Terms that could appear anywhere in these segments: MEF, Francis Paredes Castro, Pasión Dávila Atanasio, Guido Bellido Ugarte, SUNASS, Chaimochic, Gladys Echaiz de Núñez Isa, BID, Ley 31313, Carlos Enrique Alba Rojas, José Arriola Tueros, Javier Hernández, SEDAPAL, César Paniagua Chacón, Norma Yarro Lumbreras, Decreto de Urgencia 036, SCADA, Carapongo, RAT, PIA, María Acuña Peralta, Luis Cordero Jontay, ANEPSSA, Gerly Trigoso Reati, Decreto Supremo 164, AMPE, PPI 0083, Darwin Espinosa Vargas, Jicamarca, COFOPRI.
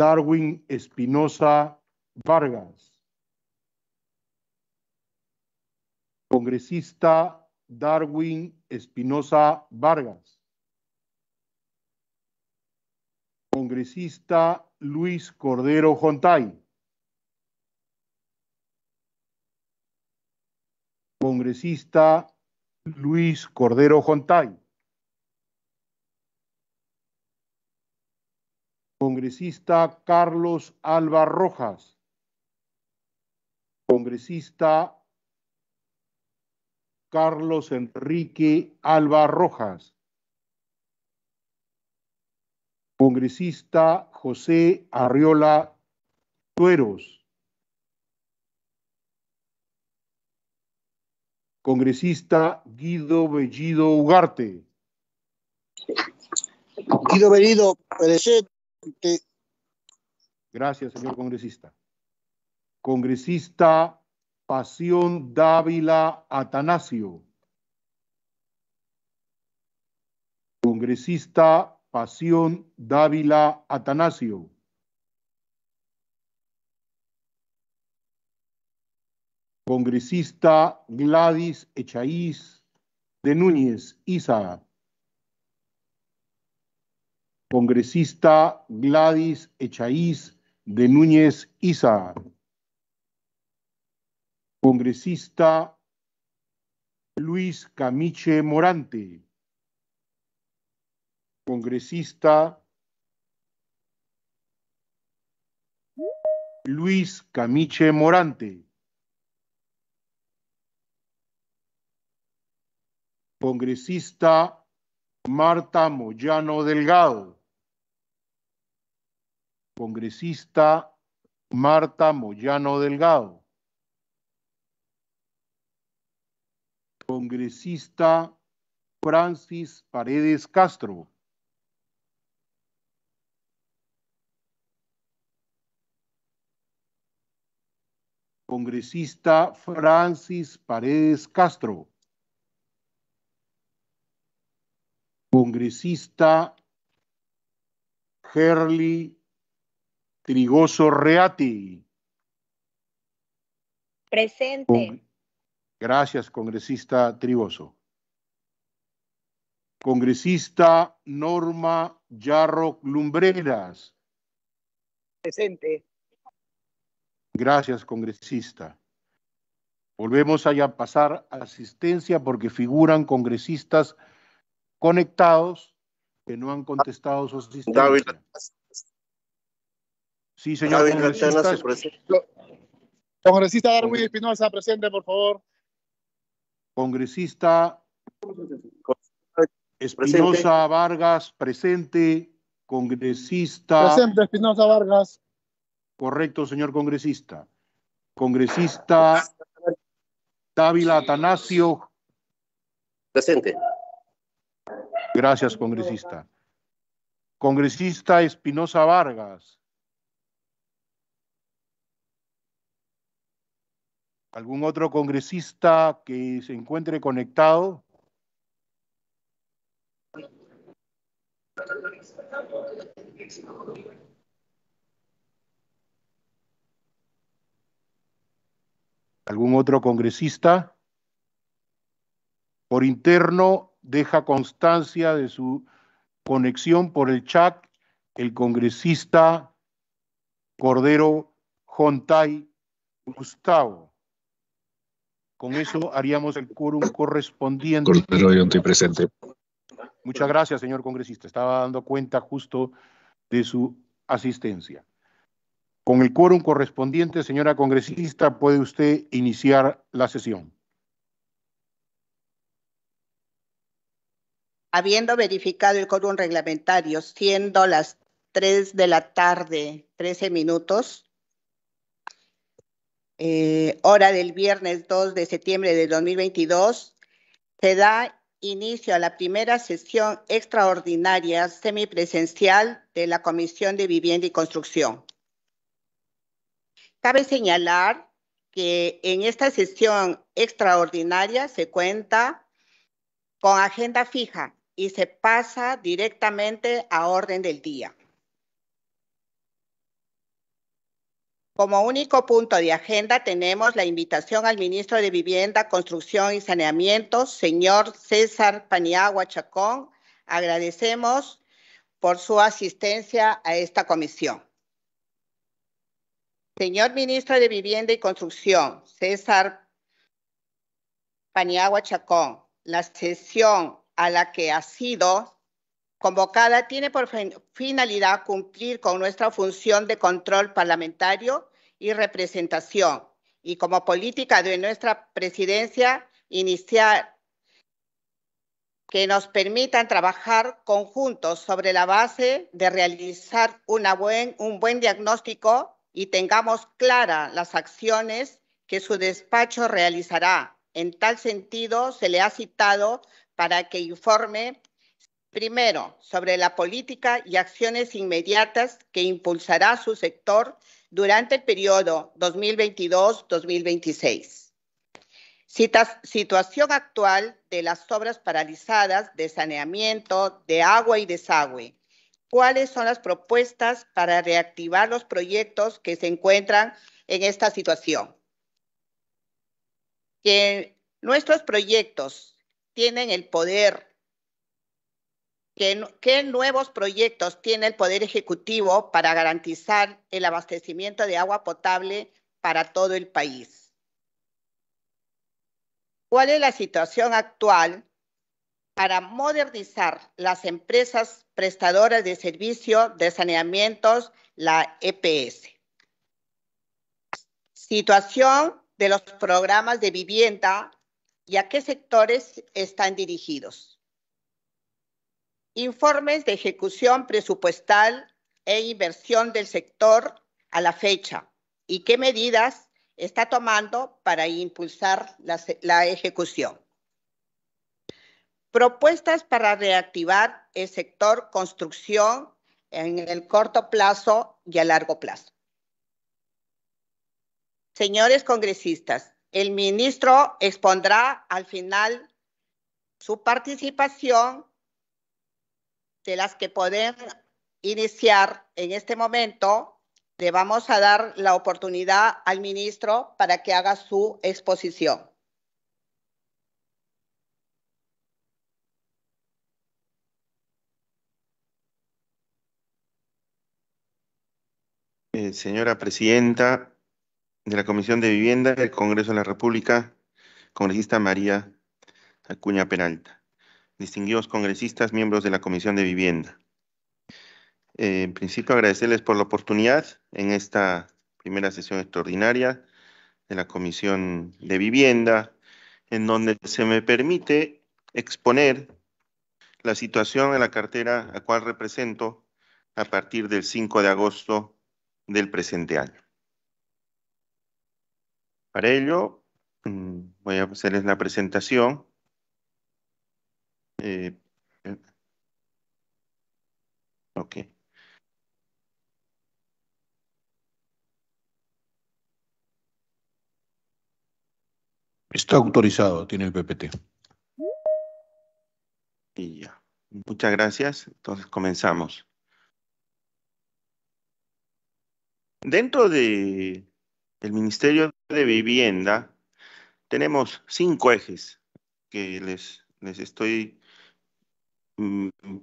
Darwin Espinosa Vargas. Congresista Darwin Espinosa Vargas. Congresista Luis Cordero Jontay. Congresista Luis Cordero Jontay. Congresista Carlos Alba Rojas. Congresista Carlos Enrique Alba Rojas. Congresista José Arriola Tueros. Congresista Guido Bellido Ugarte. Guido Bellido, presente. Gracias, señor congresista. Congresista Pasión Dávila Atanasio. Congresista Pasión Dávila Atanasio. Congresista Gladys Echaiz de Núñez Isa. Congresista Gladys Echaiz de Núñez Isa. Congresista Luis Kamiche Morante. Congresista Luis Kamiche Morante. Congresista Marta Moyano Delgado. Congresista Marta Moyano Delgado. Congresista Francis Paredes Castro. Congresista Francis Paredes Castro. Congresista Gerly Trigoso Reati. Presente. Gracias, congresista Trigoso. Congresista Norma Yarro Lumbreras. Presente. Gracias, congresista. Volvemos a pasar asistencia porque figuran congresistas conectados que no han contestado su asistencia. Dávila. Sí, señor Dávila, congresista. Congresista Darwin Espinosa, presente, por favor. Congresista Espinosa Vargas, presente. Congresista. Presente, Espinosa Vargas. Correcto, señor congresista. Congresista Dávila Atanasio. Presente. Gracias, congresista. Congresista Espinosa Vargas. ¿Algún otro congresista que se encuentre conectado? ¿Algún otro congresista? Por interno deja constancia de su conexión por el chat el congresista Cordero Jontay Gustavo. Con eso haríamos el quórum correspondiente. Cordero Jontay presente. Muchas gracias, señor congresista. Estaba dando cuenta justo de su asistencia. Con el quórum correspondiente, señora congresista, puede usted iniciar la sesión. Habiendo verificado el quórum reglamentario, siendo las 3 de la tarde, 13 minutos, hora del viernes 2 de septiembre de 2022, se da inicio a la primera sesión extraordinaria semipresencial de la Comisión de Vivienda y Construcción. Cabe señalar que en esta sesión extraordinaria se cuenta con agenda fija y se pasa directamente a orden del día. Como único punto de agenda tenemos la invitación al ministro de Vivienda, Construcción y Saneamiento, señor César Paniagua Chacón. Agradecemos por su asistencia a esta comisión. Señor ministro de Vivienda y Construcción, César Paniagua Chacón, la sesión a la que ha sido convocada tiene por finalidad cumplir con nuestra función de control parlamentario y representación, y como política de nuestra presidencia, iniciar que nos permitan trabajar conjuntos sobre la base de realizar un buen diagnóstico y tengamos claras las acciones que su despacho realizará. En tal sentido, se le ha citado para que informe primero sobre la política y acciones inmediatas que impulsará su sector durante el periodo 2022-2026. Situación actual de las obras paralizadas de saneamiento, de agua y desagüe. ¿Cuáles son las propuestas para reactivar los proyectos que se encuentran en esta situación? Que nuestros proyectos tienen el poder, ¿qué nuevos proyectos tiene el Poder Ejecutivo para garantizar el abastecimiento de agua potable para todo el país? ¿Cuál es la situación actual para modernizar las empresas prestadoras de servicio de saneamientos, la EPS? Situación de los programas de vivienda y a qué sectores están dirigidos. Informes de ejecución presupuestal e inversión del sector a la fecha y qué medidas está tomando para impulsar la ejecución. Propuestas para reactivar el sector construcción en el corto plazo y a largo plazo. Señores congresistas, el ministro expondrá al final su participación de las que pueden iniciar en este momento. Le vamos a dar la oportunidad al ministro para que haga su exposición. Señora Presidenta de la Comisión de Vivienda del Congreso de la República, congresista María Acuña Peralta. Distinguidos congresistas, miembros de la Comisión de Vivienda. En principio, agradecerles por la oportunidad en esta primera sesión extraordinaria de la Comisión de Vivienda, en donde se me permite exponer la situación de la cartera a la cual represento a partir del 5 de agosto del presente año. Para ello, voy a hacerles la presentación. Está autorizado, tiene el PPT. Y ya. Muchas gracias. Entonces comenzamos. Dentro del Ministerio de Vivienda tenemos 5 ejes que les estoy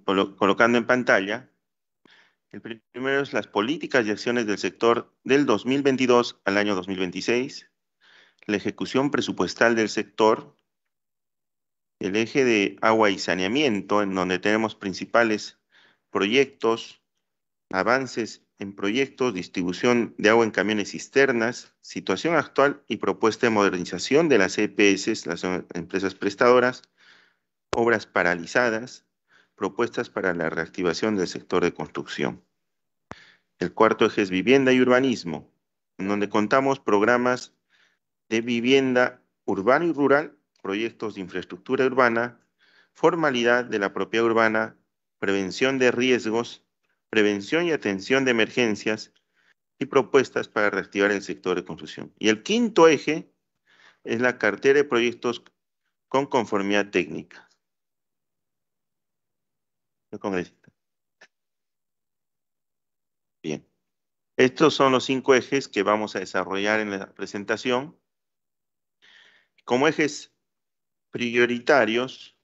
colocando en pantalla. El primero es las políticas y acciones del sector del 2022 al año 2026. La ejecución presupuestal del sector, el eje de agua y saneamiento, en donde tenemos principales proyectos, avances en proyectos, distribución de agua en camiones cisternas, situación actual y propuesta de modernización de las EPS, las empresas prestadoras, obras paralizadas, propuestas para la reactivación del sector de construcción. El cuarto eje es vivienda y urbanismo, en donde contamos programas de vivienda urbana y rural, proyectos de infraestructura urbana, formalidad de la propiedad urbana, prevención de riesgos, prevención y atención de emergencias y propuestas para reactivar el sector de construcción. Y el quinto eje es la cartera de proyectos con conformidad técnica. Bien. Estos son los 5 ejes que vamos a desarrollar en la presentación. Como ejes prioritarios,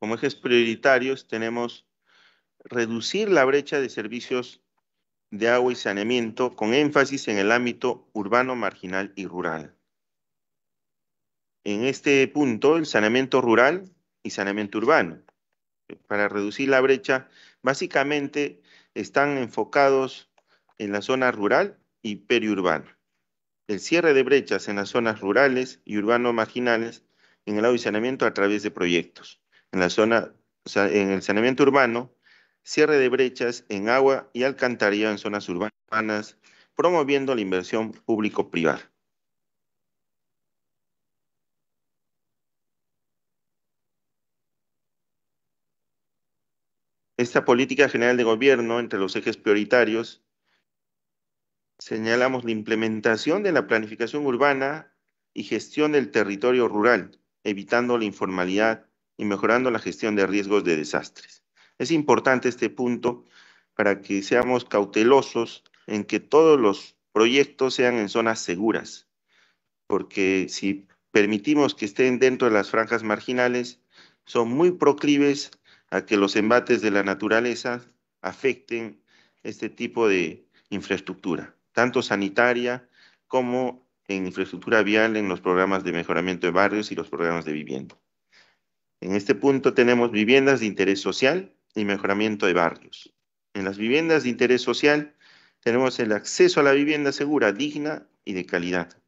Como ejes prioritarios tenemos reducir la brecha de servicios de agua y saneamiento con énfasis en el ámbito urbano, marginal y rural. En este punto, el saneamiento rural y saneamiento urbano. Para reducir la brecha, básicamente están enfocados en la zona rural y periurbana. El cierre de brechas en las zonas rurales y urbanos marginales en el agua y saneamiento a través de proyectos. En el saneamiento urbano, cierre de brechas en agua y alcantarillado en zonas urbanas, promoviendo la inversión público-privada. Esta política general de gobierno, entre los ejes prioritarios, señalamos la implementación de la planificación urbana y gestión del territorio rural, evitando la informalidad y mejorando la gestión de riesgos de desastres. Es importante este punto para que seamos cautelosos en que todos los proyectos sean en zonas seguras, porque si permitimos que estén dentro de las franjas marginales, son muy proclives a que los embates de la naturaleza afecten este tipo de infraestructura, tanto sanitaria como en infraestructura vial en los programas de mejoramiento de barrios y los programas de vivienda. En este punto tenemos viviendas de interés social y mejoramiento de barrios. En las viviendas de interés social tenemos el acceso a la vivienda segura, digna y de calidad,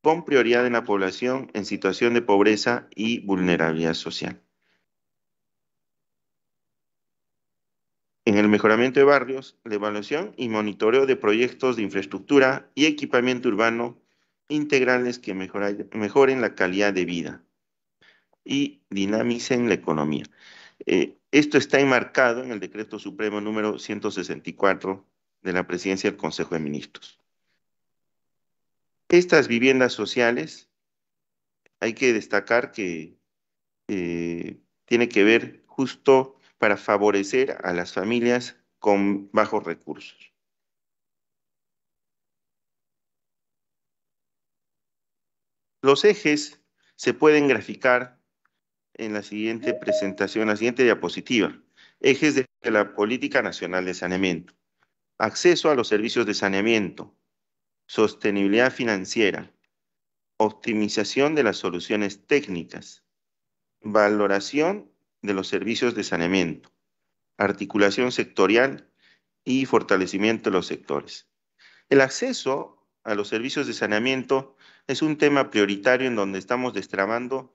con prioridad en la población en situación de pobreza y vulnerabilidad social. En el mejoramiento de barrios, la evaluación y monitoreo de proyectos de infraestructura y equipamiento urbano integrales que mejoren la calidad de vida y dinamicen la economía. Esto está enmarcado en el Decreto Supremo número 164 de la Presidencia del Consejo de Ministros. Estas viviendas sociales, hay que destacar que tiene que ver justo para favorecer a las familias con bajos recursos. Los ejes se pueden graficar en la siguiente presentación, la siguiente diapositiva. Ejes de la Política Nacional de Saneamiento. Acceso a los servicios de saneamiento. Sostenibilidad financiera. Optimización de las soluciones técnicas. Valoración de los servicios de saneamiento. Articulación sectorial y fortalecimiento de los sectores. El acceso a los servicios de saneamiento es un tema prioritario en donde estamos destrabando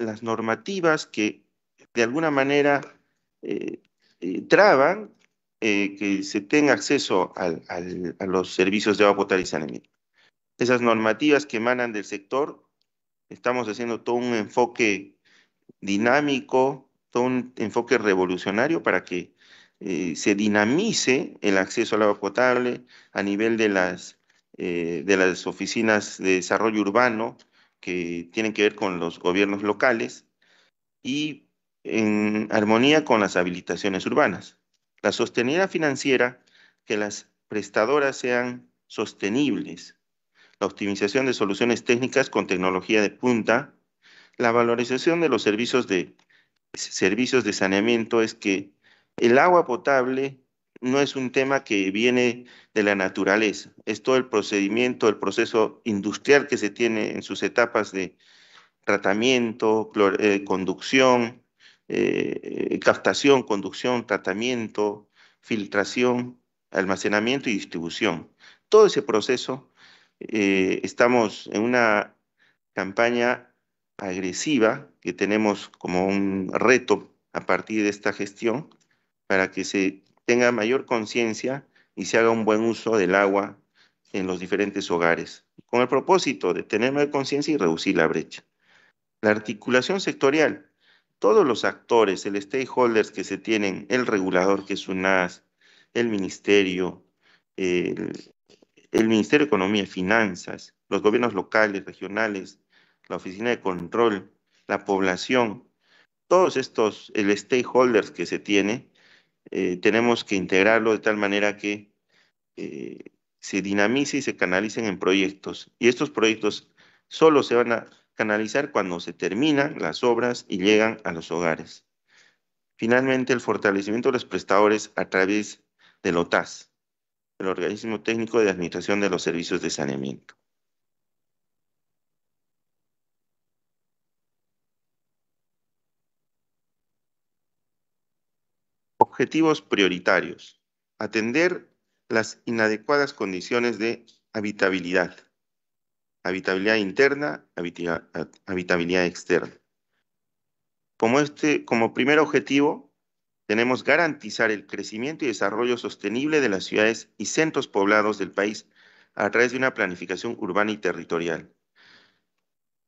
las normativas que de alguna manera traban que se tenga acceso a los servicios de agua potable y saneamiento. Esas normativas que emanan del sector, estamos haciendo todo un enfoque dinámico, todo un enfoque revolucionario para que se dinamice el acceso al agua potable a nivel de las oficinas de desarrollo urbano, que tienen que ver con los gobiernos locales y en armonía con las habilitaciones urbanas. La sostenibilidad financiera, que las prestadoras sean sostenibles. La optimización de soluciones técnicas con tecnología de punta. La valorización de los servicios de saneamiento es que el agua potable no es un tema que viene de la naturaleza, es todo el procedimiento, el proceso industrial que se tiene en sus etapas de tratamiento, conducción, captación, conducción, tratamiento, filtración, almacenamiento y distribución. Todo ese proceso, estamos en una campaña agresiva que tenemos como un reto a partir de esta gestión para que se tenga mayor conciencia y se haga un buen uso del agua en los diferentes hogares, con el propósito de tener mayor conciencia y reducir la brecha. La articulación sectorial, todos los actores, el stakeholders que se tienen, el regulador que es SUNASS, el ministerio, el Ministerio de Economía y Finanzas, los gobiernos locales, regionales, la Oficina de Control, la población, todos estos, el stakeholders que se tiene, tenemos que integrarlo de tal manera que se dinamice y se canalicen en proyectos. Y estos proyectos solo se van a canalizar cuando se terminan las obras y llegan a los hogares. Finalmente, el fortalecimiento de los prestadores a través del OTASS, el Organismo Técnico de Administración de los Servicios de Saneamiento. Objetivos prioritarios. Atender las inadecuadas condiciones de habitabilidad. Habitabilidad interna, habitabilidad externa. Como primer objetivo, tenemos garantizar el crecimiento y desarrollo sostenible de las ciudades y centros poblados del país a través de una planificación urbana y territorial.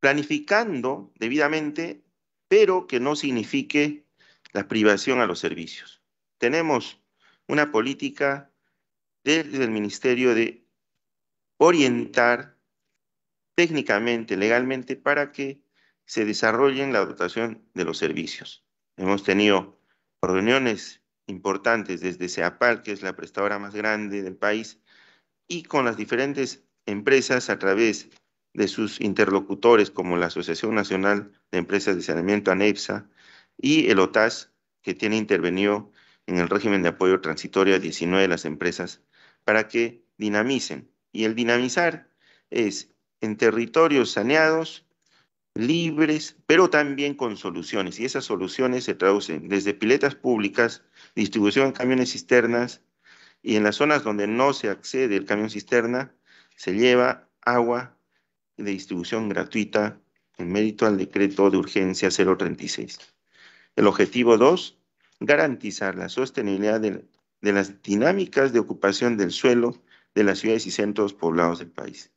Planificando debidamente, pero que no signifique la privación a los servicios. Tenemos una política desde el Ministerio de orientar técnicamente, legalmente, para que se desarrollen la dotación de los servicios. Hemos tenido reuniones importantes desde CEAPAL, que es la prestadora más grande del país, y con las diferentes empresas a través de sus interlocutores, como la Asociación Nacional de Empresas de Saneamiento, ANEPSSA, y el OTASS, que tiene intervenido en el régimen de apoyo transitorio a 19 de las empresas para que dinamicen. Y el dinamizar es en territorios saneados, libres, pero también con soluciones. Y esas soluciones se traducen desde piletas públicas, distribución en camiones cisternas, y en las zonas donde no se accede el camión cisterna, se lleva agua de distribución gratuita en mérito al Decreto de Urgencia 036. El objetivo 2, garantizar la sostenibilidad de las dinámicas de ocupación del suelo de las ciudades y centros poblados del país.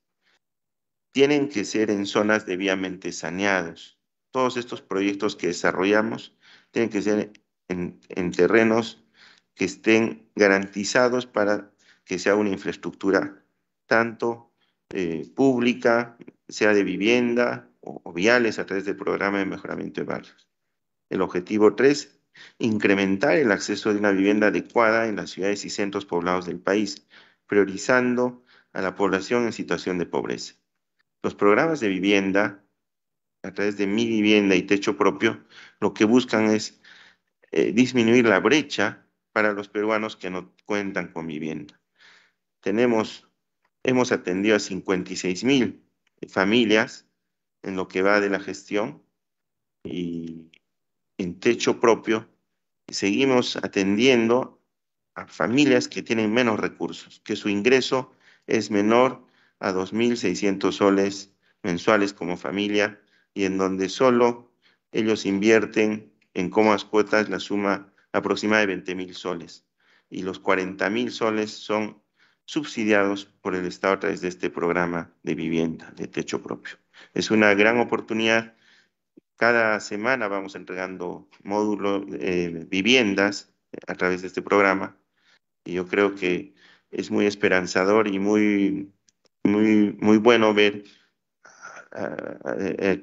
Tienen que ser en zonas debidamente saneadas. Todos estos proyectos que desarrollamos tienen que ser en terrenos que estén garantizados para que sea una infraestructura tanto pública, sea de vivienda o viales a través del programa de mejoramiento de barrios. El objetivo 3, incrementar el acceso de una vivienda adecuada en las ciudades y centros poblados del país, priorizando a la población en situación de pobreza. Los programas de vivienda, a través de Mi Vivienda y Techo Propio, lo que buscan es disminuir la brecha para los peruanos que no cuentan con vivienda. Hemos atendido a 56.000 familias en lo que va de la gestión, y en Techo Propio seguimos atendiendo a familias que tienen menos recursos, que su ingreso es menor a 2.600 soles mensuales como familia, y en donde solo ellos invierten en cómodas cuotas la suma aproximada de 20.000 soles. Y los 40.000 soles son subsidiados por el Estado a través de este programa de vivienda, de techo propio. Es una gran oportunidad. Cada semana vamos entregando módulos, viviendas a través de este programa, y yo creo que es muy esperanzador y muy bueno ver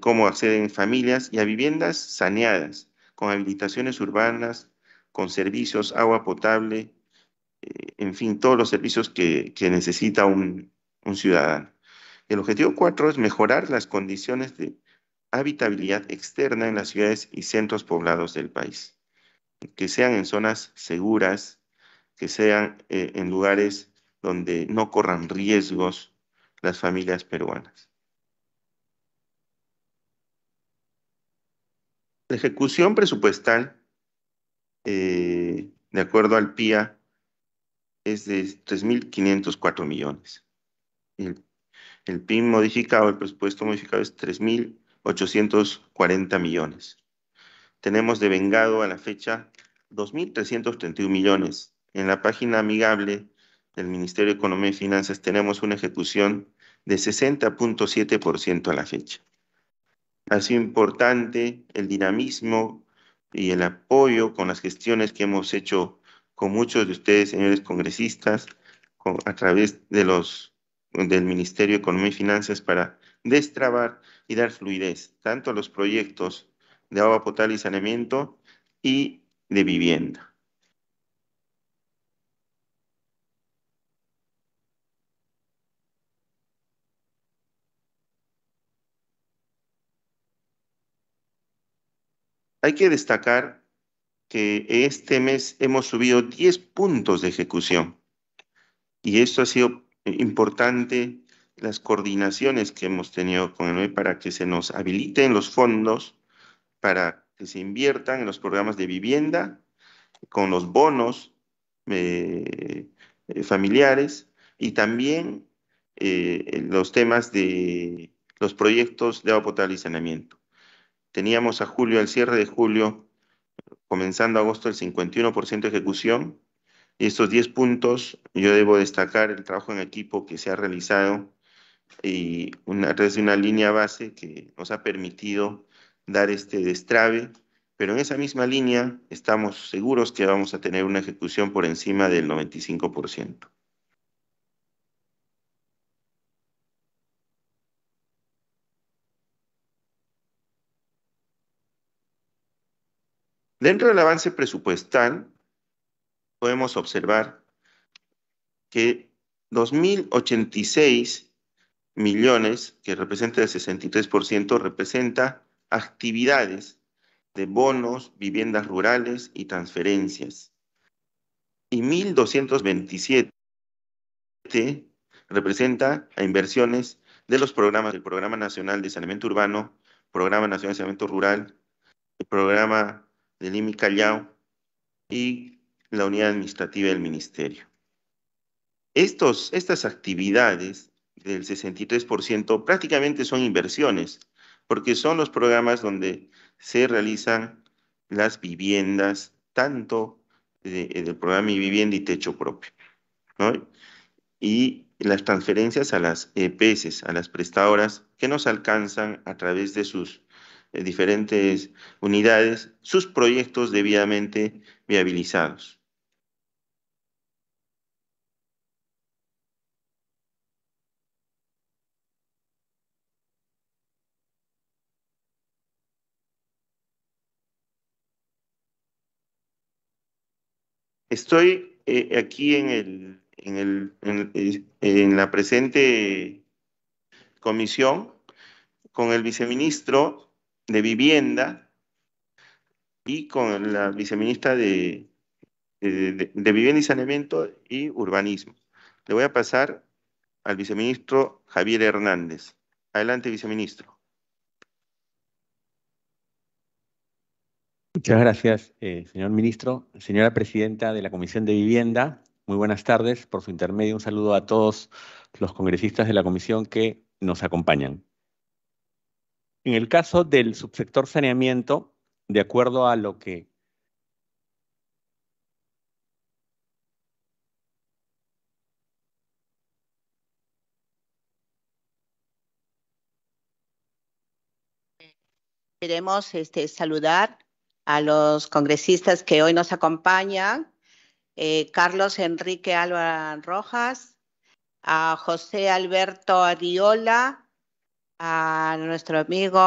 cómo acceden familias y a viviendas saneadas, con habilitaciones urbanas, con servicios, agua potable, en fin, todos los servicios que necesita un ciudadano. El objetivo 4 es mejorar las condiciones de habitabilidad externa en las ciudades y centros poblados del país, que sean en zonas seguras, que sean en lugares donde no corran riesgos las familias peruanas. La ejecución presupuestal, de acuerdo al PIA, es de 3.504 millones. El PIM modificado, el presupuesto modificado, es 3.840 millones. Tenemos devengado a la fecha 2.331 millones. En la página amigable del Ministerio de Economía y Finanzas tenemos una ejecución de 60.7% a la fecha. Ha sido importante el dinamismo y el apoyo con las gestiones que hemos hecho con muchos de ustedes, señores congresistas, a través de del Ministerio de Economía y Finanzas, para destrabar y dar fluidez tanto a los proyectos de agua potable y saneamiento y de vivienda. Hay que destacar que este mes hemos subido 10 puntos de ejecución y esto ha sido importante, las coordinaciones que hemos tenido con el OE para que se nos habiliten los fondos para que se inviertan en los programas de vivienda, con los bonos familiares y también los temas de los proyectos de agua potable y saneamiento. Teníamos a julio, al cierre de julio, comenzando agosto, el 51% de ejecución. Y estos 10 puntos, yo debo destacar el trabajo en equipo que se ha realizado y a través de una línea base que nos ha permitido dar este destrabe. Pero en esa misma línea estamos seguros que vamos a tener una ejecución por encima del 95%. Dentro del avance presupuestal, podemos observar que 2.086 millones, que representa el 63%, representa actividades de bonos, viviendas rurales y transferencias. Y 1.227 representa a inversiones de los programas del Programa Nacional de Saneamiento Urbano, Programa Nacional de Saneamiento Rural, el Programa del IMI Callao y la unidad administrativa del ministerio. Estas actividades del 63% prácticamente son inversiones, porque son los programas donde se realizan las viviendas, tanto del programa Mi Vivienda y Techo Propio, ¿no? Y las transferencias a las EPS, a las prestadoras, que nos alcanzan a través de sus diferentes unidades, sus proyectos debidamente viabilizados. Estoy aquí en la presente comisión con el viceministro de Vivienda y con la viceministra de Vivienda y Saneamiento y Urbanismo. Le voy a pasar al viceministro Javier Hernández. Adelante, viceministro. Muchas gracias, señor ministro. Señora presidenta de la Comisión de Vivienda, muy buenas tardes. Por su intermedio, un saludo a todos los congresistas de la comisión que nos acompañan. En el caso del subsector saneamiento, de acuerdo a lo que queremos saludar a los congresistas que hoy nos acompañan, Carlos Enrique Alba Rojas, a José Alberto Arriola, a nuestro amigo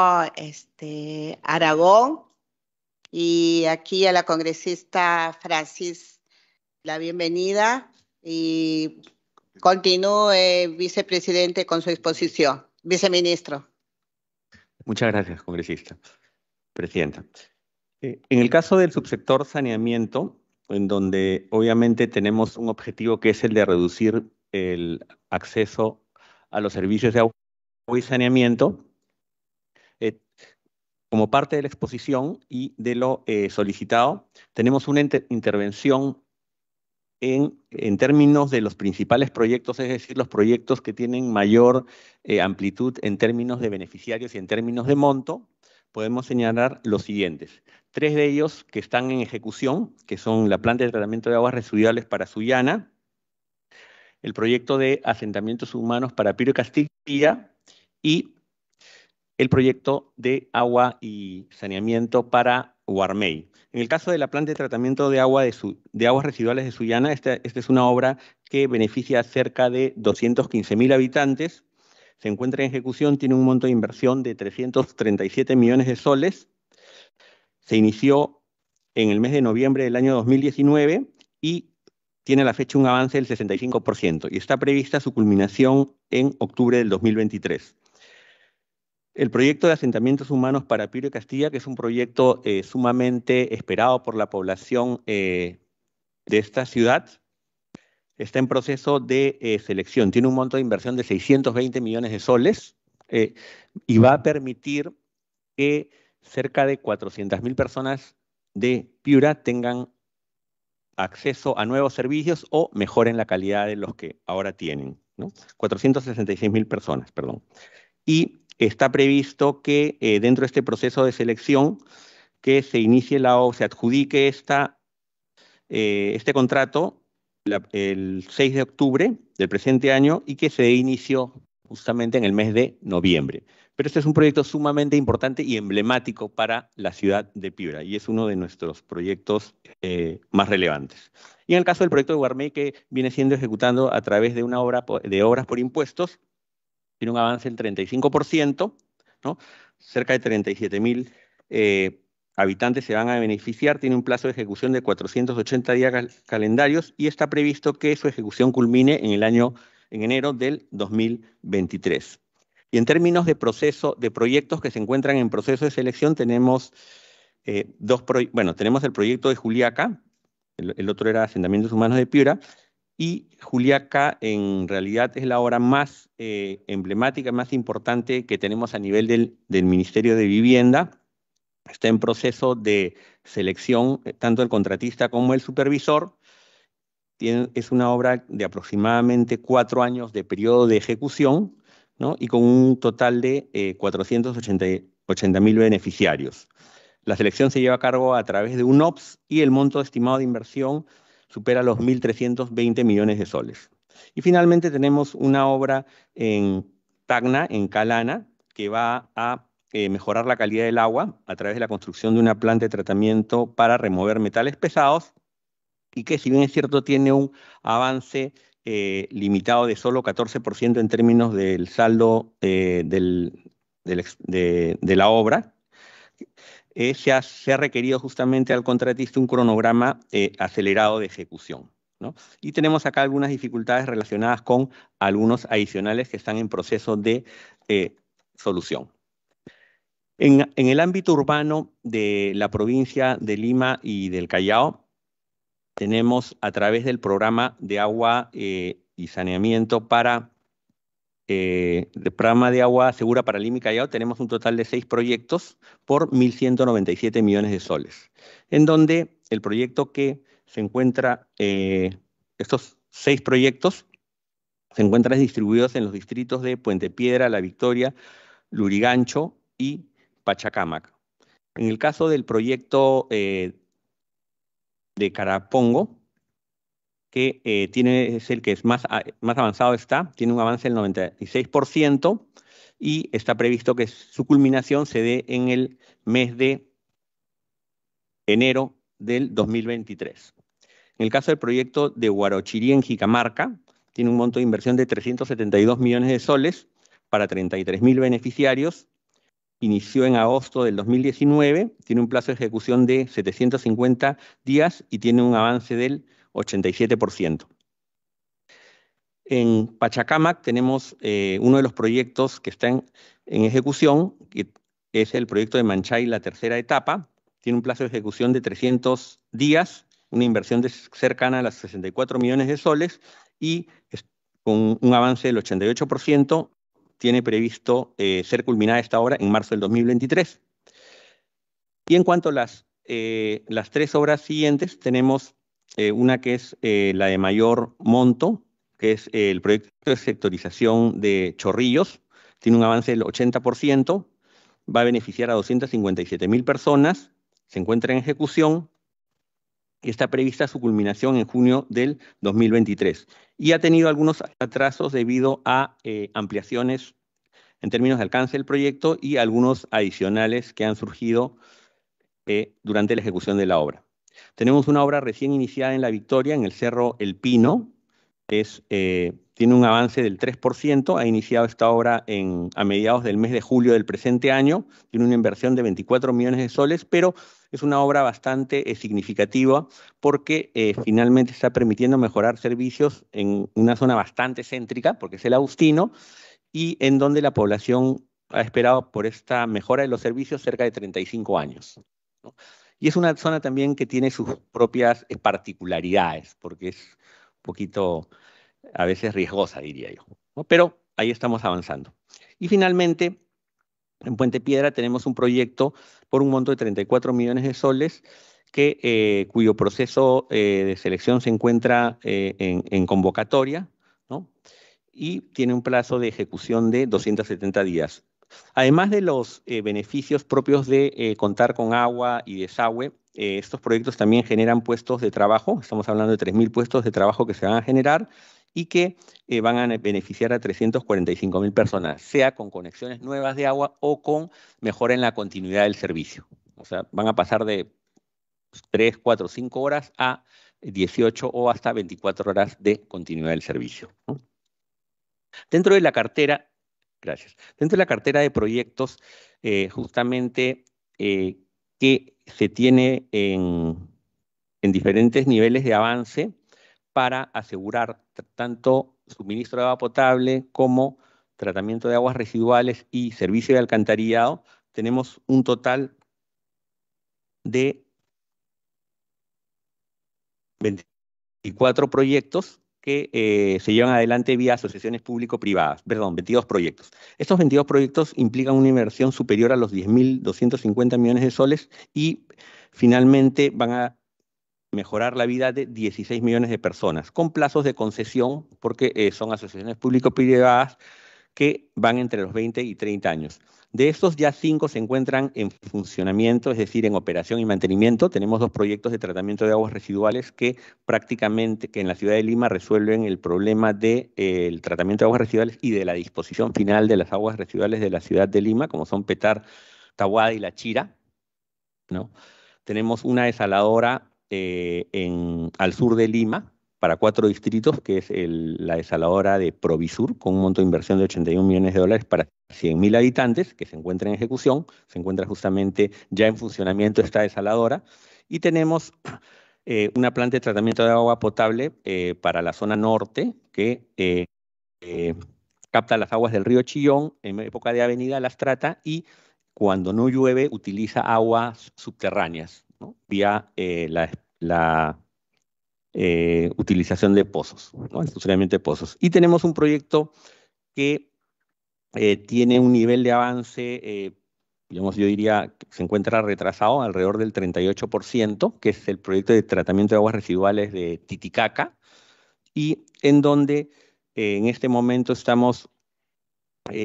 Aragón, y aquí a la congresista Francis, la bienvenida, y continúe, vicepresidente, con su exposición. Viceministro. Muchas gracias, congresista. Presidenta. En el caso del subsector saneamiento, en donde obviamente tenemos un objetivo que es el de reducir el acceso a los servicios de agua y saneamiento, como parte de la exposición y de lo solicitado, tenemos una intervención en términos de los principales proyectos, es decir, los proyectos que tienen mayor amplitud en términos de beneficiarios y en términos de monto. Podemos señalar los siguientes. 3 de ellos que están en ejecución, que son la planta de tratamiento de aguas residuales para Sullana, el proyecto de asentamientos humanos para Piro y Castilla y el proyecto de agua y saneamiento para Huarmey. En el caso de la planta de tratamiento de agua de aguas residuales de Sullana, esta es una obra que beneficia a cerca de 215.000 habitantes. Se encuentra en ejecución, tiene un monto de inversión de 337 millones de soles. Se inició en el mes de noviembre del año 2019 y tiene a la fecha un avance del 65% y está prevista su culminación en octubre del 2023. El proyecto de asentamientos humanos para Piura y Castilla, que es un proyecto sumamente esperado por la población de esta ciudad, está en proceso de selección. Tiene un monto de inversión de 620 millones de soles y va a permitir que cerca de 400.000 personas de Piura tengan acceso a nuevos servicios o mejoren la calidad de los que ahora tienen, ¿no? 466.000 personas, perdón. Y está previsto que dentro de este proceso de selección que se inicie se adjudique este contrato el 6 de octubre del presente año y que se inició justamente en el mes de noviembre. Pero este es un proyecto sumamente importante y emblemático para la ciudad de Piura y es uno de nuestros proyectos más relevantes. Y en el caso del proyecto de Guarmey, que viene siendo ejecutado a través de una obra de obras por impuestos, tiene un avance del 35%, ¿no? Cerca de 37.000 habitantes se van a beneficiar, tiene un plazo de ejecución de 480 días calendarios y está previsto que su ejecución culmine en enero del 2023. Y en términos de proyectos que se encuentran en proceso de selección, tenemos tenemos el proyecto de Juliaca, el otro era Asentamientos Humanos de Piura. Y Juliaca en realidad es la obra más emblemática, más importante que tenemos a nivel del Ministerio de Vivienda. Está en proceso de selección tanto el contratista como el supervisor. Es una obra de aproximadamente 4 años de periodo de ejecución, ¿no? Y con un total de 480.000 beneficiarios. La selección se lleva a cabo a través de un OPS y el monto estimado de inversión supera los 1.320 millones de soles. Y finalmente tenemos una obra en Tacna, en Calana, que va a mejorar la calidad del agua a través de la construcción de una planta de tratamiento para remover metales pesados y que, si bien es cierto, tiene un avance limitado de solo 14% en términos del saldo de la obra. Se ha requerido justamente al contratista un cronograma acelerado de ejecución, ¿no? Y tenemos acá algunas dificultades relacionadas con algunos adicionales que están en proceso de solución. En el ámbito urbano de la provincia de Lima y del Callao, tenemos a través del programa de agua y saneamiento del programa de agua segura para Lima y Callao, tenemos un total de 6 proyectos por 1.197 millones de soles, en donde el proyecto que se encuentra, estos 6 proyectos, se encuentran distribuidos en los distritos de Puente Piedra, La Victoria, Lurigancho y Pachacámac. En el caso del proyecto de Carapongo, que es el que es más avanzado está, tiene un avance del 96% y está previsto que su culminación se dé en el mes de enero del 2023. En el caso del proyecto de Huarochirí en Jicamarca, tiene un monto de inversión de 372 millones de soles para 33.000 beneficiarios. Inició en agosto del 2019, tiene un plazo de ejecución de 750 días y tiene un avance del 87%. En Pachacámac tenemos uno de los proyectos que están en ejecución, que es el proyecto de Manchay, la tercera etapa. Tiene un plazo de ejecución de 300 días, una inversión cercana a los 64 millones de soles y con un avance del 88%. Tiene previsto ser culminada esta obra en marzo del 2023. Y en cuanto a las 3 obras siguientes, tenemos una que es la de mayor monto, que es el proyecto de sectorización de Chorrillos. Tiene un avance del 80%, va a beneficiar a 257.000 personas, se encuentra en ejecución y está prevista su culminación en junio del 2023. Y ha tenido algunos atrasos debido a ampliaciones en términos de alcance del proyecto y algunos adicionales que han surgido durante la ejecución de la obra. Tenemos una obra recién iniciada en La Victoria, en el Cerro El Pino, es tiene un avance del 3%, ha iniciado esta obra a mediados del mes de julio del presente año, tiene una inversión de 24 millones de soles, pero es una obra bastante significativa porque finalmente está permitiendo mejorar servicios en una zona bastante céntrica, porque es el Agustino, y en donde la población ha esperado por esta mejora de los servicios cerca de 35 años, ¿no? Y es una zona también que tiene sus propias particularidades, porque es un poquito, a veces, riesgosa, diría yo, ¿no? Pero ahí estamos avanzando. Y finalmente, en Puente Piedra tenemos un proyecto por un monto de 34 millones de soles, cuyo proceso de selección se encuentra en convocatoria, ¿no? Y tiene un plazo de ejecución de 270 días. Además de los beneficios propios de contar con agua y desagüe, estos proyectos también generan puestos de trabajo. Estamos hablando de 3.000 puestos de trabajo que se van a generar y que van a beneficiar a 345.000 personas, sea con conexiones nuevas de agua o con mejora en la continuidad del servicio. O sea, van a pasar de 3, 4, 5 horas a 18 o hasta 24 horas de continuidad del servicio, ¿no? Dentro de la cartera, gracias. Dentro de la cartera de proyectos, justamente que se tiene en diferentes niveles de avance para asegurar tanto suministro de agua potable como tratamiento de aguas residuales y servicio de alcantarillado, tenemos un total de 24 proyectos que se llevan adelante vía asociaciones público-privadas, perdón, 22 proyectos. Estos 22 proyectos implican una inversión superior a los 10.250 millones de soles y finalmente van a mejorar la vida de 16 millones de personas, con plazos de concesión, porque son asociaciones público-privadas que van entre los 20 y 30 años. De estos ya 5 se encuentran en funcionamiento, es decir, en operación y mantenimiento. Tenemos 2 proyectos de tratamiento de aguas residuales que prácticamente, en la ciudad de Lima resuelven el problema del tratamiento de aguas residuales y de la disposición final de las aguas residuales de la ciudad de Lima, como son Petar, Tahuada y La Chira, ¿no? Tenemos una desaladora al sur de Lima, para 4 distritos, que es la desaladora de Provisur, con un monto de inversión de 81 millones de dólares para 100.000 habitantes, que se encuentra en ejecución, se encuentra justamente ya en funcionamiento esta desaladora, y tenemos una planta de tratamiento de agua potable para la zona norte, que capta las aguas del río Chillón, en época de avenida las trata, y cuando no llueve utiliza aguas subterráneas, ¿no? Vía utilización de pozos, ¿no? El funcionamiento de pozos. Y tenemos un proyecto que tiene un nivel de avance, digamos, yo diría que se encuentra retrasado alrededor del 38%, que es el proyecto de tratamiento de aguas residuales de Titicaca, y en donde en este momento estamos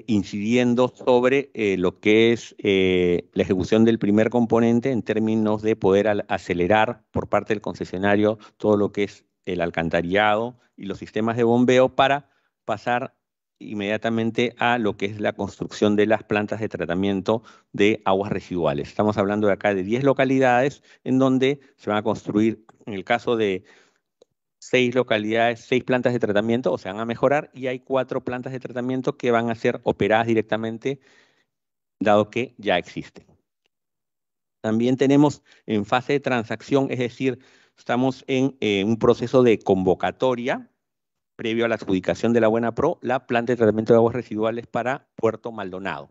incidiendo sobre lo que es la ejecución del primer componente en términos de poder acelerar por parte del concesionario todo lo que es el alcantarillado y los sistemas de bombeo para pasar inmediatamente a lo que es la construcción de las plantas de tratamiento de aguas residuales. Estamos hablando de acá de 10 localidades en donde se van a construir, en el caso de 6 localidades, 6 plantas de tratamiento, o se van a mejorar, y hay 4 plantas de tratamiento que van a ser operadas directamente, dado que ya existen. También tenemos en fase de transacción, es decir, estamos en un proceso de convocatoria previo a la adjudicación de la Buenapro, la planta de tratamiento de aguas residuales para Puerto Maldonado,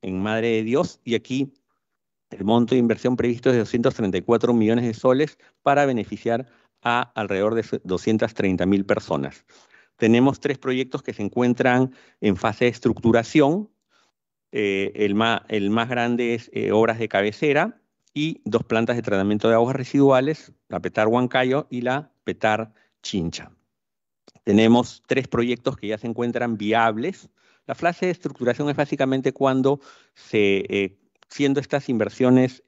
en Madre de Dios, y aquí el monto de inversión previsto es de 234 millones de soles para beneficiar a alrededor de 230.000 personas. Tenemos 3 proyectos que se encuentran en fase de estructuración. El más grande es obras de cabecera y 2 plantas de tratamiento de aguas residuales, la Petar Huancayo y la Petar Chincha. Tenemos 3 proyectos que ya se encuentran viables. La fase de estructuración es básicamente cuando siendo estas inversiones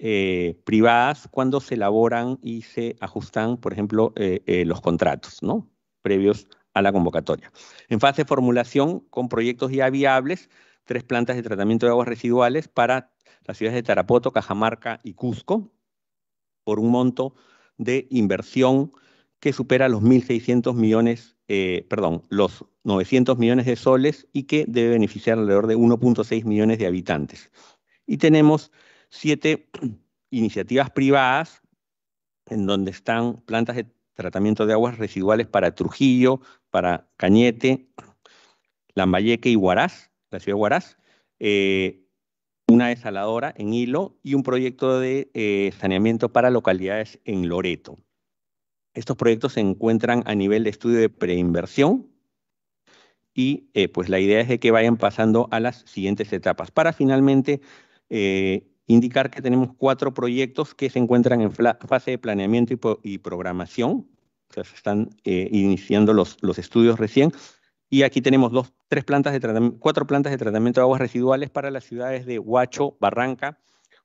privadas, cuando se elaboran y se ajustan, por ejemplo, los contratos, ¿no? Previos a la convocatoria. En fase de formulación, con proyectos ya viables, 3 plantas de tratamiento de aguas residuales para las ciudades de Tarapoto, Cajamarca y Cusco, por un monto de inversión que supera los 1.600 millones, los 900 millones de soles y que debe beneficiar alrededor de 1.6 millones de habitantes. Y tenemos 7 iniciativas privadas en donde están plantas de tratamiento de aguas residuales para Trujillo, para Cañete, Lambayeque y Huaraz, la ciudad de Huaraz, una desaladora en Hilo y un proyecto de saneamiento para localidades en Loreto. Estos proyectos se encuentran a nivel de estudio de preinversión y pues la idea es de que vayan pasando a las siguientes etapas. Para finalmente indicar que tenemos 4 proyectos que se encuentran en fase de planeamiento y programación. O sea, se están iniciando los estudios recién. Y aquí tenemos 4 plantas de tratamiento de aguas residuales para las ciudades de Huacho, Barranca,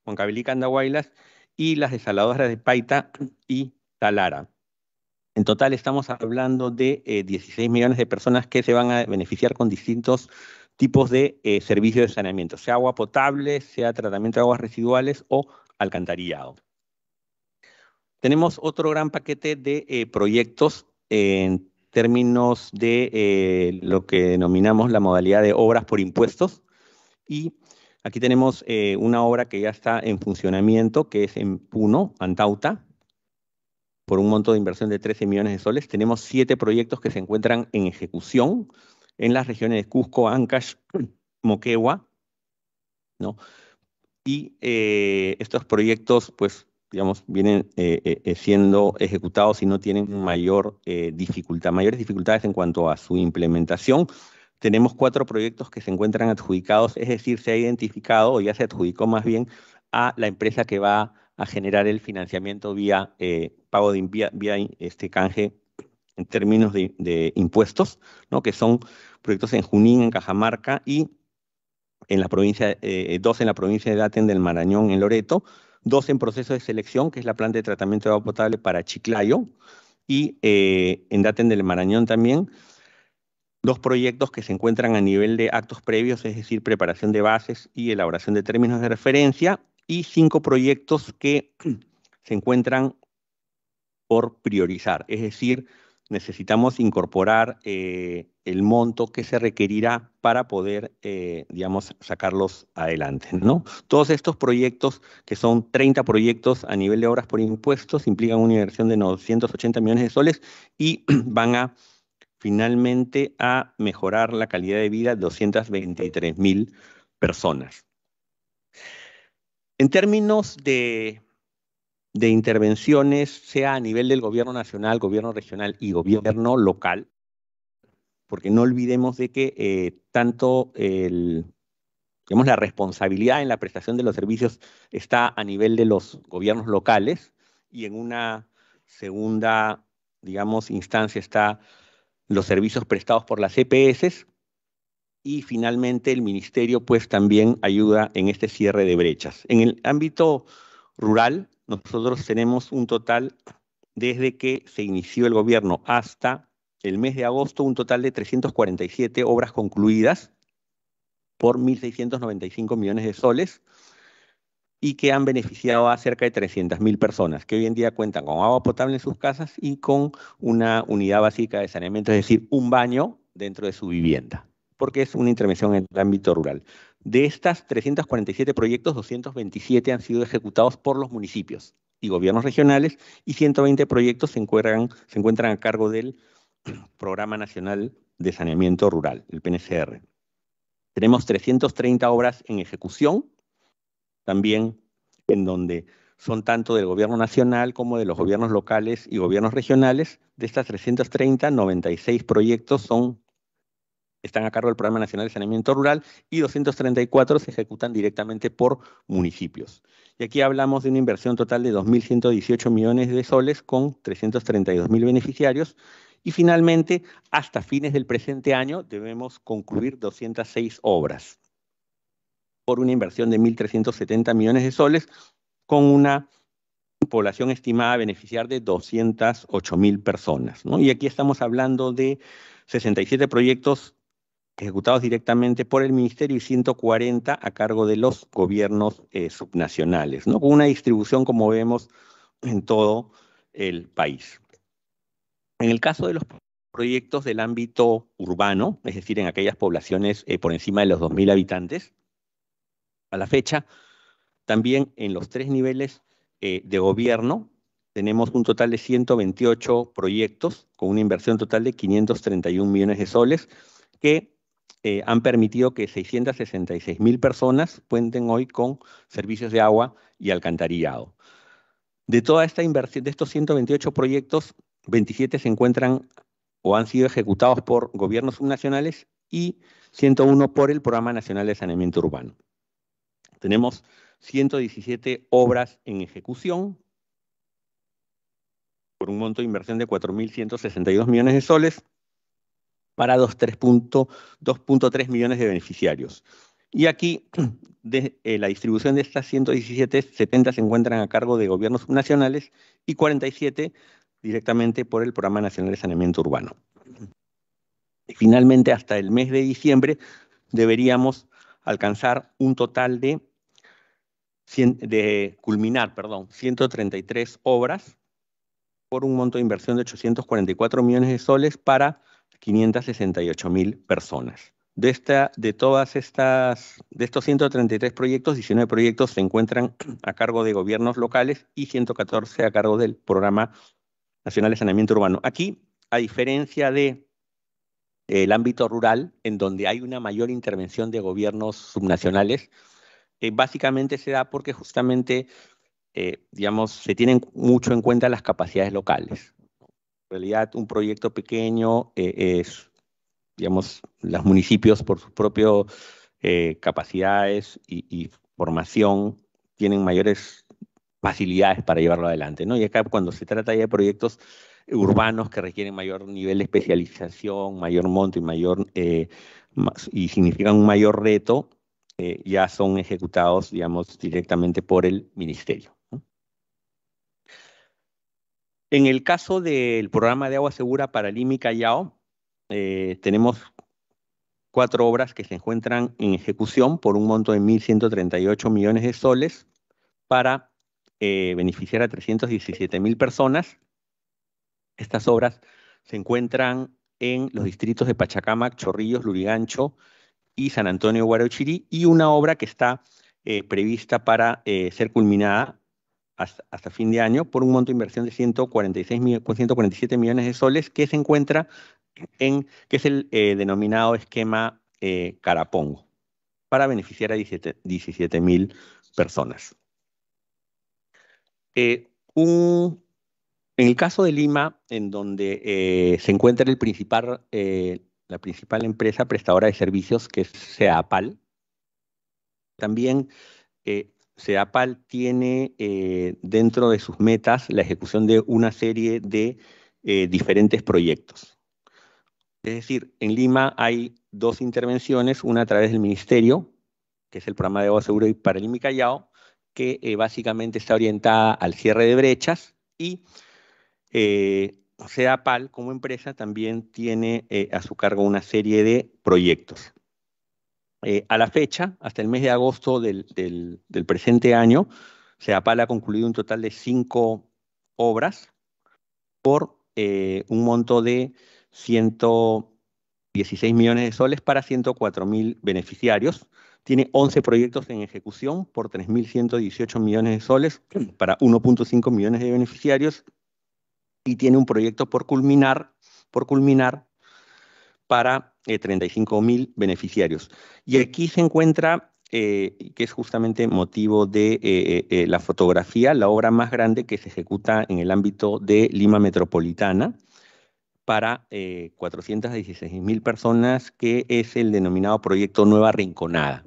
Huancavelica, Andahuaylas y las desaladoras de Paita y Talara. En total estamos hablando de 16 millones de personas que se van a beneficiar con distintos tipos de servicios de saneamiento, sea agua potable, sea tratamiento de aguas residuales o alcantarillado. Tenemos otro gran paquete de proyectos en términos de lo que denominamos la modalidad de obras por impuestos. Y aquí tenemos una obra que ya está en funcionamiento, que es en Puno, Antauta, por un monto de inversión de 13 millones de soles. Tenemos 7 proyectos que se encuentran en ejecución en las regiones de Cusco, Ancash, Moquegua, ¿no? Y estos proyectos, pues, digamos, vienen siendo ejecutados y no tienen mayor mayores dificultades en cuanto a su implementación. Tenemos 4 proyectos que se encuentran adjudicados, es decir, se ha identificado o ya se adjudicó más bien a la empresa que va a generar el financiamiento vía pago de vía canje en términos de impuestos, ¿no? Que son proyectos en Junín, en Cajamarca y en la provincia, 2 en la provincia de Daten del Marañón, en Loreto, 2 en proceso de selección, que es la planta de tratamiento de agua potable para Chiclayo, y en Daten del Marañón también, 2 proyectos que se encuentran a nivel de actos previos, es decir, preparación de bases y elaboración de términos de referencia, y 5 proyectos que se encuentran por priorizar, es decir, necesitamos incorporar el monto que se requerirá para poder, digamos, sacarlos adelante, ¿no? Todos estos proyectos, que son 30 proyectos a nivel de obras por impuestos, implican una inversión de 980 millones de soles y van a, finalmente, a mejorar la calidad de vida de 223.000 personas. En términos de intervenciones, sea a nivel del gobierno nacional, gobierno regional y gobierno local, porque no olvidemos de que tanto digamos, la responsabilidad en la prestación de los servicios está a nivel de los gobiernos locales y en una segunda, digamos, instancia están los servicios prestados por las EPS y finalmente el ministerio pues también ayuda en este cierre de brechas. En el ámbito rural, nosotros tenemos un total, desde que se inició el gobierno hasta el mes de agosto, un total de 347 obras concluidas por 1.695 millones de soles y que han beneficiado a cerca de 300.000 personas que hoy en día cuentan con agua potable en sus casas y con una unidad básica de saneamiento, es decir, un baño dentro de su vivienda, porque es una intervención en el ámbito rural. De estas 347 proyectos, 227 han sido ejecutados por los municipios y gobiernos regionales y 120 proyectos se encuentran a cargo del Programa Nacional de Saneamiento Rural, el PNCR. Tenemos 330 obras en ejecución, también en donde son tanto del gobierno nacional como de los gobiernos locales y gobiernos regionales. De estas 330, 96 proyectos están a cargo del Programa Nacional de Saneamiento Rural y 234 se ejecutan directamente por municipios. Y aquí hablamos de una inversión total de 2.118 millones de soles con 332.000 beneficiarios. Y finalmente, hasta fines del presente año, debemos concluir 206 obras por una inversión de 1.370 millones de soles con una población estimada a beneficiar de 208.000 personas, ¿no? Y aquí estamos hablando de 67 proyectos ejecutados directamente por el ministerio y 140 a cargo de los gobiernos subnacionales, ¿no? Con una distribución, como vemos, en todo el país. En el caso de los proyectos del ámbito urbano, es decir, en aquellas poblaciones por encima de los 2.000 habitantes, a la fecha, también en los tres niveles de gobierno, tenemos un total de 128 proyectos con una inversión total de 531 millones de soles que han permitido que 666.000 personas cuenten hoy con servicios de agua y alcantarillado. De toda esta inversión, de estos 128 proyectos, 27 se encuentran o han sido ejecutados por gobiernos subnacionales y 101 por el Programa Nacional de Saneamiento Urbano. Tenemos 117 obras en ejecución por un monto de inversión de 4.162 millones de soles para 2.3 millones de beneficiarios. Y aquí, de, la distribución de estas 117, 70 se encuentran a cargo de gobiernos subnacionales y 47 directamente por el Programa Nacional de Saneamiento Urbano. Y finalmente, hasta el mes de diciembre, deberíamos alcanzar un total de, culminar 133 obras por un monto de inversión de 844 millones de soles para 568.000 personas. De estos 133 proyectos, 19 proyectos se encuentran a cargo de gobiernos locales y 114 a cargo del Programa Nacional de Saneamiento Urbano. Aquí, a diferencia de el ámbito rural, en donde hay una mayor intervención de gobiernos subnacionales, básicamente se da porque justamente, se tienen mucho en cuenta las capacidades locales. En realidad, un proyecto pequeño es, los municipios por sus propias capacidades y formación tienen mayores facilidades para llevarlo adelante, ¿no? Y acá cuando se trata ya de proyectos urbanos que requieren mayor nivel de especialización, mayor monto y mayor y significan un mayor reto, ya son ejecutados, directamente por el ministerio, ¿no? En el caso del programa de agua segura para Lima y Callao, tenemos 4 obras que se encuentran en ejecución por un monto de 1.138 millones de soles para beneficiar a 317.000 personas. Estas obras se encuentran en los distritos de Pachacámac, Chorrillos, Lurigancho y San Antonio Guarochirí, y una obra que está prevista para ser culminada hasta fin de año por un monto de inversión de 147 millones de soles que se encuentra en, que es el denominado esquema Carapongo, para beneficiar a 17.000 personas. En el caso de Lima, en donde se encuentra el principal, la principal empresa prestadora de servicios, que es SEDAPAL, también SEDAPAL tiene dentro de sus metas la ejecución de una serie de diferentes proyectos. Es decir, en Lima hay 2 intervenciones, una a través del ministerio, que es el programa de agua segura para Lima y Callao, que básicamente está orientada al cierre de brechas, y SEDAPAL como empresa también tiene a su cargo una serie de proyectos. A la fecha, hasta el mes de agosto del presente año, SEDAPAL ha concluido un total de 5 obras por un monto de 116 millones de soles para 104.000 beneficiarios. Tiene 11 proyectos en ejecución por 3.118 millones de soles para 1.5 millones de beneficiarios, y tiene un proyecto por culminar para 35.000 beneficiarios. Y aquí se encuentra, que es justamente motivo de la fotografía, la obra más grande que se ejecuta en el ámbito de Lima Metropolitana, para 416.000 personas, que es el denominado proyecto Nueva Rinconada.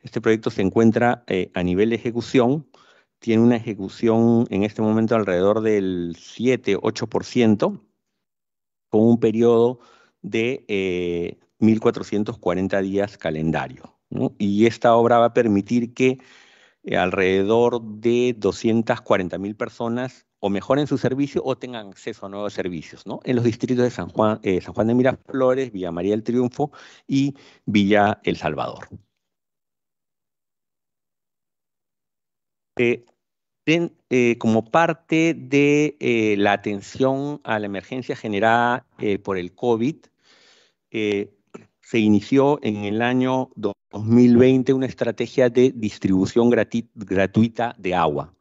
Este proyecto se encuentra a nivel de ejecución, tiene una ejecución en este momento alrededor del 7-8%, con un periodo de 1.440 días calendario, ¿no? Y esta obra va a permitir que alrededor de 240.000 personas o mejoren su servicio o tengan acceso a nuevos servicios, ¿no? En los distritos de San Juan de Miraflores, Villa María del Triunfo y Villa El Salvador. como parte de la atención a la emergencia generada por el COVID, se inició en el año 2020 una estrategia de distribución gratuita de agua.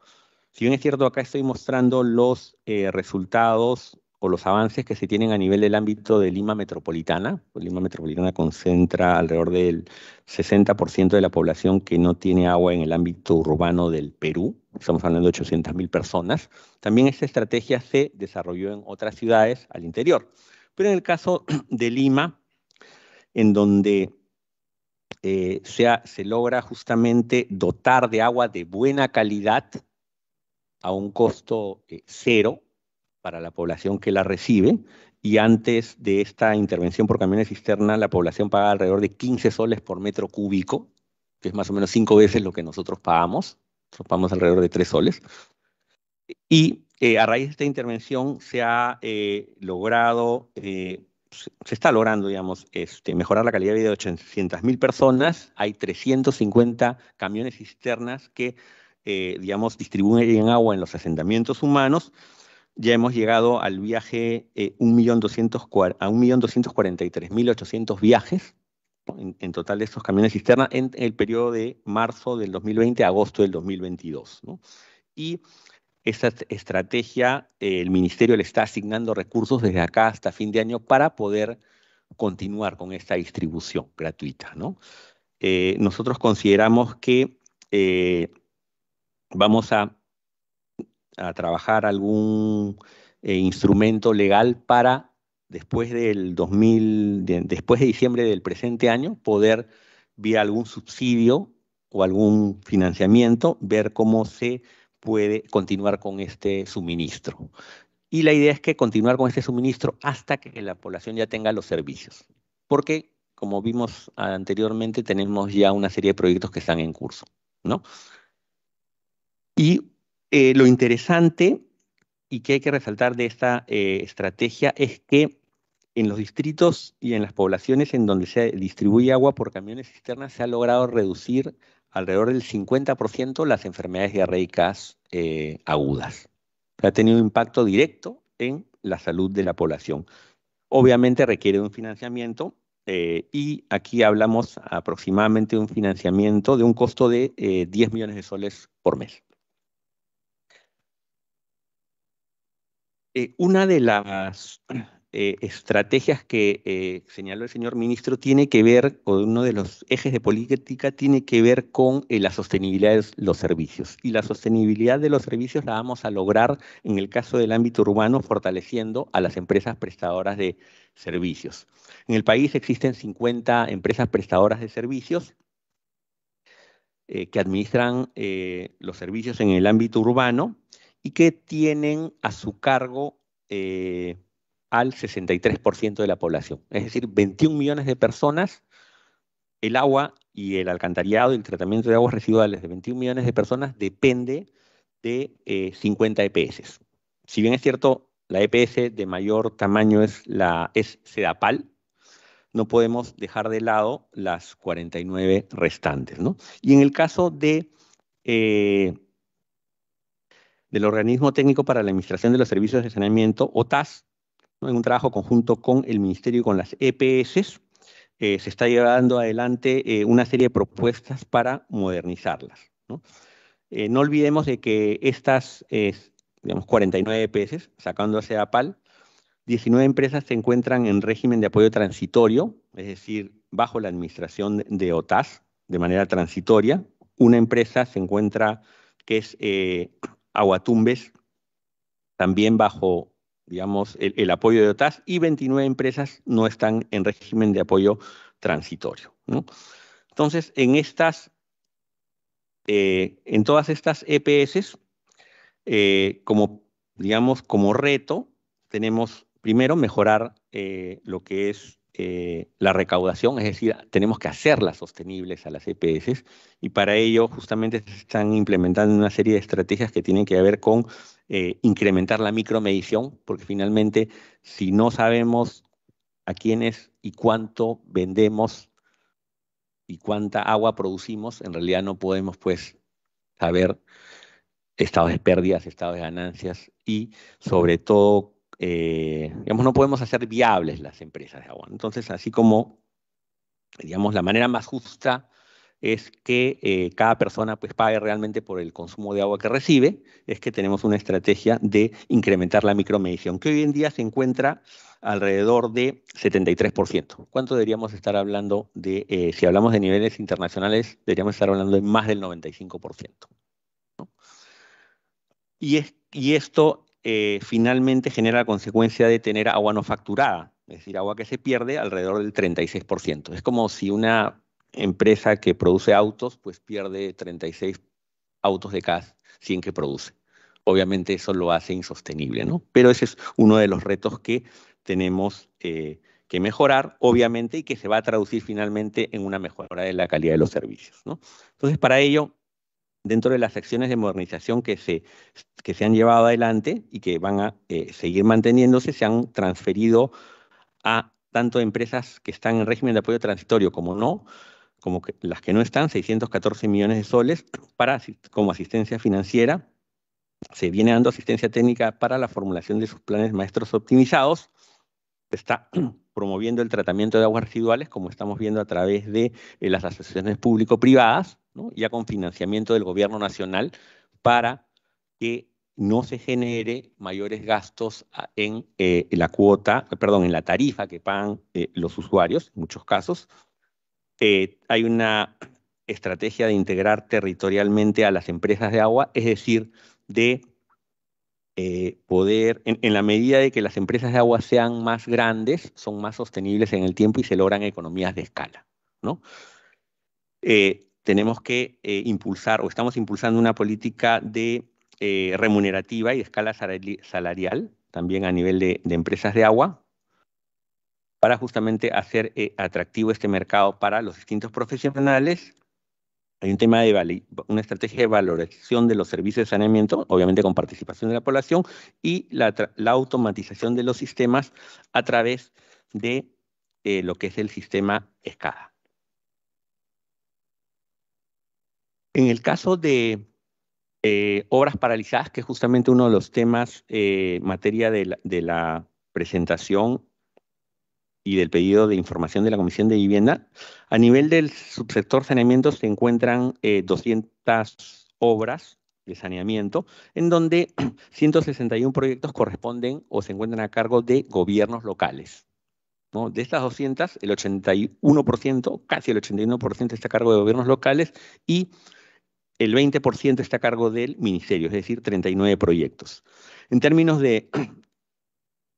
Si bien es cierto, acá estoy mostrando los resultados o los avances que se tienen a nivel del ámbito de Lima Metropolitana. Lima Metropolitana concentra alrededor del 60% de la población que no tiene agua en el ámbito urbano del Perú. Estamos hablando de 800.000 personas. También esta estrategia se desarrolló en otras ciudades al interior. Pero en el caso de Lima, en donde se logra justamente dotar de agua de buena calidad a un costo cero, para la población que la recibe, y antes de esta intervención por camiones cisterna, la población paga alrededor de 15 soles por metro cúbico, que es más o menos 5 veces lo que nosotros pagamos. Nosotros pagamos alrededor de 3 soles. Y a raíz de esta intervención se ha logrado, se está logrando, digamos, mejorar la calidad de vida de 800.000 personas. Hay 350 camiones cisternas que, digamos, distribuyen agua en los asentamientos humanos. Ya hemos llegado al viaje a 1.243.800 viajes, en total de estos camiones cisterna, en el periodo de marzo del 2020 a agosto del 2022. ¿No? Y esta estrategia, el Ministerio le está asignando recursos desde acá hasta fin de año para poder continuar con esta distribución gratuita. ¿No? Nosotros consideramos que vamos a trabajar algún instrumento legal para después de diciembre del presente año poder, vía algún subsidio o algún financiamiento, ver cómo se puede continuar con este suministro. Y la idea es que continuar con este suministro hasta que la población ya tenga los servicios. Porque, como vimos anteriormente, tenemos ya una serie de proyectos que están en curso, ¿no? Y lo interesante y que hay que resaltar de esta estrategia es que en los distritos y en las poblaciones en donde se distribuye agua por camiones cisternas se ha logrado reducir alrededor del 50% las enfermedades diarreicas agudas. Ha tenido un impacto directo en la salud de la población. Obviamente requiere de un financiamiento y aquí hablamos aproximadamente de un financiamiento de un costo de 10 millones de soles por mes. Una de las estrategias que señaló el señor ministro tiene que ver, o uno de los ejes de política tiene que ver con la sostenibilidad de los servicios. Y la sostenibilidad de los servicios la vamos a lograr, en el caso del ámbito urbano, fortaleciendo a las empresas prestadoras de servicios. En el país existen 50 empresas prestadoras de servicios que administran los servicios en el ámbito urbano, y que tienen a su cargo al 63% de la población. Es decir, 21 millones de personas, el agua y el alcantarillado y el tratamiento de aguas residuales de 21 millones de personas depende de 50 EPS. Si bien es cierto, la EPS de mayor tamaño es SEDAPAL, no podemos dejar de lado las 49 restantes, ¿no? Y en el caso del Organismo Técnico para la Administración de los Servicios de Saneamiento, OTASS, ¿no? En un trabajo conjunto con el Ministerio y con las EPS, se está llevando adelante una serie de propuestas para modernizarlas, ¿no? No olvidemos de que estas, digamos, 49 EPS, sacando a SEAPAL, 19 empresas se encuentran en régimen de apoyo transitorio, es decir, bajo la administración de OTASS, de manera transitoria. Una empresa se encuentra que es Aguatumbes, también bajo, digamos, el apoyo de OTASS, y 29 empresas no están en régimen de apoyo transitorio, ¿no? Entonces, en todas estas EPS, como reto, tenemos primero mejorar lo que es la recaudación, es decir, tenemos que hacerlas sostenibles a las EPS, y para ello justamente se están implementando una serie de estrategias que tienen que ver con incrementar la micromedición, porque finalmente si no sabemos a quiénes y cuánto vendemos y cuánta agua producimos, en realidad no podemos pues saber estados de pérdidas, estados de ganancias y sobre todo, digamos, no podemos hacer viables las empresas de agua. Entonces, así como, digamos, la manera más justa es que cada persona pues pague realmente por el consumo de agua que recibe, es que tenemos una estrategia de incrementar la micromedición, que hoy en día se encuentra alrededor de 73%. ¿Cuánto deberíamos estar hablando de, si hablamos de niveles internacionales, deberíamos estar hablando de más del 95%? ¿No? Y esto finalmente genera la consecuencia de tener agua no facturada, es decir, agua que se pierde alrededor del 36%. Es como si una empresa que produce autos, pues pierde 36 autos de cada 100 que produce. Obviamente eso lo hace insostenible, ¿no? Pero ese es uno de los retos que tenemos que mejorar, obviamente, y que se va a traducir finalmente en una mejora de la calidad de los servicios, ¿no? Entonces, para ello, dentro de las acciones de modernización que se han llevado adelante y que van a seguir manteniéndose, se han transferido a tanto empresas que están en régimen de apoyo transitorio como no, como que las que no están, 614 millones de soles para, como asistencia financiera. Se viene dando asistencia técnica para la formulación de sus planes maestros optimizados. Se está promoviendo el tratamiento de aguas residuales, como estamos viendo a través de las asociaciones público-privadas, ¿no? Ya con financiamiento del gobierno nacional para que no se genere mayores gastos en la tarifa que pagan los usuarios, en muchos casos. Hay una estrategia de integrar territorialmente a las empresas de agua, es decir, de poder, en la medida de que las empresas de agua sean más grandes, son más sostenibles en el tiempo y se logran economías de escala, ¿no? Tenemos que estamos impulsando una política de remunerativa y de escala salarial, también a nivel de empresas de agua, para justamente hacer atractivo este mercado para los distintos profesionales. Hay un tema de una estrategia de valoración de los servicios de saneamiento, obviamente con participación de la población, y la automatización de los sistemas a través de lo que es el sistema SCADA. En el caso de obras paralizadas, que es justamente uno de los temas en materia de la presentación y del pedido de información de la Comisión de Vivienda, a nivel del subsector saneamiento se encuentran 200 obras de saneamiento, en donde 161 proyectos corresponden o se encuentran a cargo de gobiernos locales, ¿no? De estas 200, el 81%, casi el 81% está a cargo de gobiernos locales y el 20% está a cargo del ministerio, es decir, 39 proyectos. En términos de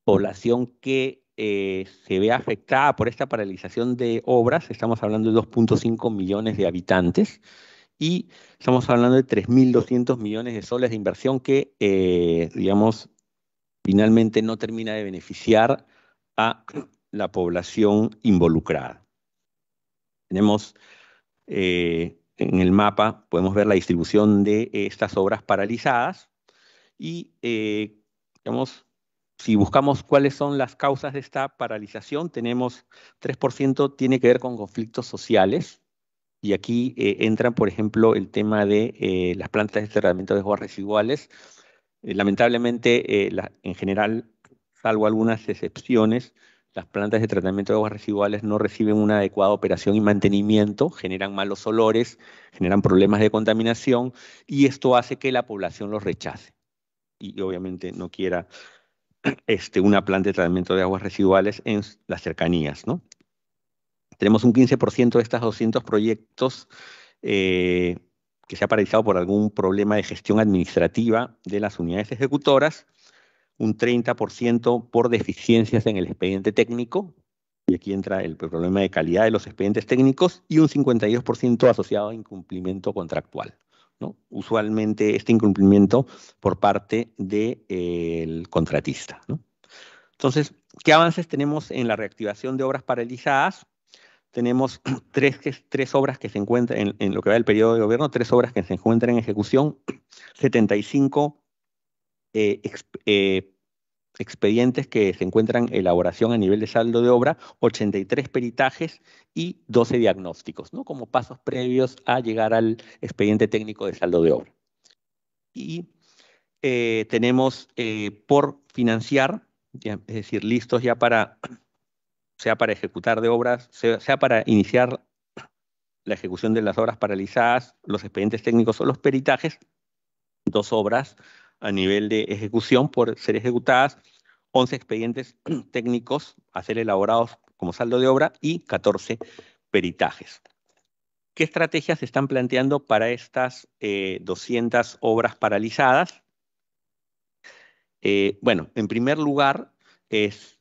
población que se ve afectada por esta paralización de obras, estamos hablando de 2.5 millones de habitantes y estamos hablando de 3.200 millones de soles de inversión que, digamos, finalmente no termina de beneficiar a la población involucrada. Tenemos en el mapa, podemos ver la distribución de estas obras paralizadas y, digamos, si buscamos cuáles son las causas de esta paralización, tenemos 3% tiene que ver con conflictos sociales, y aquí entran, por ejemplo, el tema de las plantas de tratamiento de aguas residuales. Lamentablemente, en general, salvo algunas excepciones, las plantas de tratamiento de aguas residuales no reciben una adecuada operación y mantenimiento, generan malos olores, generan problemas de contaminación, y esto hace que la población los rechace y obviamente no quiera una planta de tratamiento de aguas residuales en las cercanías, ¿no? Tenemos un 15% de estos 200 proyectos que se ha paralizado por algún problema de gestión administrativa de las unidades ejecutoras, un 30% por deficiencias en el expediente técnico, y aquí entra el problema de calidad de los expedientes técnicos, y un 52% asociado a incumplimiento contractual, ¿no? Usualmente este incumplimiento por parte del contratista, ¿no? Entonces, ¿qué avances tenemos en la reactivación de obras paralizadas? Tenemos tres obras que se encuentran, en lo que va del periodo de gobierno, tres obras que se encuentran en ejecución, 75 expedientes que se encuentran en elaboración a nivel de saldo de obra, 83 peritajes y 12 diagnósticos, ¿no? Como pasos previos a llegar al expediente técnico de saldo de obra. y tenemos por financiar, es decir, listos ya para, sea para ejecutar de obras, sea para iniciar la ejecución de las obras paralizadas, los expedientes técnicos o los peritajes, 2 obras a nivel de ejecución por ser ejecutadas, 11 expedientes técnicos a ser elaborados como saldo de obra y 14 peritajes. ¿Qué estrategias se están planteando para estas 200 obras paralizadas? Bueno, en primer lugar es,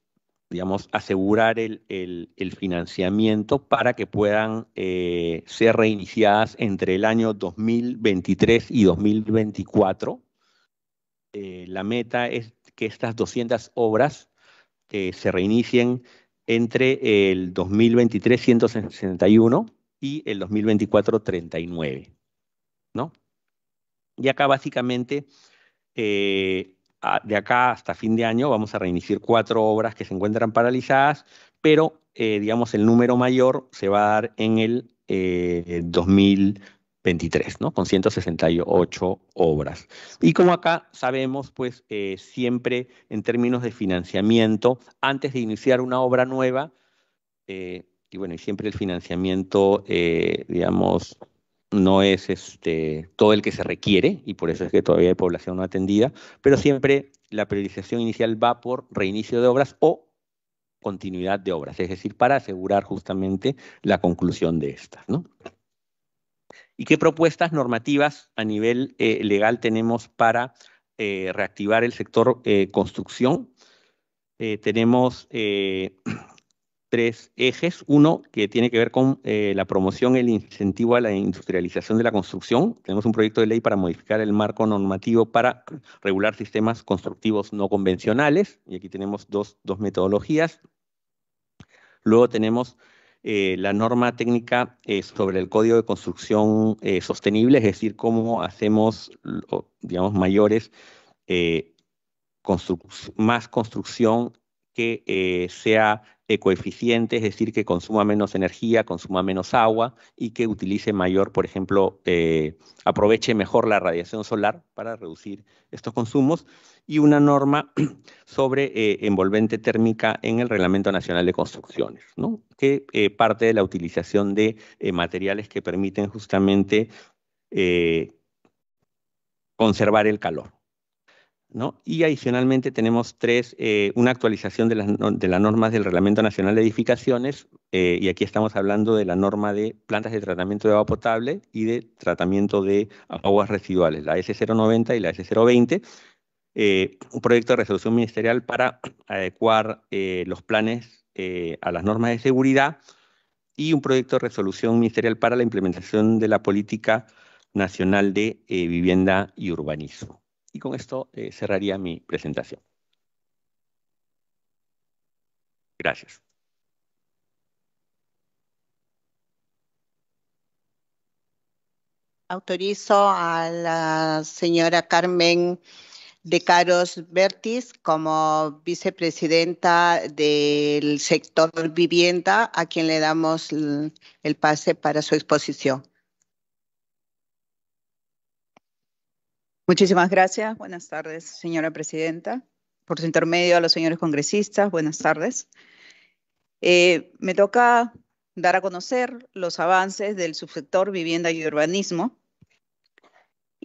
digamos, asegurar el financiamiento para que puedan ser reiniciadas entre el año 2023 y 2024. La meta es que estas 200 obras se reinicien entre el 2023 161 y el 2024 39, ¿no? Y acá básicamente, de acá hasta fin de año vamos a reiniciar 4 obras que se encuentran paralizadas, pero digamos el número mayor se va a dar en el 2023, ¿no? Con 168 obras. Y como acá sabemos, pues siempre en términos de financiamiento, antes de iniciar una obra nueva, y bueno, y siempre el financiamiento, digamos, no es todo el que se requiere, y por eso es que todavía hay población no atendida, pero siempre la priorización inicial va por reinicio de obras o continuidad de obras, es decir, para asegurar justamente la conclusión de estas, ¿no? ¿Y qué propuestas normativas a nivel legal tenemos para reactivar el sector construcción? Tenemos 3 ejes. Uno que tiene que ver con la promoción, el incentivo a la industrialización de la construcción. Tenemos un proyecto de ley para modificar el marco normativo para regular sistemas constructivos no convencionales. Y aquí tenemos dos metodologías. Luego tenemos la norma técnica sobre el Código de Construcción Sostenible, es decir, cómo hacemos, digamos, mayores, más construcción que sea ecoeficiente, es decir, que consuma menos energía, consuma menos agua y que utilice mayor, por ejemplo, aproveche mejor la radiación solar para reducir estos consumos. Y una norma sobre envolvente térmica en el Reglamento Nacional de Construcciones, ¿no? Que parte de la utilización de materiales que permiten justamente conservar el calor, ¿no? Y adicionalmente tenemos una actualización de las normas del Reglamento Nacional de Edificaciones, y aquí estamos hablando de la norma de plantas de tratamiento de agua potable y de tratamiento de aguas residuales, la S090 y la S020, un proyecto de resolución ministerial para adecuar los planes a las normas de seguridad y un proyecto de resolución ministerial para la implementación de la Política Nacional de Vivienda y Urbanismo. Y con esto cerraría mi presentación. Gracias. Autorizo a la señora Carmen Lecaros Vértiz como vicepresidenta del sector vivienda, a quien le damos el pase para su exposición. Muchísimas gracias. Buenas tardes, señora presidenta. Por su intermedio a los señores congresistas, buenas tardes. Me toca dar a conocer los avances del subsector vivienda y urbanismo.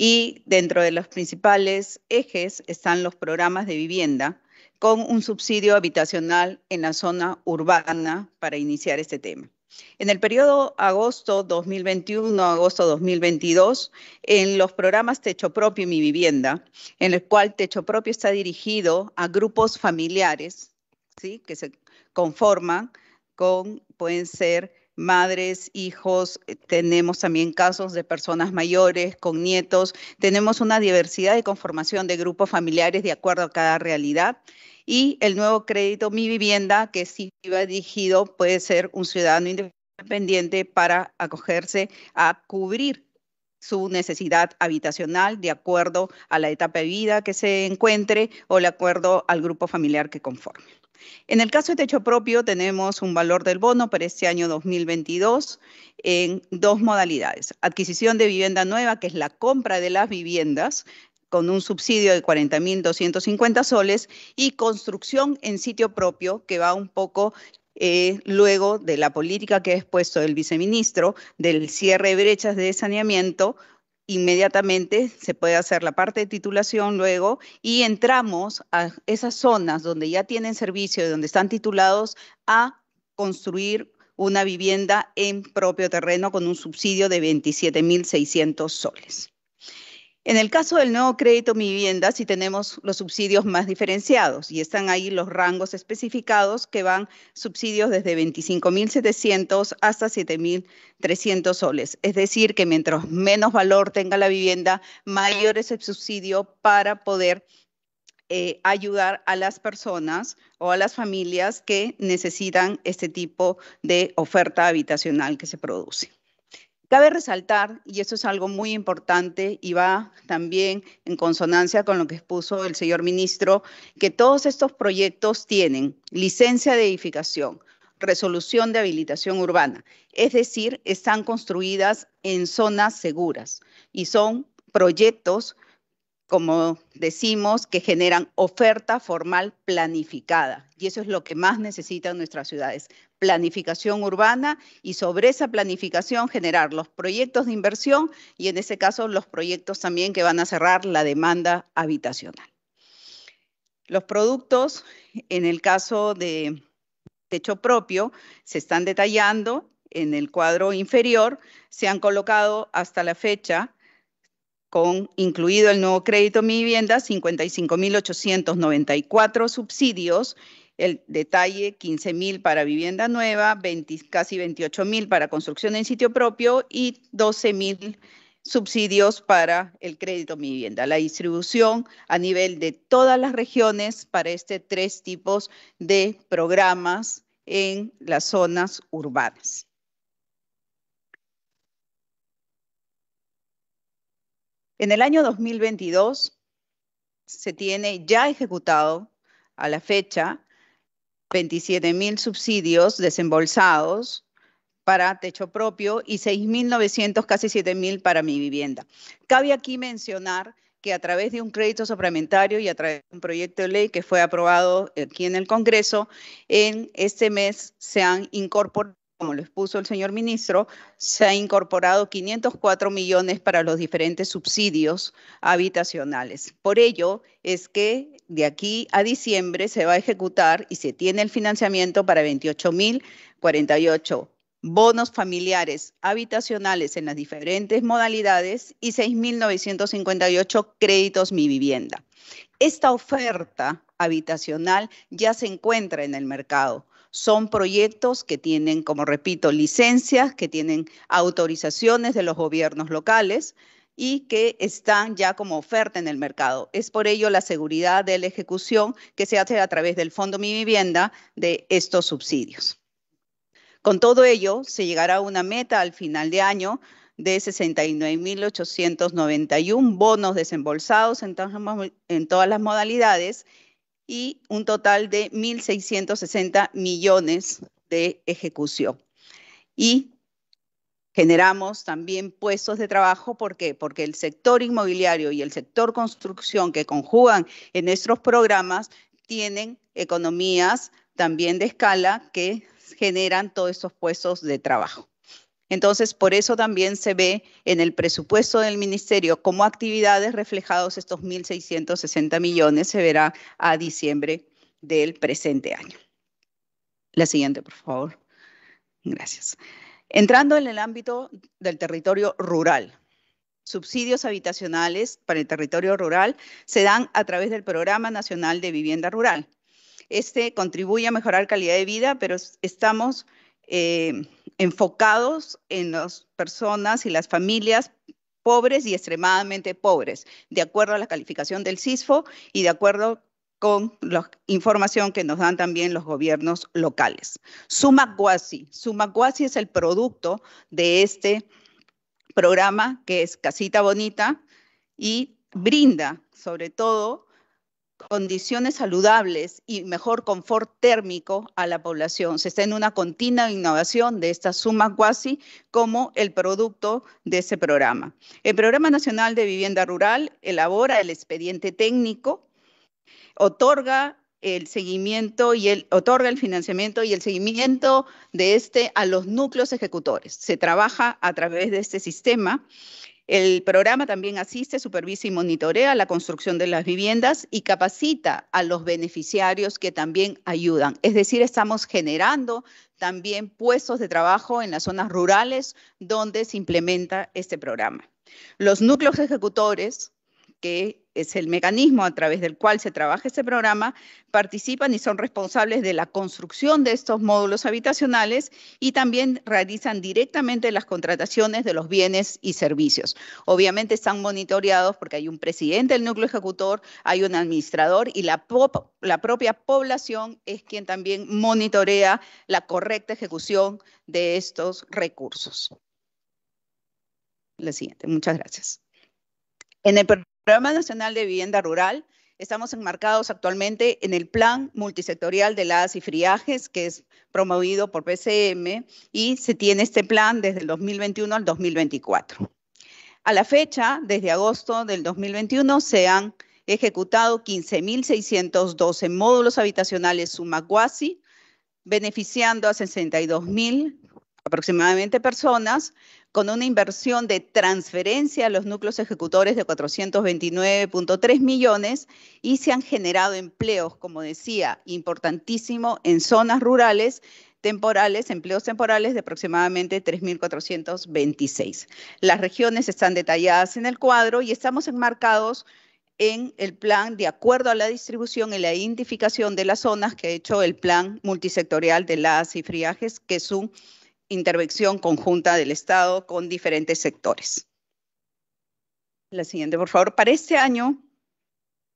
Y dentro de los principales ejes están los programas de vivienda con un subsidio habitacional en la zona urbana para iniciar este tema. En el periodo agosto 2021 a agosto 2022, en los programas Techo Propio y Mi Vivienda, en el cual Techo Propio está dirigido a grupos familiares, ¿sí? Que se conforman con, pueden ser madres, hijos, tenemos también casos de personas mayores, con nietos, tenemos una diversidad de conformación de grupos familiares de acuerdo a cada realidad. Y el nuevo crédito Mi Vivienda, que si va dirigido, puede ser un ciudadano independiente para acogerse a cubrir su necesidad habitacional de acuerdo a la etapa de vida que se encuentre o de acuerdo al grupo familiar que conforme. En el caso de Techo Propio tenemos un valor del bono para este año 2022 en 2 modalidades. Adquisición de vivienda nueva, que es la compra de las viviendas con un subsidio de 40.250 soles, y construcción en sitio propio, que va un poco luego de la política que ha expuesto el viceministro del cierre de brechas de saneamiento. Inmediatamente se puede hacer la parte de titulación luego, y entramos a esas zonas donde ya tienen servicio y donde están titulados a construir una vivienda en propio terreno con un subsidio de 27.600 soles. En el caso del nuevo crédito Mi Vivienda, sí tenemos los subsidios más diferenciados, y están ahí los rangos especificados, que van subsidios desde 25.700 hasta 7.300 soles. Es decir, que mientras menos valor tenga la vivienda, mayor es el subsidio para poder ayudar a las personas o a las familias que necesitan este tipo de oferta habitacional que se produce. Cabe resaltar, y eso es algo muy importante y va también en consonancia con lo que expuso el señor ministro, que todos estos proyectos tienen licencia de edificación, resolución de habilitación urbana, es decir, están construidas en zonas seguras y son proyectos, como decimos, que generan oferta formal planificada, y eso es lo que más necesitan nuestras ciudades. Planificación urbana, y sobre esa planificación generar los proyectos de inversión y en ese caso los proyectos también que van a cerrar la demanda habitacional. Los productos, en el caso de techo propio, se están detallando en el cuadro inferior, se han colocado hasta la fecha, con incluido el nuevo crédito Mi Vivienda, 55.894 subsidios. El detalle, 15.000 para vivienda nueva, casi 28.000 para construcción en sitio propio y 12.000 subsidios para el crédito Mi Vivienda. La distribución a nivel de todas las regiones para este tres tipos de programas en las zonas urbanas. En el año 2022 se tiene ya ejecutado a la fecha 27.000 subsidios desembolsados para techo propio y 6.900, casi 7.000 para Mi Vivienda. Cabe aquí mencionar que a través de un crédito suplementario y a través de un proyecto de ley que fue aprobado aquí en el Congreso, en este mes se han incorporado, como lo expuso el señor ministro, se han incorporado 504 millones para los diferentes subsidios habitacionales. Por ello es que de aquí a diciembre se va a ejecutar y se tiene el financiamiento para 28.048 bonos familiares habitacionales en las diferentes modalidades y 6.958 créditos Mi Vivienda. Esta oferta habitacional ya se encuentra en el mercado. Son proyectos que tienen, como repito, licencias, que tienen autorizaciones de los gobiernos locales y que están ya como oferta en el mercado. Es por ello la seguridad de la ejecución que se hace a través del Fondo Mi Vivienda de estos subsidios. Con todo ello, se llegará a una meta al final de año de 69.891 bonos desembolsados en todas las modalidades y un total de 1.660 millones de ejecución. Y generamos también puestos de trabajo. ¿Por qué? Porque el sector inmobiliario y el sector construcción que conjugan en nuestros programas tienen economías también de escala que generan todos estos puestos de trabajo. Entonces, por eso también se ve en el presupuesto del ministerio como actividades reflejados estos 1.660 millones, se verá a diciembre del presente año. La siguiente, por favor. Gracias. Entrando en el ámbito del territorio rural, subsidios habitacionales para el territorio rural se dan a través del Programa Nacional de Vivienda Rural. Este contribuye a mejorar calidad de vida, pero estamos enfocados en las personas y las familias pobres y extremadamente pobres, de acuerdo a la calificación del CISFO y de acuerdo con la información que nos dan también los gobiernos locales. Suma Guasi es el producto de este programa, que es Casita Bonita, y brinda sobre todo condiciones saludables y mejor confort térmico a la población. Se está en una continua innovación de esta suma cuasi como el producto de ese programa. El Programa Nacional de Vivienda Rural elabora el expediente técnico, otorga el financiamiento y el seguimiento de este a los núcleos ejecutores. Se trabaja a través de este sistema. El programa también asiste, supervisa y monitorea la construcción de las viviendas y capacita a los beneficiarios que también ayudan. Es decir, estamos generando también puestos de trabajo en las zonas rurales donde se implementa este programa. Los núcleos ejecutores, que es el mecanismo a través del cual se trabaja este programa, participan y son responsables de la construcción de estos módulos habitacionales y también realizan directamente las contrataciones de los bienes y servicios. Obviamente están monitoreados porque hay un presidente del núcleo ejecutor, hay un administrador y la propia población es quien también monitorea la correcta ejecución de estos recursos. La siguiente, muchas gracias. En el Programa Nacional de Vivienda Rural, estamos enmarcados actualmente en el Plan Multisectorial de Heladas y Friajes, que es promovido por PCM, y se tiene este plan desde el 2021 al 2024. A la fecha, desde agosto del 2021, se han ejecutado 15.612 módulos habitacionales suma cuasi, beneficiando a 62.000 aproximadamente personas, con una inversión de transferencia a los núcleos ejecutores de 429.3 millones y se han generado empleos, como decía, importantísimo en zonas rurales temporales, empleos temporales de aproximadamente 3.426. Las regiones están detalladas en el cuadro y estamos enmarcados en el plan de acuerdo a la distribución y la identificación de las zonas que ha hecho el Plan Multisectorial de Heladas y Friajes, que es un intervención conjunta del Estado con diferentes sectores. La siguiente, por favor. Para este año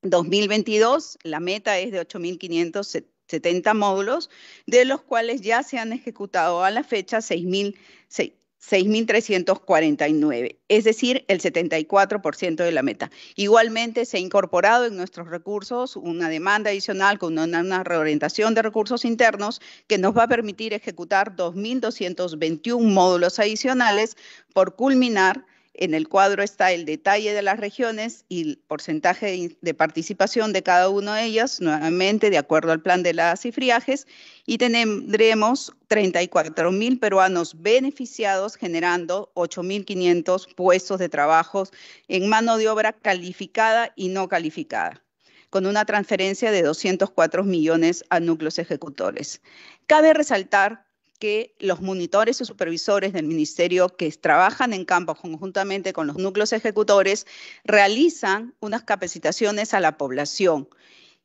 2022, la meta es de 8.570 módulos, de los cuales ya se han ejecutado a la fecha 6.349, es decir, el 74% de la meta. Igualmente, se ha incorporado en nuestros recursos una demanda adicional con una reorientación de recursos internos que nos va a permitir ejecutar 2.221 módulos adicionales por culminar. En el cuadro está el detalle de las regiones y el porcentaje de participación de cada uno de ellas, nuevamente de acuerdo al plan de heladas y friajes, y tendremos 34.000 peruanos beneficiados, generando 8.500 puestos de trabajo en mano de obra calificada y no calificada, con una transferencia de 204 millones a núcleos ejecutores. Cabe resaltar que los monitores y supervisores del ministerio que trabajan en campo conjuntamente con los núcleos ejecutores realizan unas capacitaciones a la población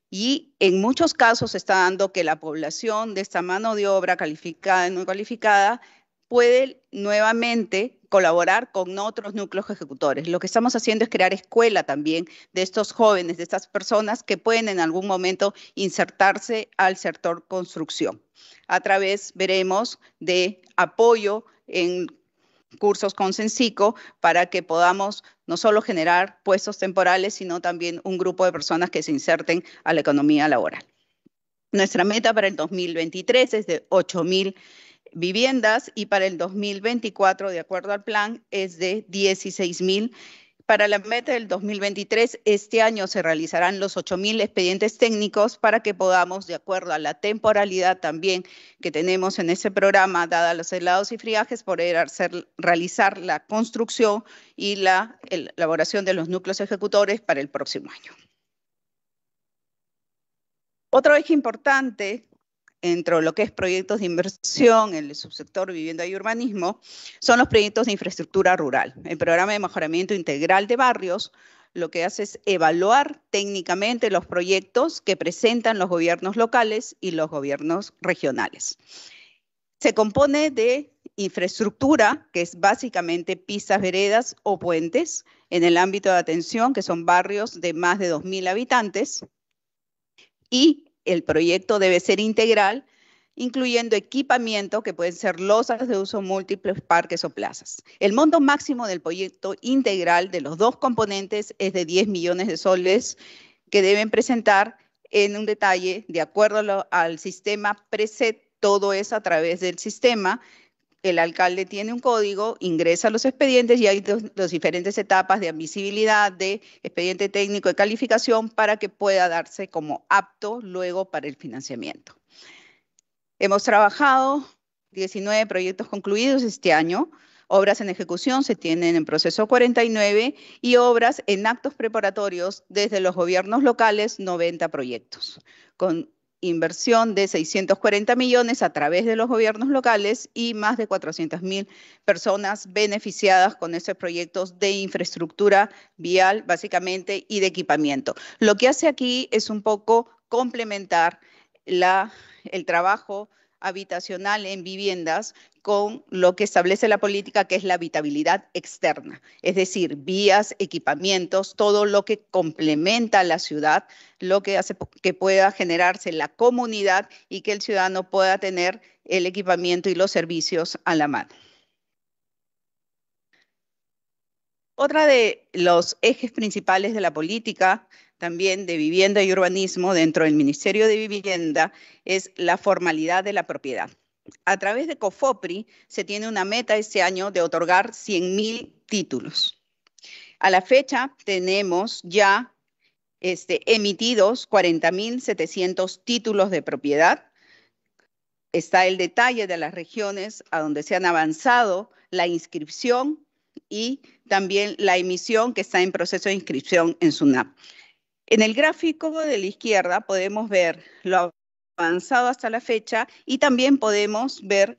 y en muchos casos se está dando que la población de esta mano de obra calificada y no calificada puede nuevamente colaborar con otros núcleos ejecutores. Lo que estamos haciendo es crear escuela también de estos jóvenes, de estas personas que pueden en algún momento insertarse al sector construcción. A través, veremos, de apoyo en cursos con Sensico para que podamos no solo generar puestos temporales, sino también un grupo de personas que se inserten a la economía laboral. Nuestra meta para el 2023 es de 8.000 viviendas y para el 2024, de acuerdo al plan, es de 16.000. Para la meta del 2023, este año se realizarán los 8.000 expedientes técnicos para que podamos, de acuerdo a la temporalidad también que tenemos en este programa, dada los helados y friajes, poder realizar la construcción y la elaboración de los núcleos ejecutores para el próximo año. Otro eje importante entre lo que es proyectos de inversión en el subsector vivienda y urbanismo, son los proyectos de infraestructura rural. El programa de mejoramiento integral de barrios lo que hace es evaluar técnicamente los proyectos que presentan los gobiernos locales y los gobiernos regionales. Se compone de infraestructura, que es básicamente pistas, veredas o puentes, en el ámbito de atención, que son barrios de más de 2.000 habitantes, y el proyecto debe ser integral, incluyendo equipamiento que pueden ser losas de uso múltiple, parques o plazas. El monto máximo del proyecto integral de los dos componentes es de 10 millones de soles que deben presentar en un detalle de acuerdo al sistema preset. Todo es a través del sistema. El alcalde tiene un código, ingresa los expedientes y hay dos diferentes etapas de admisibilidad, de expediente técnico de calificación para que pueda darse como apto luego para el financiamiento. Hemos trabajado 19 proyectos concluidos este año. Obras en ejecución se tienen en proceso 49 y obras en actos preparatorios desde los gobiernos locales, 90 proyectos, con inversión de 640 millones a través de los gobiernos locales y más de 400.000 personas beneficiadas con estos proyectos de infraestructura vial, básicamente, y de equipamiento. Lo que hace aquí es un poco complementar el trabajo habitacional en viviendas con lo que establece la política, que es la habitabilidad externa, es decir, vías, equipamientos, todo lo que complementa a la ciudad, lo que hace que pueda generarse la comunidad y que el ciudadano pueda tener el equipamiento y los servicios a la mano. Otra de los ejes principales de la política también de vivienda y urbanismo dentro del Ministerio de Vivienda es la formalidad de la propiedad. A través de COFOPRI se tiene una meta este año de otorgar 100.000 títulos. A la fecha tenemos ya emitidos 40.700 títulos de propiedad. Está el detalle de las regiones a donde se han avanzado la inscripción y también la emisión que está en proceso de inscripción en SUNASS. En el gráfico de la izquierda podemos ver lo avanzado hasta la fecha y también podemos ver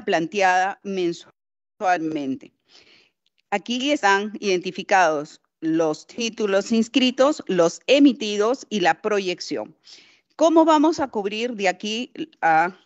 la planteada mensualmente. Aquí están identificados los títulos inscritos, los emitidos y la proyección. ¿Cómo vamos a cubrir de aquí a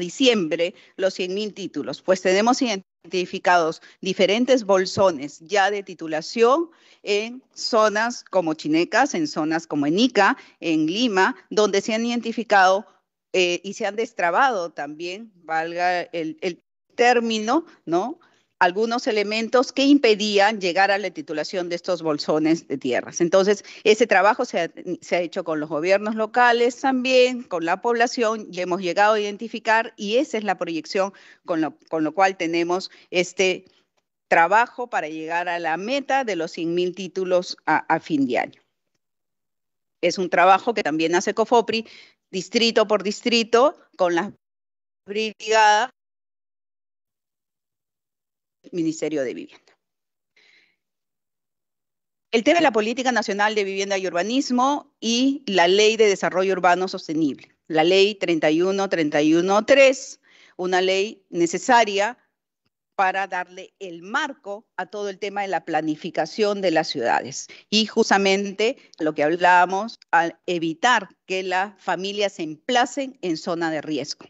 diciembre los 100.000 títulos? Pues tenemos identificados diferentes bolsones ya de titulación en zonas como Chinecas, en zonas como en Ica, en Lima, donde se han identificado y se han destrabado también, valga el término, ¿no?, algunos elementos que impedían llegar a la titulación de estos bolsones de tierras. Entonces, ese trabajo se ha hecho con los gobiernos locales también, con la población, y hemos llegado a identificar, y esa es la proyección con lo cual tenemos este trabajo para llegar a la meta de los 100.000 títulos a fin de año. Es un trabajo que también hace COFOPRI, distrito por distrito, con las brigadas, Ministerio de Vivienda. El tema de la Política Nacional de Vivienda y Urbanismo y la Ley de Desarrollo Urbano Sostenible, la Ley 31313, una ley necesaria para darle el marco a todo el tema de la planificación de las ciudades y justamente lo que hablábamos, al evitar que las familias se emplacen en zona de riesgo.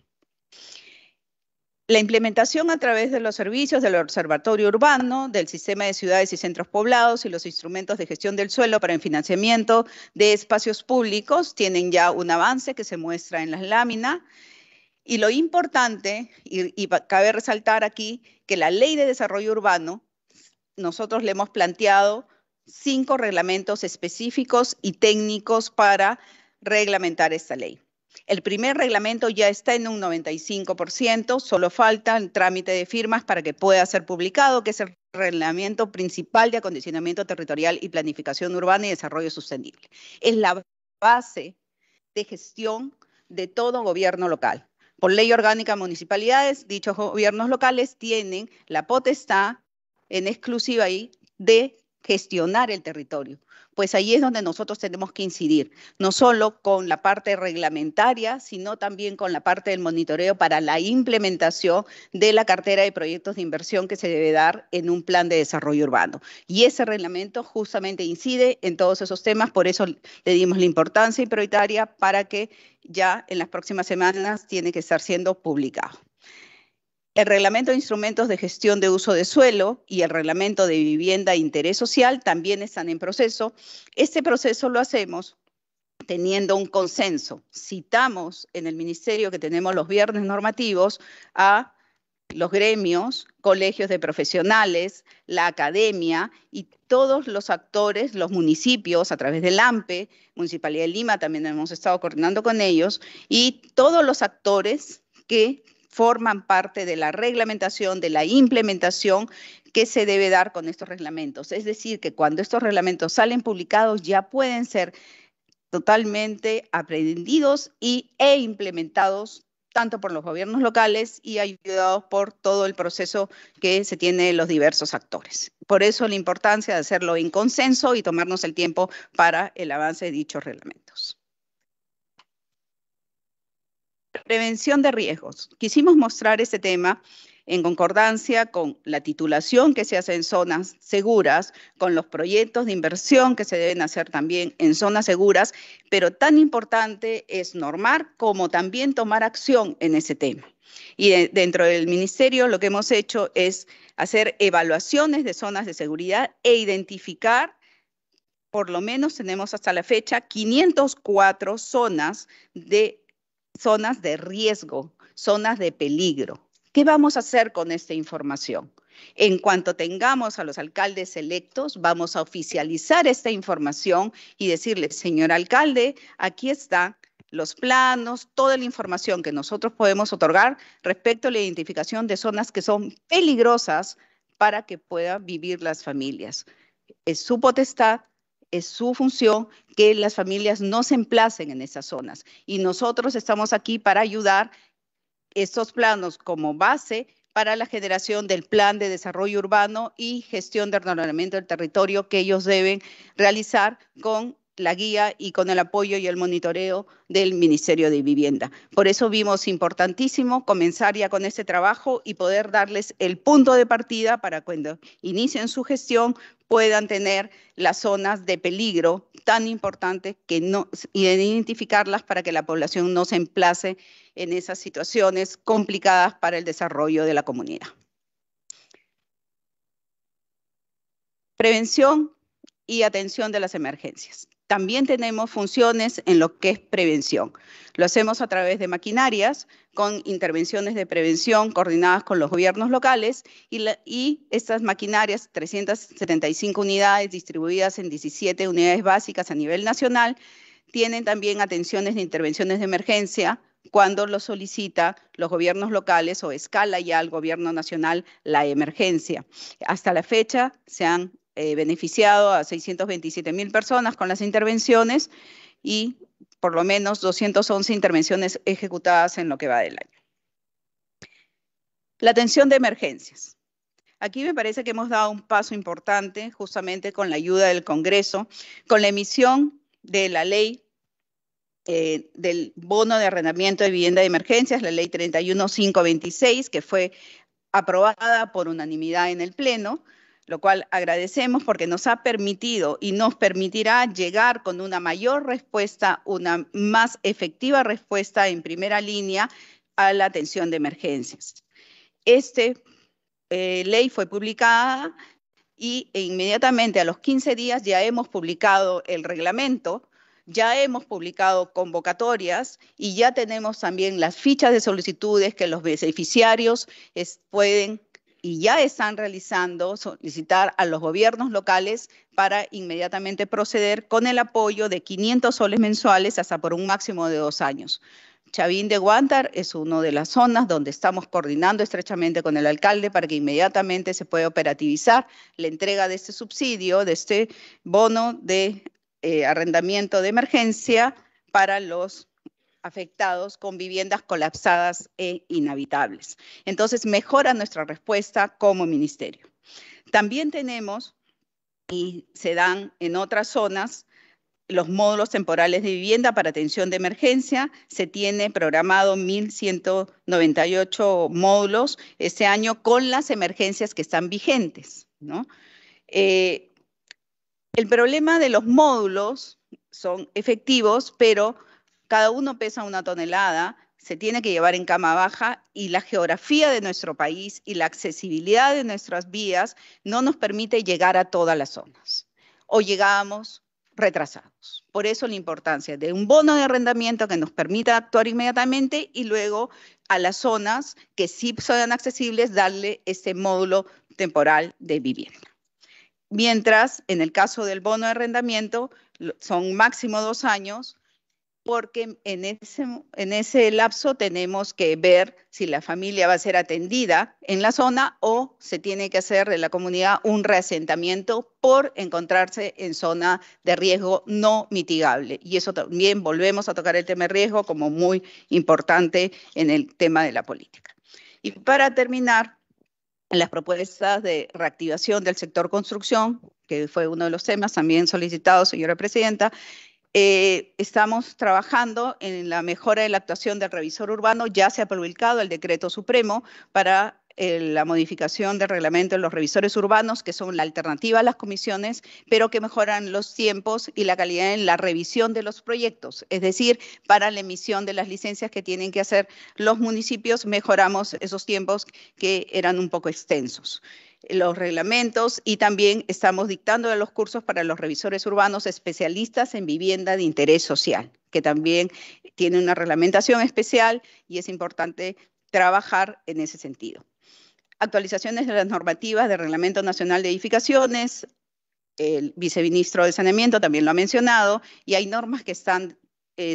La implementación a través de los servicios del Observatorio Urbano, del Sistema de Ciudades y Centros Poblados y los instrumentos de gestión del suelo para el financiamiento de espacios públicos tienen ya un avance que se muestra en las láminas. Y lo importante, y cabe resaltar aquí, que la Ley de Desarrollo Urbano, nosotros le hemos planteado 5 reglamentos específicos y técnicos para reglamentar esta ley. El primer reglamento ya está en un 95%, solo falta el trámite de firmas para que pueda ser publicado, que es el reglamento principal de acondicionamiento territorial y planificación urbana y desarrollo sostenible. Es la base de gestión de todo gobierno local. Por ley orgánica de municipalidades, dichos gobiernos locales tienen la potestad en exclusiva ahí de gestionar el territorio, pues ahí es donde nosotros tenemos que incidir, no solo con la parte reglamentaria, sino también con la parte del monitoreo para la implementación de la cartera de proyectos de inversión que se debe dar en un plan de desarrollo urbano. Y ese reglamento justamente incide en todos esos temas, por eso le dimos la importancia y prioritaria para que ya en las próximas semanas tiene que estar siendo publicado. El reglamento de instrumentos de gestión de uso de suelo y el reglamento de vivienda de interés social también están en proceso. Este proceso lo hacemos teniendo un consenso. Citamos en el ministerio que tenemos los viernes normativos a los gremios, colegios de profesionales, la academia y todos los actores, los municipios a través del AMPE, Municipalidad de Lima, también hemos estado coordinando con ellos, y todos los actores que forman parte de la reglamentación, de la implementación que se debe dar con estos reglamentos. Es decir, que cuando estos reglamentos salen publicados ya pueden ser totalmente aprendidos e implementados tanto por los gobiernos locales y ayudados por todo el proceso que se tiene de los diversos actores. Por eso la importancia de hacerlo en consenso y tomarnos el tiempo para el avance de dichos reglamentos. Prevención de riesgos. Quisimos mostrar este tema en concordancia con la titulación que se hace en zonas seguras, con los proyectos de inversión que se deben hacer también en zonas seguras, pero tan importante es normar como también tomar acción en ese tema. Y dentro del ministerio lo que hemos hecho es hacer evaluaciones de zonas de seguridad e identificar, por lo menos tenemos hasta la fecha, 504 zonas de riesgo, zonas de peligro. ¿Qué vamos a hacer con esta información? En cuanto tengamos a los alcaldes electos, vamos a oficializar esta información y decirles, señor alcalde, aquí están los planos, toda la información que nosotros podemos otorgar respecto a la identificación de zonas que son peligrosas para que puedan vivir las familias. Es su potestad. Es su función que las familias no se emplacen en esas zonas. Y nosotros estamos aquí para ayudar estos planos como base para la generación del plan de desarrollo urbano y gestión de ordenamiento del territorio que ellos deben realizar con la guía y con el apoyo y el monitoreo del Ministerio de Vivienda. Por eso vimos importantísimo comenzar ya con este trabajo y poder darles el punto de partida para cuando inicien su gestión puedan tener las zonas de peligro tan importantes que no, y identificarlas para que la población no se emplace en esas situaciones complicadas para el desarrollo de la comunidad. Prevención y atención de las emergencias. También tenemos funciones en lo que es prevención. Lo hacemos a través de maquinarias, con intervenciones de prevención coordinadas con los gobiernos locales y estas maquinarias, 375 unidades distribuidas en 17 unidades básicas a nivel nacional, tienen también atenciones de intervenciones de emergencia cuando lo solicita los gobiernos locales o escala ya al gobierno nacional la emergencia. Hasta la fecha se han beneficiado a 627.000 personas con las intervenciones y por lo menos 211 intervenciones ejecutadas en lo que va del año. La atención de emergencias. Aquí me parece que hemos dado un paso importante justamente con la ayuda del Congreso, con la emisión de la ley del bono de arrendamiento de vivienda de emergencias, la ley 31526, que fue aprobada por unanimidad en el Pleno, lo cual agradecemos porque nos ha permitido y nos permitirá llegar con una mayor respuesta, una más efectiva respuesta en primera línea a la atención de emergencias. Esta ley fue publicada y inmediatamente a los 15 días ya hemos publicado el reglamento, ya hemos publicado convocatorias y ya tenemos también las fichas de solicitudes que los beneficiarios pueden y ya están realizando solicitar a los gobiernos locales para inmediatamente proceder con el apoyo de 500 soles mensuales hasta por un máximo de 2 años. Chavín de Huántar es una de las zonas donde estamos coordinando estrechamente con el alcalde para que inmediatamente se pueda operativizar la entrega de este subsidio, de este bono de arrendamiento de emergencia para los afectados con viviendas colapsadas e inhabitables. Entonces, mejora nuestra respuesta como ministerio. También tenemos, y se dan en otras zonas, los módulos temporales de vivienda para atención de emergencia. Se tiene programado 1.198 módulos este año con las emergencias que están vigentes, ¿no? El problema de los módulos son efectivos, pero cada uno pesa 1 tonelada, se tiene que llevar en cama baja y la geografía de nuestro país y la accesibilidad de nuestras vías no nos permite llegar a todas las zonas. O llegamos retrasados. Por eso la importancia de un bono de arrendamiento que nos permita actuar inmediatamente y luego a las zonas que sí sean accesibles darle este módulo temporal de vivienda. Mientras, en el caso del bono de arrendamiento, son máximo 2 años, porque en ese lapso tenemos que ver si la familia va a ser atendida en la zona o se tiene que hacer de la comunidad un reasentamiento por encontrarse en zona de riesgo no mitigable. Y eso también volvemos a tocar el tema de riesgo como muy importante en el tema de la política. Y para terminar, las propuestas de reactivación del sector construcción, que fue uno de los temas también solicitados, señora presidenta, estamos trabajando en la mejora de la actuación del revisor urbano. Ya se ha publicado el Decreto Supremo para la modificación del reglamento de los revisores urbanos, que son la alternativa a las comisiones, pero que mejoran los tiempos y la calidad en la revisión de los proyectos. Es decir, para la emisión de las licencias que tienen que hacer los municipios, mejoramos esos tiempos que eran un poco extensos. Los reglamentos y también estamos dictando los cursos para los revisores urbanos especialistas en vivienda de interés social, que también tiene una reglamentación especial y es importante trabajar en ese sentido. Actualizaciones de las normativas del Reglamento Nacional de Edificaciones, el viceministro de Saneamiento también lo ha mencionado, y hay normas que están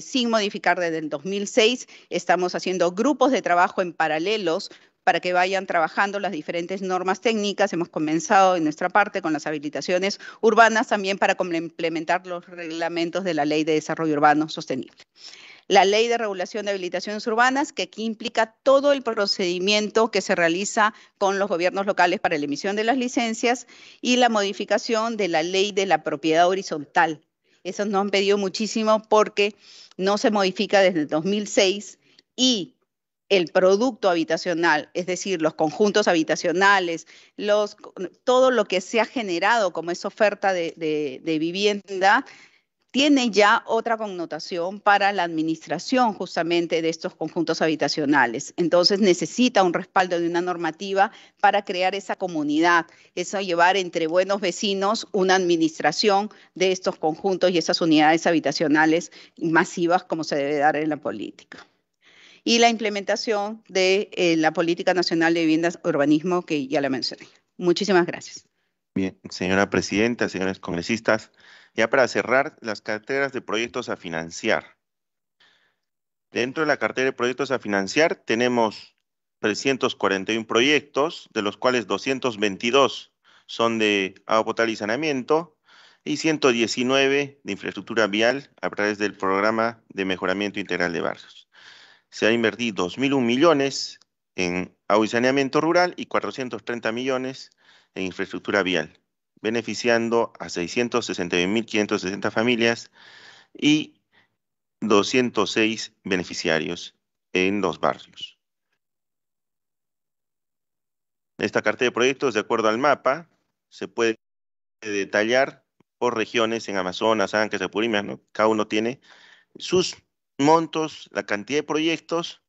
sin modificar desde el 2006. Estamos haciendo grupos de trabajo en paralelos para que vayan trabajando las diferentes normas técnicas. Hemos comenzado en nuestra parte con las habilitaciones urbanas, también para complementar los reglamentos de la Ley de Desarrollo Urbano Sostenible. La Ley de Regulación de Habilitaciones Urbanas, que aquí implica todo el procedimiento que se realiza con los gobiernos locales para la emisión de las licencias, y la modificación de la Ley de la Propiedad Horizontal. Eso nos han pedido muchísimo porque no se modifica desde el 2006 y el producto habitacional, es decir, los conjuntos habitacionales, todo lo que se ha generado como esa oferta de vivienda, tiene ya otra connotación para la administración justamente de estos conjuntos habitacionales. Entonces necesita un respaldo de una normativa para crear esa comunidad, eso llevar entre buenos vecinos una administración de estos conjuntos y esas unidades habitacionales masivas como se debe dar en la política. Y la implementación de la Política Nacional de Viviendas Urbanismo, que ya la mencioné. Muchísimas gracias. Bien, señora presidenta, señores congresistas. Ya para cerrar, las carteras de proyectos a financiar. Dentro de la cartera de proyectos a financiar tenemos 341 proyectos, de los cuales 222 son de agua potable y saneamiento y 119 de infraestructura vial a través del programa de mejoramiento integral de barrios. Se han invertido 2.001 millones en agua y saneamiento rural y 430 millones en infraestructura vial, beneficiando a 661.560 familias y 206 beneficiarios en los barrios. Esta cartera de proyectos, de acuerdo al mapa, se puede detallar por regiones en Amazonas, Ancash, Apurímac, ¿no? Cada uno tiene sus montos, la cantidad de proyectos,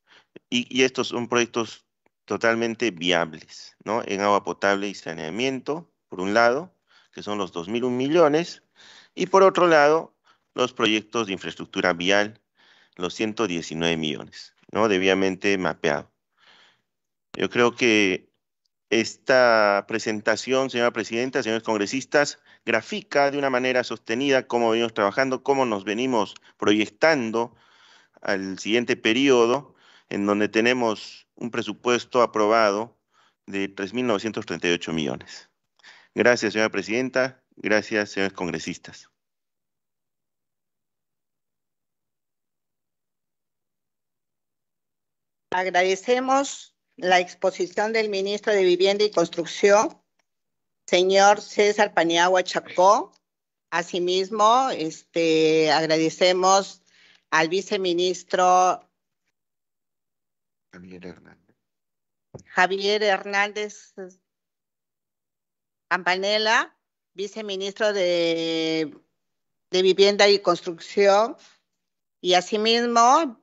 y estos son proyectos totalmente viables, ¿no? En agua potable y saneamiento, por un lado, que son los 2.001 millones, y por otro lado, los proyectos de infraestructura vial, los 119 millones, ¿no? Debidamente mapeado. Yo creo que esta presentación, señora presidenta, señores congresistas, grafica de una manera sostenida cómo venimos trabajando, cómo nos venimos proyectando al siguiente periodo, en donde tenemos un presupuesto aprobado de 3.938 millones. Gracias, señora presidenta. Gracias, señores congresistas. Agradecemos la exposición del ministro de Vivienda y Construcción, señor César Paniagua Chacón. Asimismo, agradecemos al viceministro Javier Hernández Campanella, viceministro de Vivienda y Construcción, y asimismo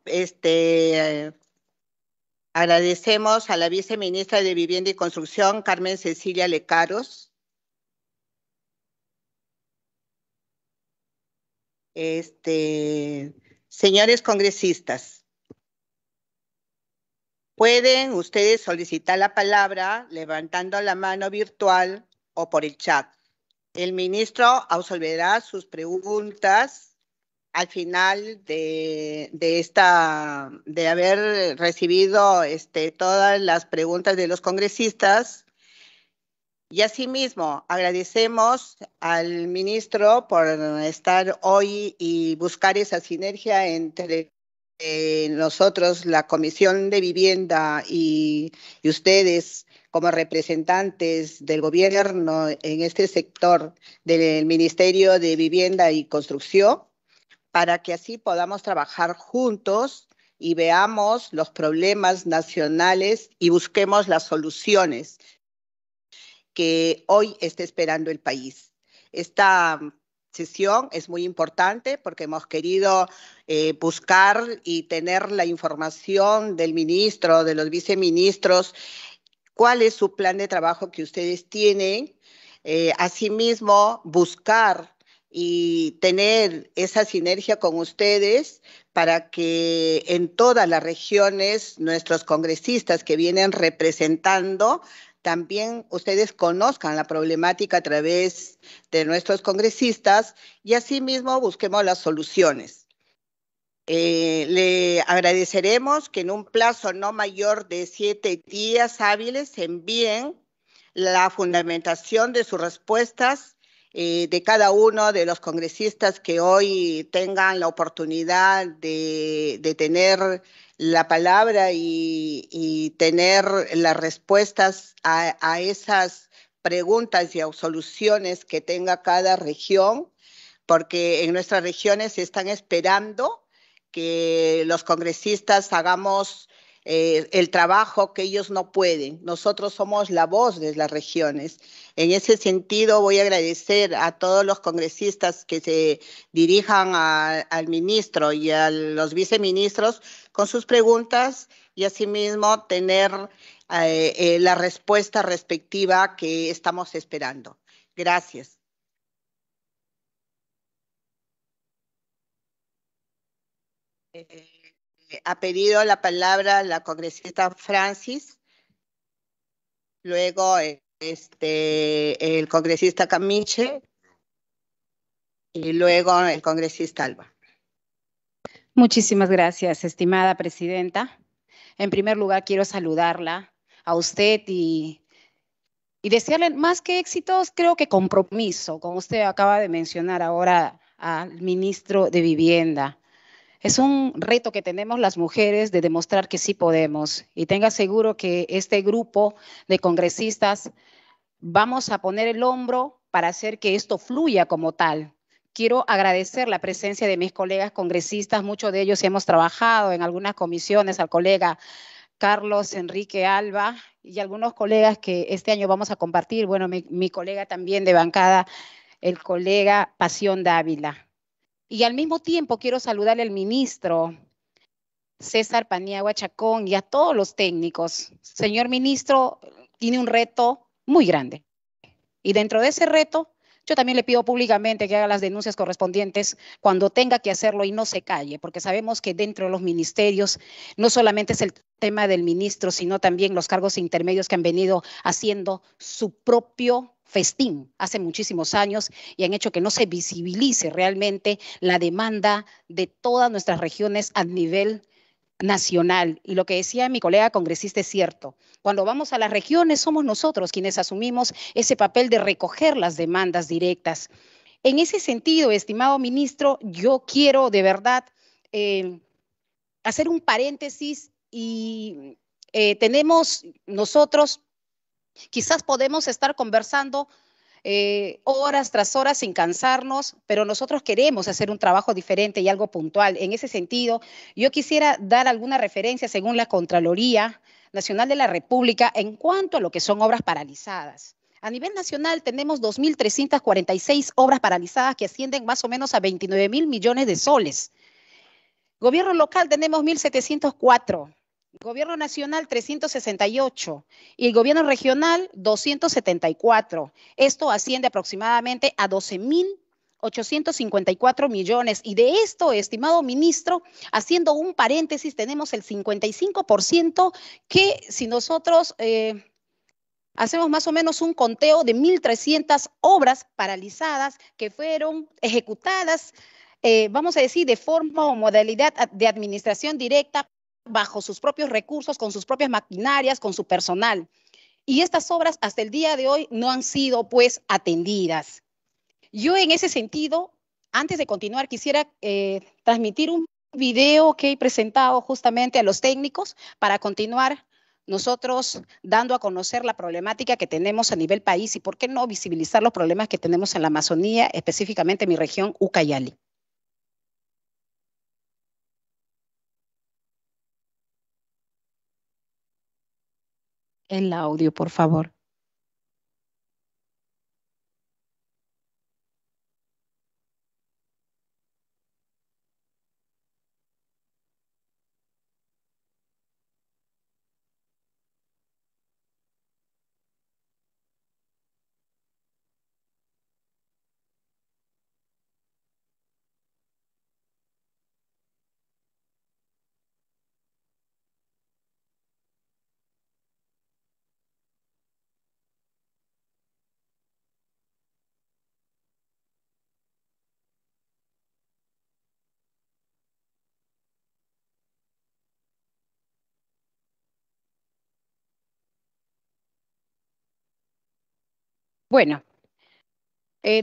agradecemos a la viceministra de Vivienda y Construcción, Carmen Cecilia Lecaros. Señores congresistas, pueden ustedes solicitar la palabra levantando la mano virtual o por el chat. El ministro absolverá sus preguntas al final de haber recibido todas las preguntas de los congresistas. Y asimismo, agradecemos al ministro por estar hoy y buscar esa sinergia entre nosotros, la Comisión de Vivienda, y ustedes como representantes del gobierno en este sector del Ministerio de Vivienda y Construcción, para que así podamos trabajar juntos y veamos los problemas nacionales y busquemos las soluciones que hoy está esperando el país. Esta sesión es muy importante porque hemos querido buscar y tener la información del ministro, de los viceministros, cuál es su plan de trabajo que ustedes tienen. Asimismo, buscar y tener esa sinergia con ustedes para que en todas las regiones nuestros congresistas que vienen representando también ustedes conozcan la problemática a través de nuestros congresistas y asimismo busquemos las soluciones. Le agradeceremos que en un plazo no mayor de 7 días hábiles envíen la fundamentación de sus respuestas de cada uno de los congresistas que hoy tengan la oportunidad de tener la palabra y tener las respuestas a esas preguntas y a soluciones que tenga cada región, porque en nuestras regiones se están esperando que los congresistas hagamos el trabajo que ellos no pueden. Nosotros somos la voz de las regiones. En ese sentido, voy a agradecer a todos los congresistas que se dirijan al ministro y a los viceministros con sus preguntas y asimismo tener la respuesta respectiva que estamos esperando. Gracias. Ha pedido la palabra la congresista Francis, luego el congresista Kamiche y luego el congresista Alba. Muchísimas gracias, estimada presidenta. En primer lugar, quiero saludarla a usted y desearle más que éxitos, creo que compromiso, como usted acaba de mencionar ahora al ministro de Vivienda. Es un reto que tenemos las mujeres de demostrar que sí podemos. Y tenga seguro que este grupo de congresistas vamos a poner el hombro para hacer que esto fluya como tal. Quiero agradecer la presencia de mis colegas congresistas. Muchos de ellos hemos trabajado en algunas comisiones, al colega Carlos Enrique Alba y algunos colegas que este año vamos a compartir. Bueno, mi colega también de bancada, el colega Pasión Dávila. Y al mismo tiempo quiero saludarle al ministro César Paniagua Chacón y a todos los técnicos. Señor ministro, tiene un reto muy grande. Y dentro de ese reto, yo también le pido públicamente que haga las denuncias correspondientes cuando tenga que hacerlo y no se calle, porque sabemos que dentro de los ministerios no solamente es el tema del ministro, sino también los cargos intermedios que han venido haciendo su propio festín hace muchísimos años y han hecho que no se visibilice realmente la demanda de todas nuestras regiones a nivel nacional. Y lo que decía mi colega congresista es cierto. Cuando vamos a las regiones somos nosotros quienes asumimos ese papel de recoger las demandas directas. En ese sentido, estimado ministro, yo quiero de verdad hacer un paréntesis y tenemos nosotros... Quizás podemos estar conversando horas tras horas sin cansarnos, pero nosotros queremos hacer un trabajo diferente y algo puntual. En ese sentido, yo quisiera dar alguna referencia según la Contraloría Nacional de la República en cuanto a lo que son obras paralizadas. A nivel nacional tenemos 2.346 obras paralizadas que ascienden más o menos a 29.000 millones de soles. Gobierno local tenemos 1.704. Gobierno nacional 368 y el gobierno regional 274. Esto asciende aproximadamente a 12.000 854 millones. Y de esto, estimado ministro, haciendo un paréntesis, tenemos el 55% que si nosotros hacemos más o menos un conteo de 1.300 obras paralizadas que fueron ejecutadas, vamos a decir, de forma o modalidad de administración directa, bajo sus propios recursos, con sus propias maquinarias, con su personal. Y estas obras hasta el día de hoy no han sido pues atendidas. Yo en ese sentido, antes de continuar, quisiera transmitir un video que he presentado justamente a los técnicos para continuar nosotros dando a conocer la problemática que tenemos a nivel país y por qué no visibilizar los problemas que tenemos en la Amazonía, específicamente en mi región Ucayali. El audio, por favor. Bueno,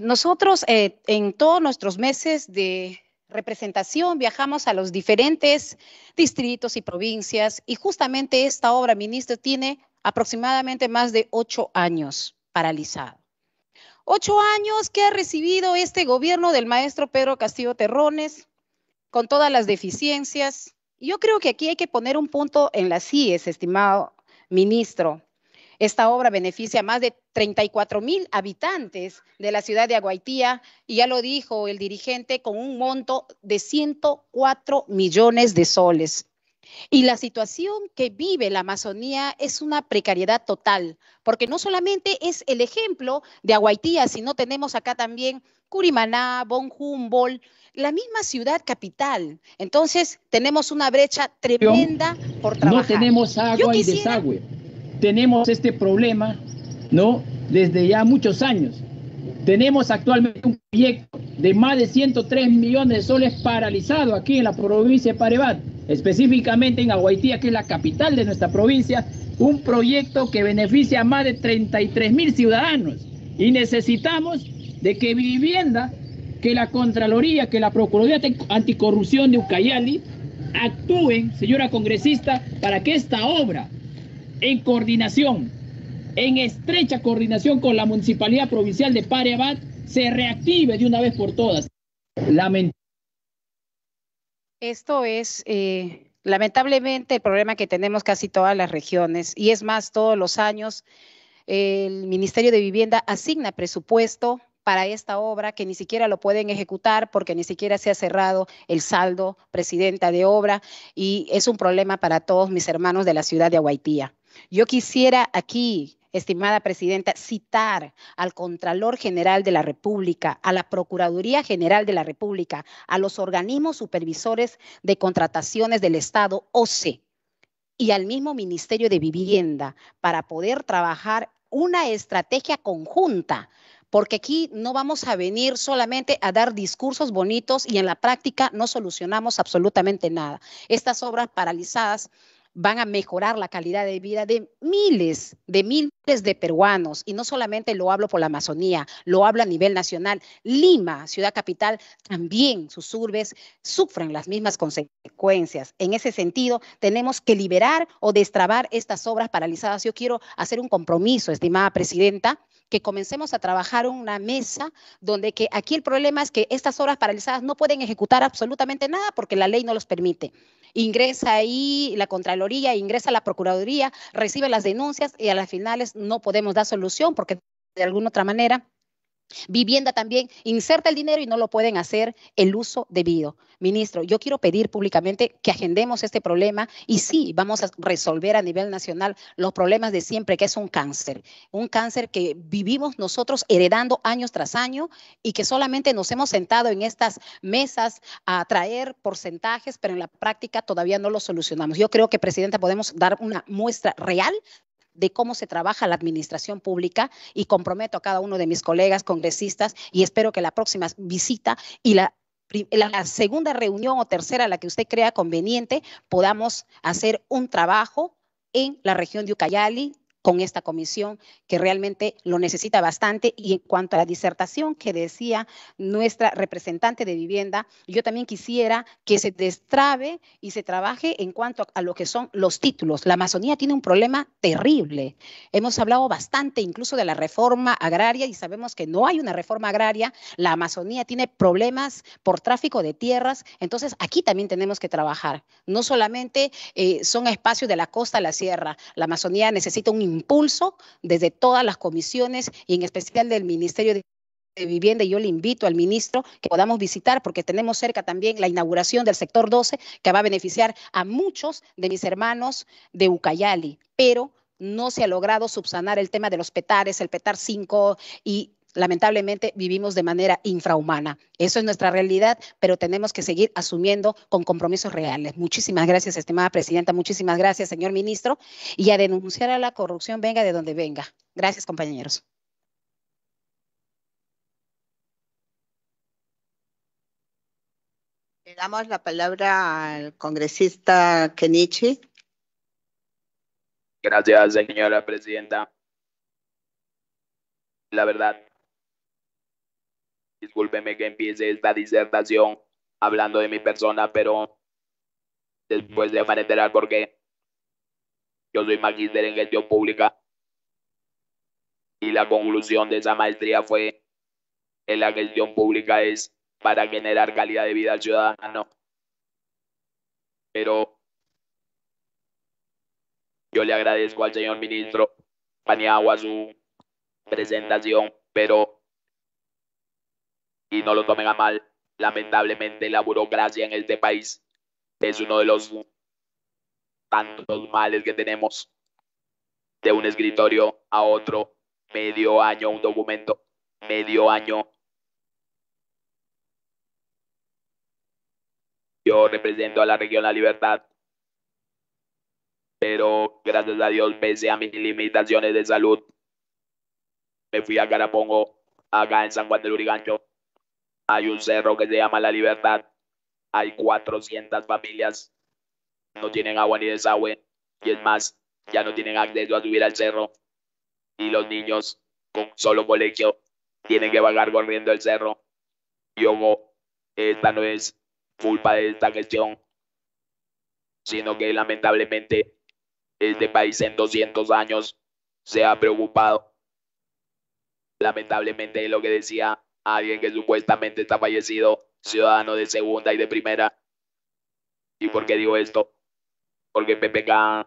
nosotros en todos nuestros meses de representación viajamos a los diferentes distritos y provincias y justamente esta obra, ministro, tiene aproximadamente más de 8 años paralizada. 8 años que ha recibido este gobierno del maestro Pedro Castillo Terrones con todas las deficiencias. Yo creo que aquí hay que poner un punto en las IES, estimado ministro. Esta obra beneficia a más de 34.000 habitantes de la ciudad de Aguaitía y ya lo dijo el dirigente con un monto de 104 millones de soles. Y la situación que vive la Amazonía es una precariedad total, porque no solamente es el ejemplo de Aguaitía, sino tenemos acá también Curimaná, Bonjumbolь, la misma ciudad capital. Entonces tenemos una brecha tremenda por trabajar. No tenemos agua y desagüe. Tenemos este problema, ¿no?, desde ya muchos años. Tenemos actualmente un proyecto de más de 103 millones de soles paralizado aquí en la provincia de Parebat, específicamente en Aguaitía, que es la capital de nuestra provincia, un proyecto que beneficia a más de 33.000 ciudadanos. Y necesitamos de que Vivienda, que la Contraloría, que la Procuraduría Anticorrupción de Ucayali actúen, señora congresista, para que esta obra, en coordinación, en estrecha coordinación con la Municipalidad Provincial de Parebat, se reactive de una vez por todas. Esto es lamentablemente el problema que tenemos casi todas las regiones y es más, todos los años el Ministerio de Vivienda asigna presupuesto para esta obra que ni siquiera lo pueden ejecutar porque ni siquiera se ha cerrado el saldo, presidenta, de obra, y es un problema para todos mis hermanos de la ciudad de Aguaitía. Yo quisiera aquí, estimada presidenta, citar al Contralor General de la República, a la Procuraduría General de la República, a los organismos supervisores de contrataciones del Estado, OCE, y al mismo Ministerio de Vivienda para poder trabajar una estrategia conjunta, porque aquí no vamos a venir solamente a dar discursos bonitos y en la práctica no solucionamos absolutamente nada. Estas obras paralizadas van a mejorar la calidad de vida de miles de peruanos. Y no solamente lo hablo por la Amazonía, lo hablo a nivel nacional. Lima, ciudad capital, también sus urbes sufren las mismas consecuencias. En ese sentido, tenemos que liberar o destrabar estas obras paralizadas. Yo quiero hacer un compromiso, estimada presidenta, que comencemos a trabajar una mesa donde que aquí el problema es que estas obras paralizadas no pueden ejecutar absolutamente nada porque la ley no los permite. Ingresa ahí la Contraloría, ingresa la Procuraduría, recibe las denuncias y a las finales no podemos dar solución porque de alguna otra manera Vivienda también inserta el dinero y no lo pueden hacer el uso debido. Ministro, yo quiero pedir públicamente que agendemos este problema y sí, vamos a resolver a nivel nacional los problemas de siempre, que es un cáncer que vivimos nosotros heredando años tras año y que solamente nos hemos sentado en estas mesas a traer porcentajes, pero en la práctica todavía no lo solucionamos. Yo creo que, Presidenta, podemos dar una muestra real de cómo se trabaja la administración pública y comprometo a cada uno de mis colegas congresistas y espero que la próxima visita y la segunda reunión o tercera, la que usted crea conveniente, podamos hacer un trabajo en la región de Ucayali con esta comisión que realmente lo necesita bastante. Y en cuanto a la disertación que decía nuestra representante de vivienda, yo también quisiera que se destrabe y se trabaje en cuanto a lo que son los títulos. La Amazonía tiene un problema terrible. Hemos hablado bastante incluso de la reforma agraria y sabemos que no hay una reforma agraria. La Amazonía tiene problemas por tráfico de tierras. Entonces aquí también tenemos que trabajar. No solamente son espacios de la costa a la sierra. La Amazonía necesita un impulso desde todas las comisiones y en especial del Ministerio de Vivienda, y yo le invito al ministro que podamos visitar porque tenemos cerca también la inauguración del sector 12 que va a beneficiar a muchos de mis hermanos de Ucayali, pero no se ha logrado subsanar el tema de los petares, el petar 5 y lamentablemente vivimos de manera infrahumana. Eso es nuestra realidad, pero tenemos que seguir asumiendo con compromisos reales. Muchísimas gracias, estimada presidenta. Muchísimas gracias, señor ministro. Y a denunciar a la corrupción, venga de donde venga. Gracias, compañeros. Le damos la palabra al congresista Kenichi. Gracias, señora presidenta. La verdad, discúlpeme que empiece esta disertación hablando de mi persona, pero después de enterar por qué. Yo soy magíster en gestión pública y la conclusión de esa maestría fue que la gestión pública es para generar calidad de vida al ciudadano. Pero yo le agradezco al señor ministro Paniagua su presentación, pero y no lo tomen a mal, lamentablemente la burocracia en este país es uno de los tantos males que tenemos. De un escritorio a otro, medio año un documento, medio año. Yo represento a la región La Libertad, pero gracias a Dios, pese a mis limitaciones de salud, me fui a Carapongo, acá en San Juan del Lurigancho. Hay un cerro que se llama La Libertad. Hay 400 familias. No tienen agua ni desagüe. Y es más, ya no tienen acceso a subir al cerro. Y los niños con solo colegio tienen que vagar corriendo el cerro. Y ojo, esta no es culpa de esta gestión, sino que lamentablemente este país en 200 años se ha preocupado. Lamentablemente es lo que decía alguien que supuestamente está fallecido, ciudadano de segunda y de primera. ¿Y por qué digo esto? Porque PPK,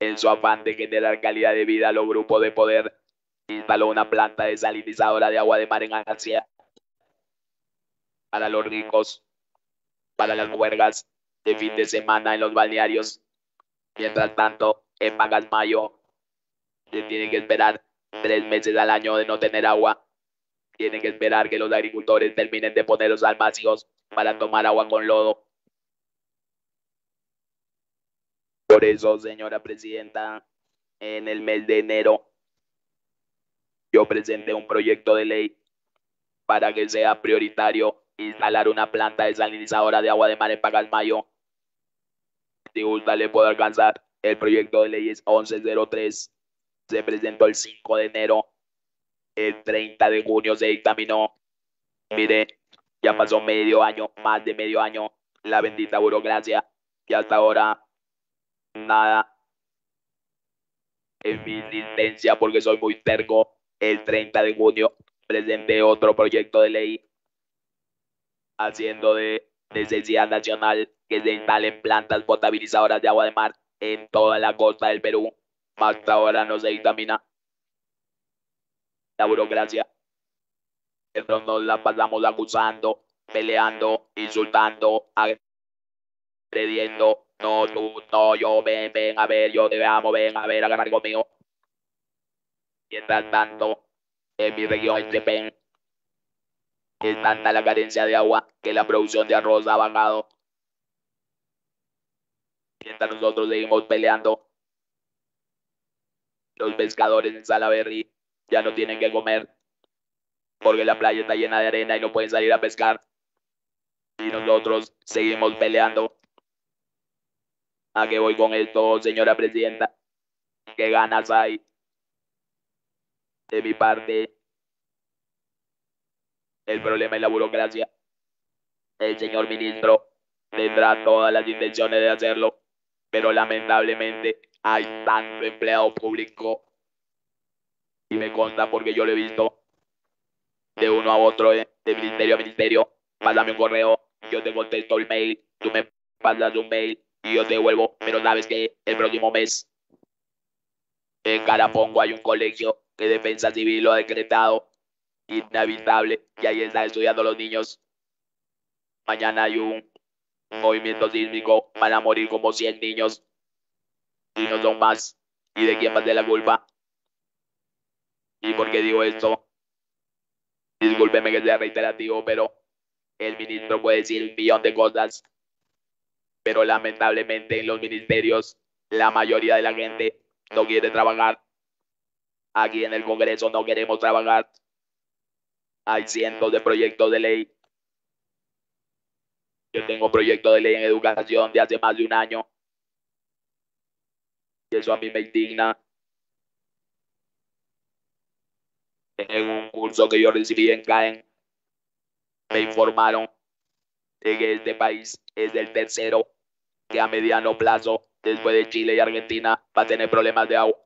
en su afán de generar calidad de vida a los grupos de poder, instaló una planta desalinizadora de agua de mar en Asia para los ricos, para las huelgas de fin de semana en los balnearios. Mientras tanto, en Magasmayo se tienen que esperar 3 meses al año de no tener agua. Tienen que esperar que los agricultores terminen de poner los almacenes para tomar agua con lodo. Por eso, señora presidenta, en el mes de enero yo presenté un proyecto de ley para que sea prioritario instalar una planta desalinizadora de agua de mar en Pacasmayo. Si gusta, le puedo alcanzar. El proyecto de ley es 1103. Se presentó el 5 de enero. El 30 de junio se dictaminó. Mire, ya pasó medio año, más de medio año, la bendita burocracia. Y hasta ahora, nada. En mi insistencia, porque soy muy terco, el 30 de junio presenté otro proyecto de ley haciendo de necesidad nacional que se instalen plantas potabilizadoras de agua de mar en toda la costa del Perú. Hasta ahora no se dictamina. La burocracia pero no la pasamos acusando, peleando, insultando, agrediendo. No, tú, no, yo, ven, ven a ver, yo te amo, ven a ver, a ganar conmigo. Mientras tanto, en mi región de PEN es tanta la carencia de agua que la producción de arroz ha bajado. Mientras nosotros seguimos peleando, los pescadores en Salaberry ya no tienen que comer porque la playa está llena de arena y no pueden salir a pescar. Y nosotros seguimos peleando. ¿A qué voy con esto, señora presidenta? ¿Qué ganas hay? De mi parte, el problema es la burocracia. El señor ministro tendrá todas las intenciones de hacerlo, pero lamentablemente hay tanto empleado público, y me consta porque yo lo he visto, de uno a otro, de ministerio a ministerio. Pásame un correo, yo te contesto el mail, tú me pasas un mail y yo te devuelvo, pero sabes que el próximo mes en Carapongo hay un colegio que Defensa Civil lo ha decretado inhabitable y ahí están estudiando los niños. Mañana hay un movimiento sísmico, van a morir como 100 niños y no son más. ¿Y de quién va a ser la culpa? ¿Y por qué digo esto? Discúlpeme que sea reiterativo, pero el ministro puede decir un millón de cosas, pero lamentablemente en los ministerios la mayoría de la gente no quiere trabajar. Aquí en el Congreso no queremos trabajar. Hay cientos de proyectos de ley. Yo tengo un proyecto de ley en educación de hace más de un año. Y eso a mí me indigna. En un curso que yo recibí en CAEN, me informaron de que este país es el tercero que a mediano plazo, después de Chile y Argentina, va a tener problemas de agua.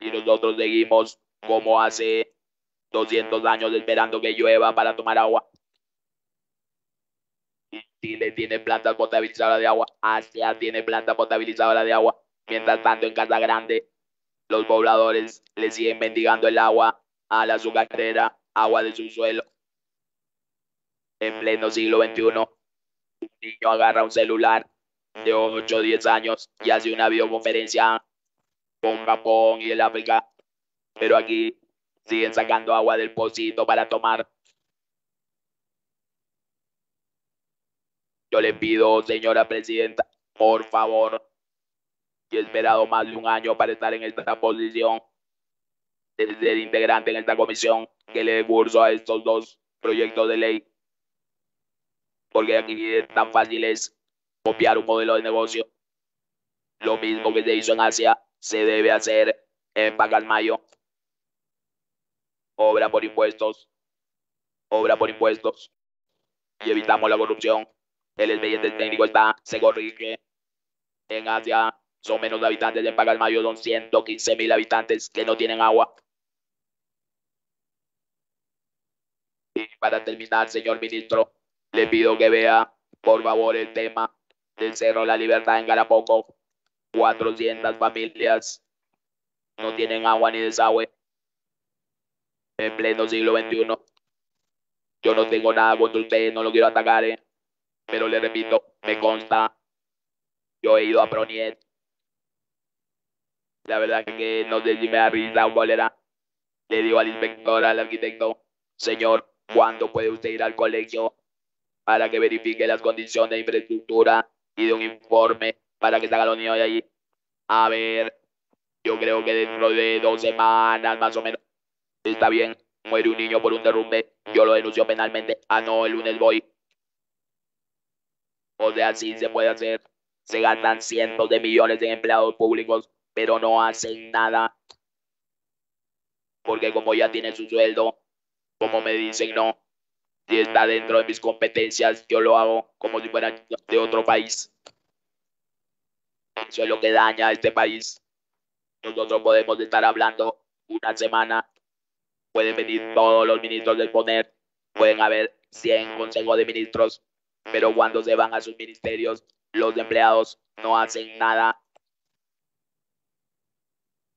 Y nosotros seguimos como hace 200 años esperando que llueva para tomar agua. Y Chile tiene plantas potabilizadoras de agua. Asia tiene plantas potabilizadoras de agua. Mientras tanto, en Casa Grande, los pobladores le siguen mendigando el agua a la azucarera, agua de su suelo. En pleno siglo XXI, un niño agarra un celular de 8 o 10 años y hace una videoconferencia con Japón y el África, pero aquí siguen sacando agua del pocito para tomar. Yo le pido, señora presidenta, por favor, que he esperado más de un año para estar en esta posición, de ser integrante en esta comisión, que le dé curso a estos dos proyectos de ley, porque aquí es tan fácil es copiar un modelo de negocio. Lo mismo que se hizo en Asia se debe hacer en Pacasmayo. Obra por impuestos. Obra por impuestos. Y evitamos la corrupción. El expediente técnico está, se corrige. En Asia son menos habitantes. En Pacasmayo son 115,000 habitantes que no tienen agua. Y para terminar, señor ministro, le pido que vea, por favor, el tema del Cerro La Libertad en Carapongo. 400 familias no tienen agua ni desagüe en pleno siglo XXI. Yo no tengo nada contra ustedes, no lo quiero atacar, pero le repito, me consta. Yo he ido a Proniet. La verdad que no sé si me da risa o cólera. Le digo al inspector, al arquitecto, señor, ¿cuándo puede usted ir al colegio para que verifique las condiciones de infraestructura y de un informe para que salga los niños de allí? A ver, yo creo que dentro de 2 semanas más o menos. Está bien, muere un niño por un derrumbe, yo lo denuncio penalmente. Ah, no, el lunes voy. O sea, así se puede hacer. Se gastan cientos de millones en empleados públicos, pero no hacen nada. Porque como ya tiene su sueldo, como me dicen, no. Si está dentro de mis competencias, yo lo hago como si fuera de otro país. Eso es lo que daña a este país. Nosotros podemos estar hablando una semana. Pueden venir todos los ministros del poder. Pueden haber 100 consejos de ministros. Pero cuando se van a sus ministerios, los empleados no hacen nada.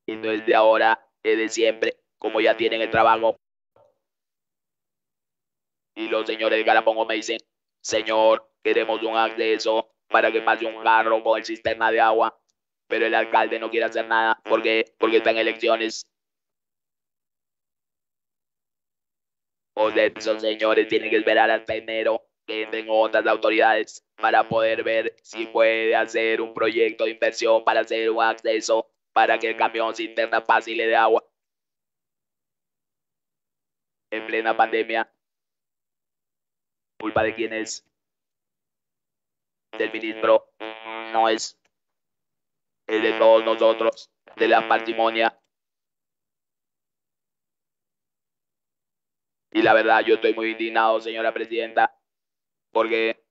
Y no es de ahora, es de siempre. Como ya tienen el trabajo, y los señores Garapongo me dicen, señor, queremos un acceso para que pase un carro por el sistema de agua, pero el alcalde no quiere hacer nada porque está en elecciones. O sea, esos señores tienen que esperar hasta enero que entren otras autoridades para poder ver si puede hacer un proyecto de inversión para hacer un acceso para que el camión cisterna pase y le dé agua. En plena pandemia, ¿culpa de quién es? Del ministro, no es. Es de todos nosotros, de la parsimonia. Y la verdad, yo estoy muy indignado, señora presidenta, porque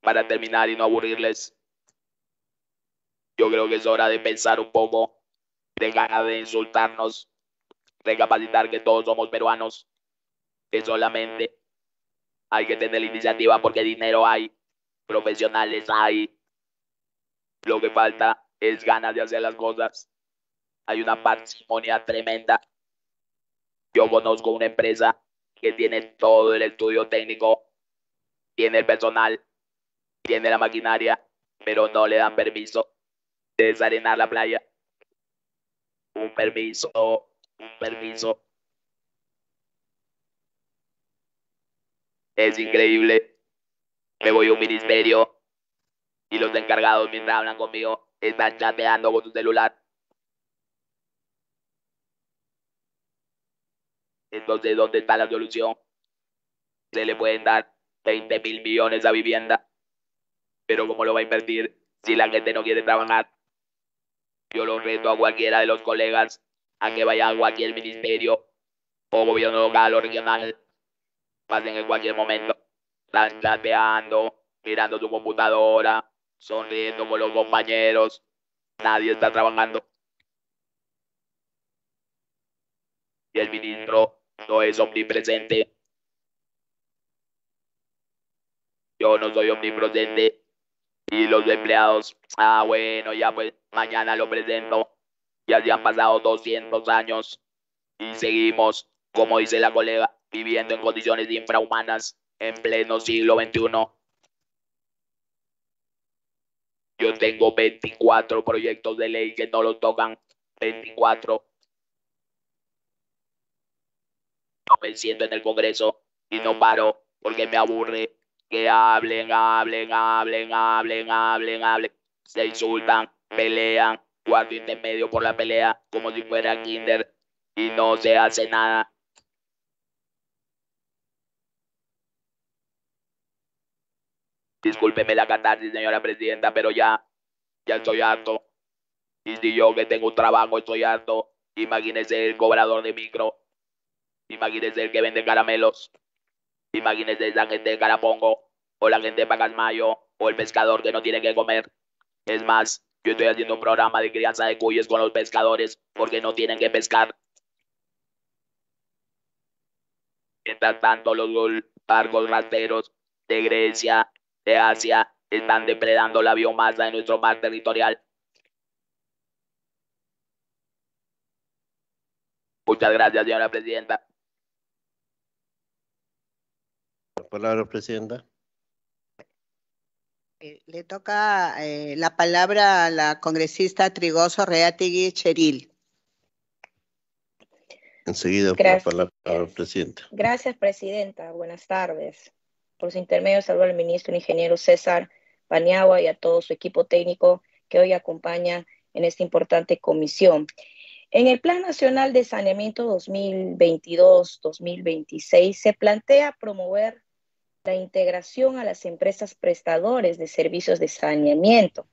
para terminar y no aburrirles, yo creo que es hora de pensar un poco, de ganas de insultarnos, recapacitar que todos somos peruanos, que solamente hay que tener iniciativa porque dinero hay, profesionales hay. Lo que falta es ganas de hacer las cosas. Hay una parsimonia tremenda. Yo conozco una empresa que tiene todo el estudio técnico, tiene el personal, tiene la maquinaria, pero no le dan permiso de desarenar la playa. Un permiso. Es increíble. Me voy a un ministerio y los encargados, mientras hablan conmigo, están chateando con su celular. Entonces, ¿dónde está la solución? Se le pueden dar 20.000 millones a vivienda, pero ¿cómo lo va a invertir si la gente no quiere trabajar? Yo lo reto a cualquiera de los colegas a que vaya a cualquier ministerio o gobierno local o regional. Pasen en cualquier momento, están chateando, mirando su computadora, sonriendo con los compañeros. Nadie está trabajando. Y el ministro no es omnipresente. Yo no soy omnipresente. Y los empleados, bueno, ya pues mañana lo presento. Ya se han pasado 200 años y seguimos, como dice la colega, viviendo en condiciones infrahumanas en pleno siglo XXI. Yo tengo 24 proyectos de ley que no los tocan. 24. No me siento en el Congreso y no paro porque me aburre que hablen. Se insultan, pelean, cuarto intermedio por la pelea como si fuera kinder y no se hace nada. Discúlpeme la catarsis, señora presidenta, pero ya estoy harto. Y si yo que tengo un trabajo estoy harto, imagínese el cobrador de micro. Imagínese el que vende caramelos. Imagínese la gente de Carapongo, o la gente de Pacasmayo, o el pescador que no tiene que comer. Es más, yo estoy haciendo un programa de crianza de cuyes con los pescadores porque no tienen que pescar. Mientras tanto, los barcos rasteros de Grecia, de Asia, están depredando la biomasa de nuestro mar territorial. Muchas gracias, señora presidenta. Palabra, presidenta. Le toca la palabra a la congresista Trigoso Reati Cheril. Enseguida, gracias. Por la palabra, presidenta. Gracias, presidenta. Buenas tardes. Por su intermedio, saludo al ministro ingeniero César Paniagua y a todo su equipo técnico que hoy acompaña en esta importante comisión. En el Plan Nacional de Saneamiento 2022-2026 se plantea promover la integración a las empresas prestadores de servicios de saneamiento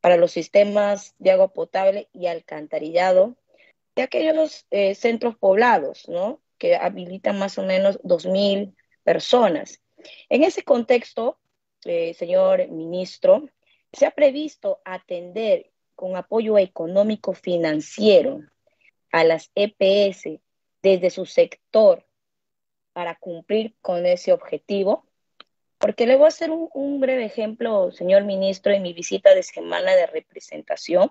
para los sistemas de agua potable y alcantarillado de aquellos centros poblados, ¿no?, que habilitan más o menos 2.000 personas. En ese contexto, señor ministro, se ha previsto atender con apoyo económico financiero a las EPS desde su sector para cumplir con ese objetivo. Porque le voy a hacer un breve ejemplo, señor ministro, en mi visita de semana de representación.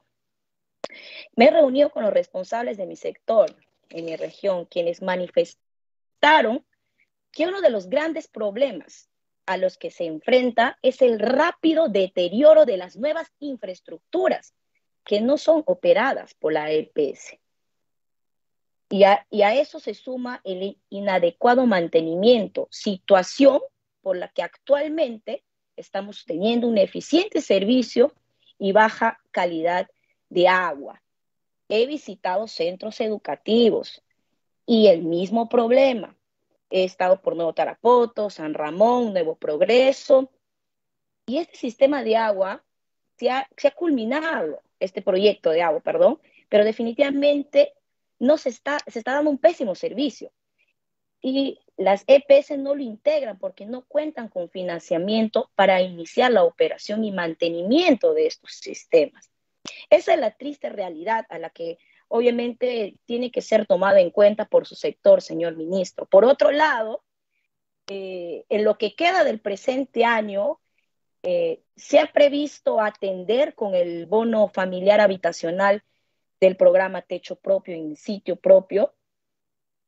Me he reunido con los responsables de mi sector, en mi región, quienes manifestaron que uno de los grandes problemas a los que se enfrenta es el rápido deterioro de las nuevas infraestructuras que no son operadas por la EPS. Y a eso se suma el inadecuado mantenimiento, situación por la que actualmente estamos teniendo un eficiente servicio y baja calidad de agua. He visitado centros educativos y el mismo problema. He estado por Nuevo Tarapoto, San Ramón, Nuevo Progreso. Y este sistema de agua se ha culminado, este proyecto de agua, perdón, pero definitivamente no se está dando un pésimo servicio. Y las EPS no lo integran porque no cuentan con financiamiento para iniciar la operación y mantenimiento de estos sistemas. Esa es la triste realidad a la que obviamente tiene que ser tomada en cuenta por su sector, señor ministro. Por otro lado, en lo que queda del presente año, se ha previsto atender con el bono familiar habitacional del programa Techo Propio en Sitio Propio,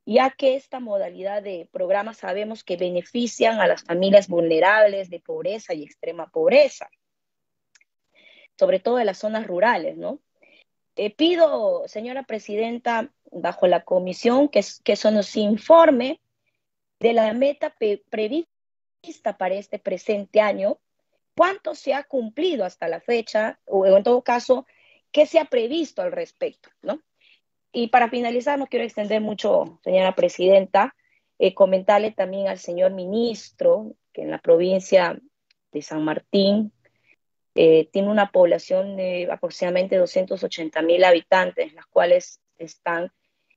ya que esta modalidad de programas sabemos que benefician a las familias vulnerables de pobreza y extrema pobreza, sobre todo en las zonas rurales, ¿no? Pido, señora presidenta, bajo la comisión, que se nos informe de la meta prevista para este presente año, cuánto se ha cumplido hasta la fecha, o en todo caso, qué se ha previsto al respecto, ¿no? Y para finalizar, no quiero extender mucho, señora presidenta, comentarle también al señor ministro que en la provincia de San Martín tiene una población de aproximadamente 280.000 habitantes, las cuales están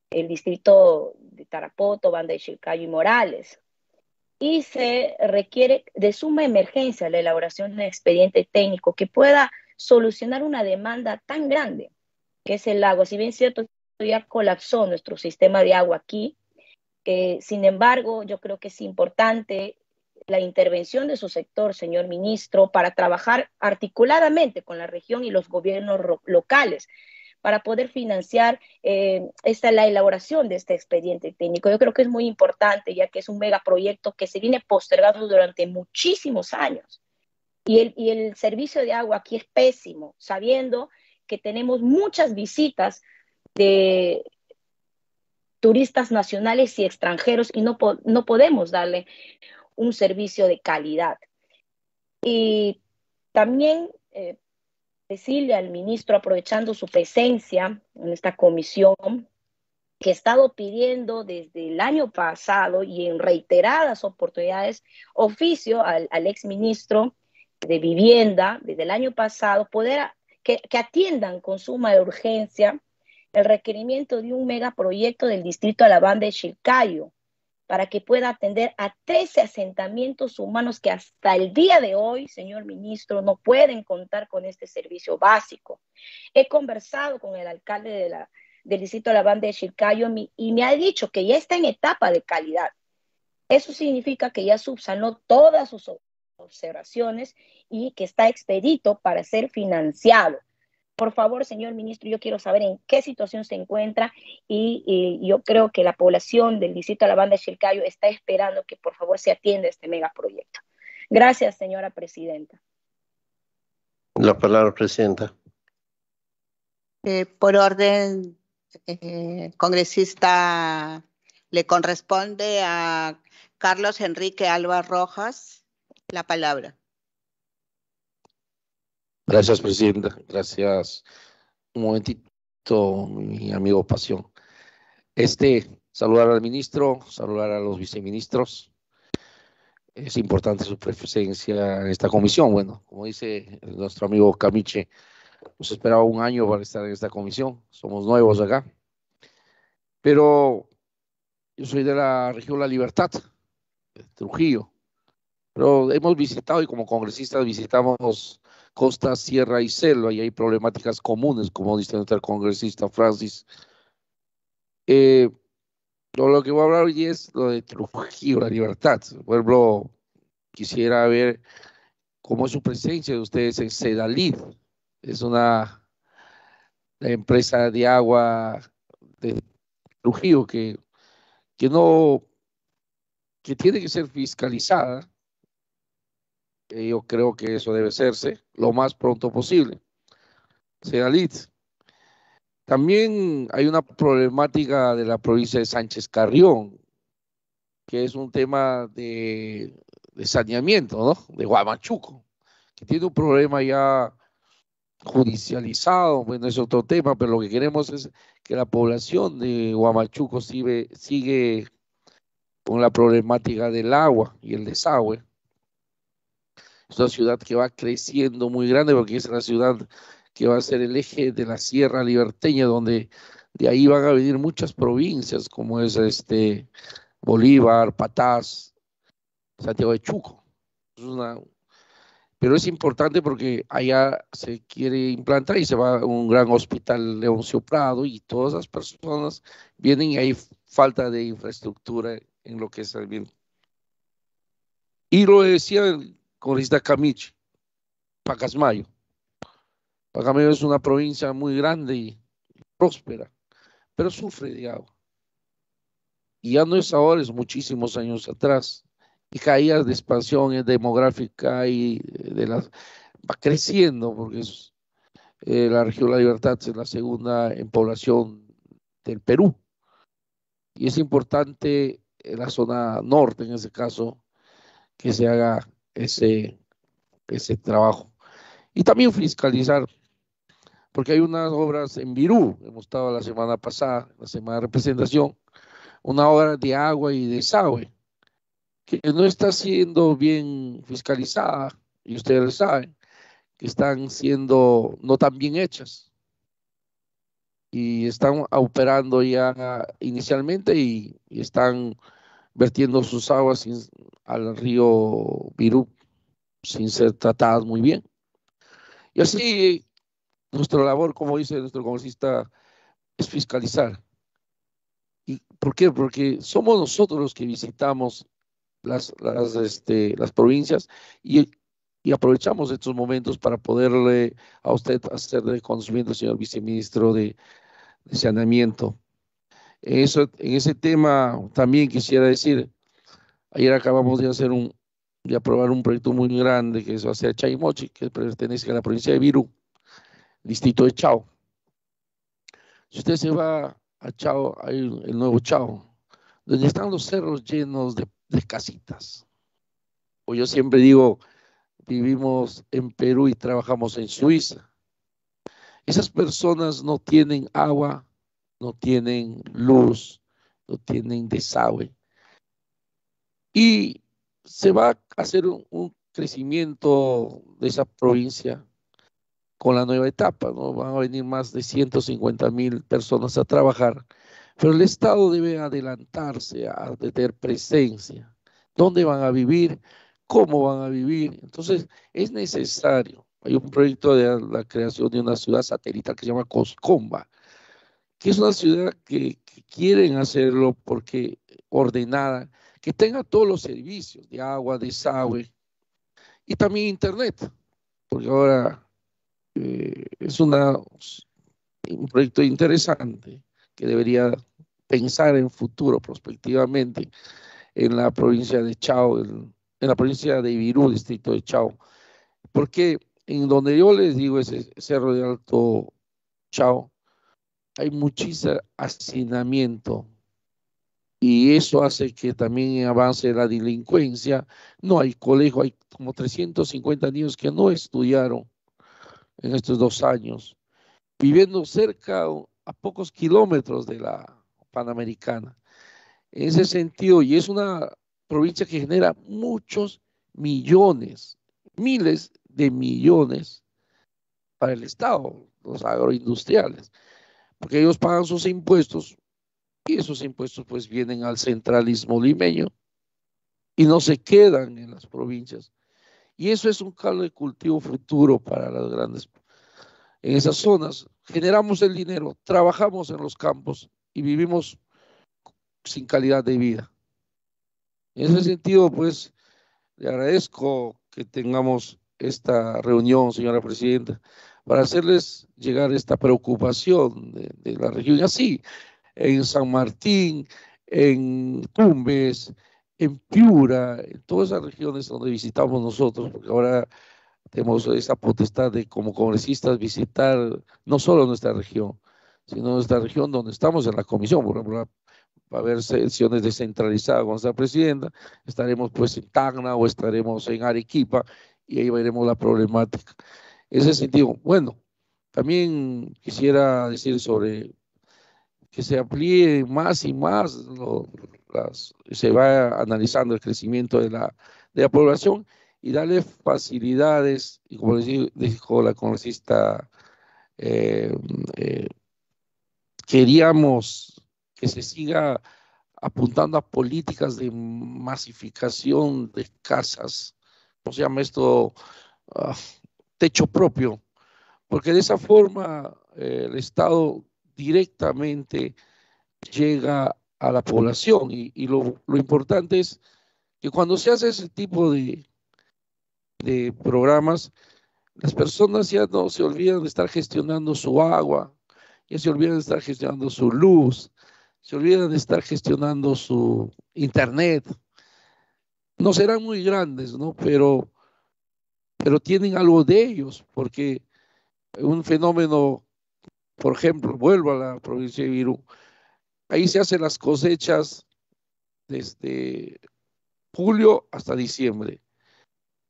el distrito de Tarapoto, Banda de Chilcayo y Morales. Y se requiere de suma emergencia la elaboración de un expediente técnico que pueda solucionar una demanda tan grande que es el agua. Si bien es cierto, ya colapsó nuestro sistema de agua aquí, sin embargo, yo creo que es importante la intervención de su sector, señor ministro, para trabajar articuladamente con la región y los gobiernos locales para poder financiar la elaboración de este expediente técnico. Yo creo que es muy importante, ya que es un megaproyecto que se viene postergado durante muchísimos años. Y el servicio de agua aquí es pésimo, sabiendo que tenemos muchas visitas de turistas nacionales y extranjeros y no podemos darle un servicio de calidad. Y también decirle al ministro, aprovechando su presencia en esta comisión, que he estado pidiendo desde el año pasado y en reiteradas oportunidades oficio al exministro de Vivienda desde el año pasado, que atiendan con suma urgencia el requerimiento de un megaproyecto del distrito de la Banda de Chilcayo, para que pueda atender a 13 asentamientos humanos que hasta el día de hoy, señor ministro, no pueden contar con este servicio básico. He conversado con el alcalde del distrito de la Banda de Chilcayo y me ha dicho que ya está en etapa de calidad. Eso significa que ya subsanó todas sus observaciones y que está expedito para ser financiado. Por favor, señor ministro, yo quiero saber en qué situación se encuentra y yo creo que la población del distrito de la Banda de Chilcayo está esperando que por favor se atienda este megaproyecto. Gracias, señora presidenta. La palabra, presidenta. Por orden, congresista, le corresponde a Carlos Enrique Alba Rojas la palabra. Gracias, presidenta. Gracias. Un momentito, mi amigo Pasión. Saludar al ministro, saludar a los viceministros. Es importante su presencia en esta comisión. Bueno, como dice nuestro amigo Kamiche, nos esperaba un año para estar en esta comisión. Somos nuevos acá. Pero yo soy de la región La Libertad, Trujillo. Pero hemos visitado, y como congresistas visitamos costa, sierra y selva, y hay problemáticas comunes, como dice nuestro congresista Francis. Lo que voy a hablar hoy es lo de Trujillo, La Libertad. Por ejemplo, quisiera ver cómo es su presencia de ustedes en Sedalid. Es una empresa de agua de Trujillo que no que tiene que ser fiscalizada, yo creo que eso debe hacerse lo más pronto posible. Senalit. También hay una problemática de la provincia de Sánchez Carrión, que es un tema de saneamiento, ¿no? De Huamachuco, que tiene un problema ya judicializado, bueno, es otro tema, pero lo que queremos es que la población de Huamachuco sigue con la problemática del agua y el desagüe. Es una ciudad que va creciendo muy grande, porque es la ciudad que va a ser el eje de la Sierra Liberteña, donde de ahí van a venir muchas provincias, como es Bolívar, Patás, Santiago de Chuco. Pero es importante porque allá se quiere implantar y se va a un gran hospital Leoncio Prado, y todas las personas vienen y hay falta de infraestructura en lo que es el bien. Y lo decía el congresista Kamiche, Pacasmayo. Pacasmayo es una provincia muy grande y próspera, pero sufre de agua. Y ya no es ahora, es muchísimos años atrás. Y caídas de expansión demográfica y va creciendo, porque es, la región de La Libertad es la segunda en población del Perú. Y es importante en la zona norte, en ese caso, que se haga ese trabajo. Y también fiscalizar, porque hay unas obras en Virú, hemos estado la semana pasada, la semana de representación, una obra de agua y desagüe, que no está siendo bien fiscalizada, y ustedes lo saben, que están siendo no tan bien hechas. Y están operando ya inicialmente y están vertiendo sus aguas al río Virú sin ser tratadas muy bien. Y así nuestra labor, como dice nuestro congresista, es fiscalizar. ¿Y por qué? Porque somos nosotros los que visitamos las provincias y aprovechamos estos momentos para poderle a usted hacer de conocimiento, señor viceministro de saneamiento. En ese tema también quisiera decir, ayer acabamos de hacer de aprobar un proyecto muy grande que va a ser Chaimochi, que pertenece a la provincia de Virú, distrito de Chao. Si usted se va a Chao, hay el nuevo Chao, donde están los cerros llenos de casitas. O yo siempre digo, vivimos en Perú y trabajamos en Suiza. Esas personas no tienen agua, no tienen luz, no tienen desagüe. Y se va a hacer un crecimiento de esa provincia con la nueva etapa, ¿no? Van a venir más de 150,000 personas a trabajar. Pero el Estado debe adelantarse a tener presencia. ¿Dónde van a vivir? ¿Cómo van a vivir? Entonces, es necesario. Hay un proyecto de la creación de una ciudad satelital que se llama Coscomba, que es una ciudad que quieren hacerlo porque ordenada, que tenga todos los servicios de agua, desagüe y también internet. Porque ahora es un proyecto interesante que debería pensar en futuro, prospectivamente, en la provincia de Chao, en la provincia de Virú, distrito de Chao. Porque en donde yo les digo, ese cerro de Alto Chao, hay muchísimo hacinamiento. Y eso hace que también avance la delincuencia. No hay colegio, hay como 350 niños que no estudiaron en estos 2 años, viviendo cerca, a pocos kilómetros de la Panamericana. En ese sentido, y es una provincia que genera muchos millones, miles de millones para el Estado, los agroindustriales, porque ellos pagan sus impuestos y esos impuestos pues vienen al centralismo limeño y no se quedan en las provincias. Y eso es un caldo de cultivo futuro para las grandes. En esas zonas generamos el dinero, trabajamos en los campos y vivimos sin calidad de vida. En ese sentido, pues, le agradezco que tengamos esta reunión, señora presidenta, para hacerles llegar esta preocupación de la región. Así, en San Martín, en Tumbes, en Piura, en todas esas regiones donde visitamos nosotros, porque ahora tenemos esa potestad de como congresistas visitar no solo nuestra región, sino nuestra región donde estamos en la comisión. Por ejemplo, va a haber sesiones descentralizadas con nuestra presidenta, estaremos pues en Tacna o estaremos en Arequipa y ahí veremos la problemática. En ese sentido, bueno, también quisiera decir sobre que se amplíe más y más, se va analizando el crecimiento de la población y darle facilidades, y como dijo la congresista, queríamos que se siga apuntando a políticas de masificación de casas, ¿cómo se llama esto? Techo propio, porque de esa forma el Estado directamente llega a la población y lo importante es que cuando se hace ese tipo de programas, las personas ya no se olvidan de estar gestionando su agua, ya se olvidan de estar gestionando su luz, se olvidan de estar gestionando su internet. No serán muy grandes, ¿no? Pero tienen algo de ellos, porque un fenómeno, por ejemplo, vuelvo a la provincia de Virú, ahí se hacen las cosechas desde julio hasta diciembre.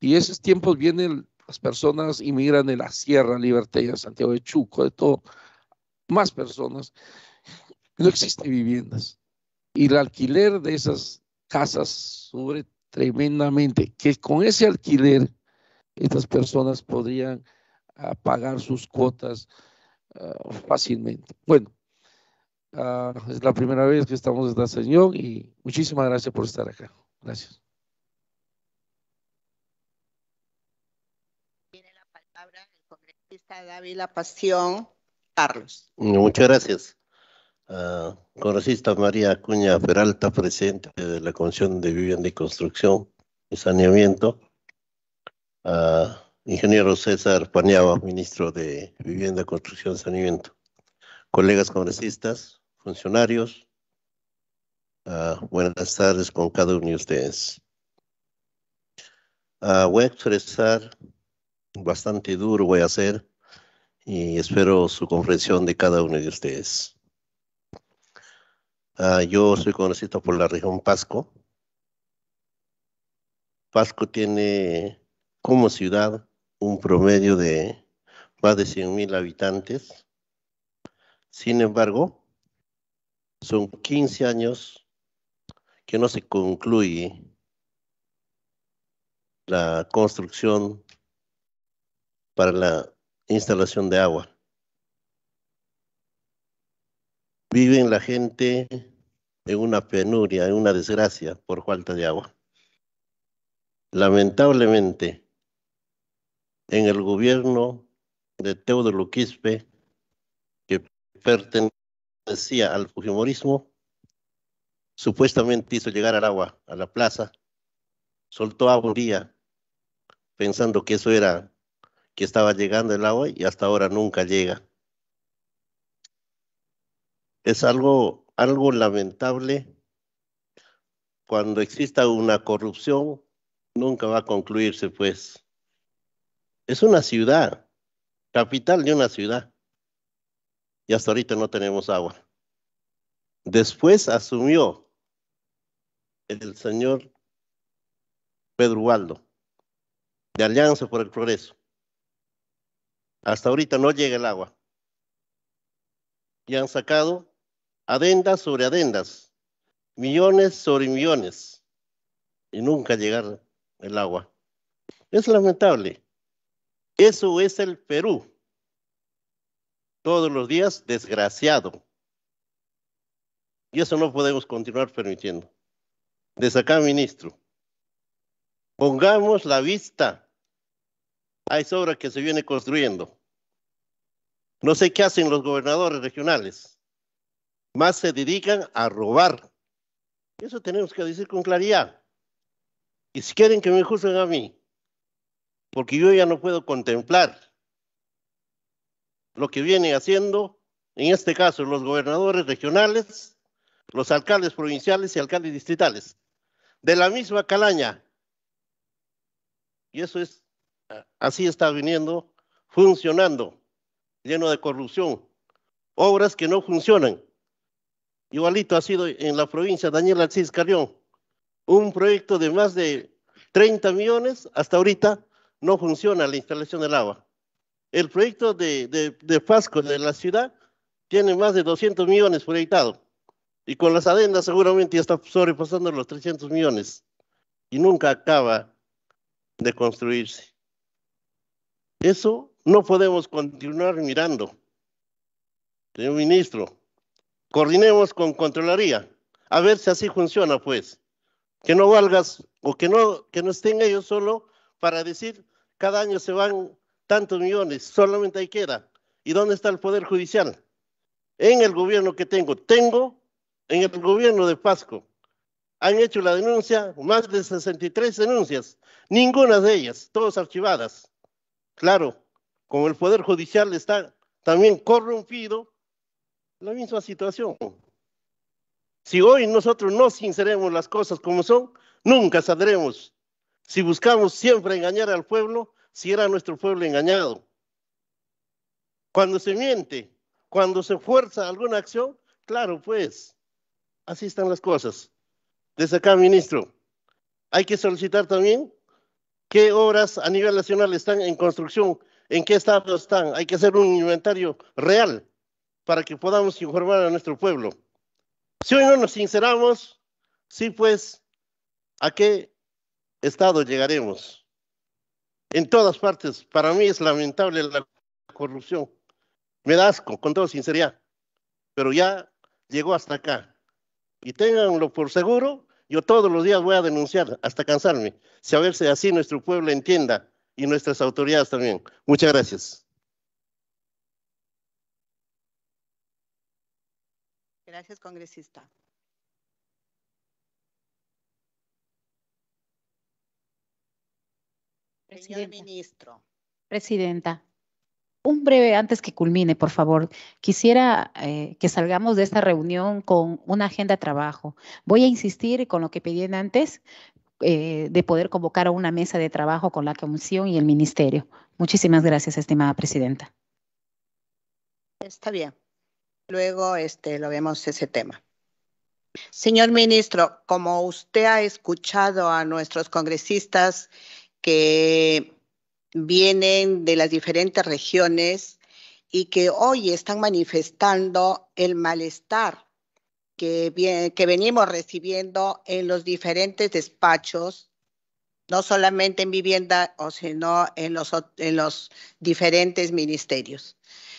Y esos tiempos vienen, las personas inmigran de la Sierra Liberteña, Santiago de Chuco, de todo, más personas. No existen viviendas. Y el alquiler de esas casas sube tremendamente, que con ese alquiler estas personas podrían pagar sus cuotas fácilmente. Bueno, es la primera vez que estamos en la sesión y muchísimas gracias por estar acá. Gracias. Tiene la palabra el congresista Dávila Pasión, Carlos. Muchas gracias. Congresista María Acuña Peralta, presidente de la Comisión de Vivienda y Construcción y Saneamiento. Ingeniero César Paniagua, ministro de Vivienda, Construcción y Saneamiento. Colegas congresistas, funcionarios, buenas tardes con cada uno de ustedes. Voy a expresar bastante duro, voy a hacer, y espero su comprensión de cada uno de ustedes. Yo soy congresista por la región Pasco. Pasco tiene como ciudad un promedio de más de 100.000 habitantes. Sin embargo, son 15 años que no se concluye la construcción para la instalación de agua. Viven la gente en una penuria, en una desgracia por falta de agua. Lamentablemente, en el gobierno de Teodoro Quispe, que pertenecía al fujimorismo, supuestamente hizo llegar al agua a la plaza, soltó agua un día, pensando que eso era, que estaba llegando el agua, y hasta ahora nunca llega. Es algo lamentable. Cuando exista una corrupción, nunca va a concluirse, pues. Es una ciudad, capital de una ciudad, y hasta ahorita no tenemos agua. Después asumió el señor Pedro Ubaldo, de Alianza por el Progreso. Hasta ahorita no llega el agua. Y han sacado adendas sobre adendas, millones sobre millones, y nunca llegará el agua. Es lamentable. Eso es el Perú. Todos los días desgraciado. Y eso no podemos continuar permitiendo. Desde acá, ministro, pongamos la vista. Hay obras que se viene construyendo. No sé qué hacen los gobernadores regionales. Más se dedican a robar. Eso tenemos que decir con claridad. Y si quieren que me juzguen a mí, porque yo ya no puedo contemplar lo que vienen haciendo, en este caso, los gobernadores regionales, los alcaldes provinciales y alcaldes distritales. de la misma calaña. Y eso es, así está viniendo, funcionando, lleno de corrupción, obras que no funcionan. Igualito ha sido en la provincia Daniel Alciz Carrión, un proyecto de más de 30 millones, hasta ahorita no funciona la instalación del agua. El proyecto de Pasco de la ciudad tiene más de 200 millones proyectado, y con las adendas seguramente ya está sobrepasando los 300 millones, y nunca acaba de construirse. Eso no podemos continuar mirando. Señor ministro, coordinemos con Contraloría, a ver si así funciona, pues. Que no valgas, o que no estén ellos solo para decir, cada año se van tantos millones, solamente ahí queda. ¿Y dónde está el Poder Judicial? En el gobierno que tengo en el gobierno de Pasco, han hecho la denuncia, más de 63 denuncias, ninguna de ellas, todas archivadas. Claro, como el Poder Judicial está también corrompido, la misma situación. Si hoy nosotros no sinceremos las cosas como son, nunca saldremos. Si buscamos siempre engañar al pueblo, si era nuestro pueblo engañado. Cuando se miente, cuando se fuerza alguna acción, claro, pues, así están las cosas. Desde acá, ministro, hay que solicitar también qué obras a nivel nacional están en construcción, en qué estado están. Hay que hacer un inventario real para que podamos informar a nuestro pueblo. Si hoy no nos sinceramos, sí, pues, ¿a qué estado llegaremos? En todas partes, para mí es lamentable la corrupción. Me da asco, con toda sinceridad, pero ya llegó hasta acá. Y ténganlo por seguro, yo todos los días voy a denunciar hasta cansarme, si a ver si así nuestro pueblo entienda y nuestras autoridades también. Muchas gracias. Gracias, congresista. Señor ministro. Presidenta. Un breve, antes que culmine, por favor, quisiera que salgamos de esta reunión con una agenda de trabajo. Voy a insistir con lo que pedían antes de poder convocar a una mesa de trabajo con la Comisión y el Ministerio. Muchísimas gracias, estimada presidenta. Está bien. Luego lo vemos ese tema. Señor ministro, como usted ha escuchado a nuestros congresistas que vienen de las diferentes regiones y que hoy están manifestando el malestar que venimos recibiendo en los diferentes despachos, no solamente en vivienda, sino en los diferentes ministerios.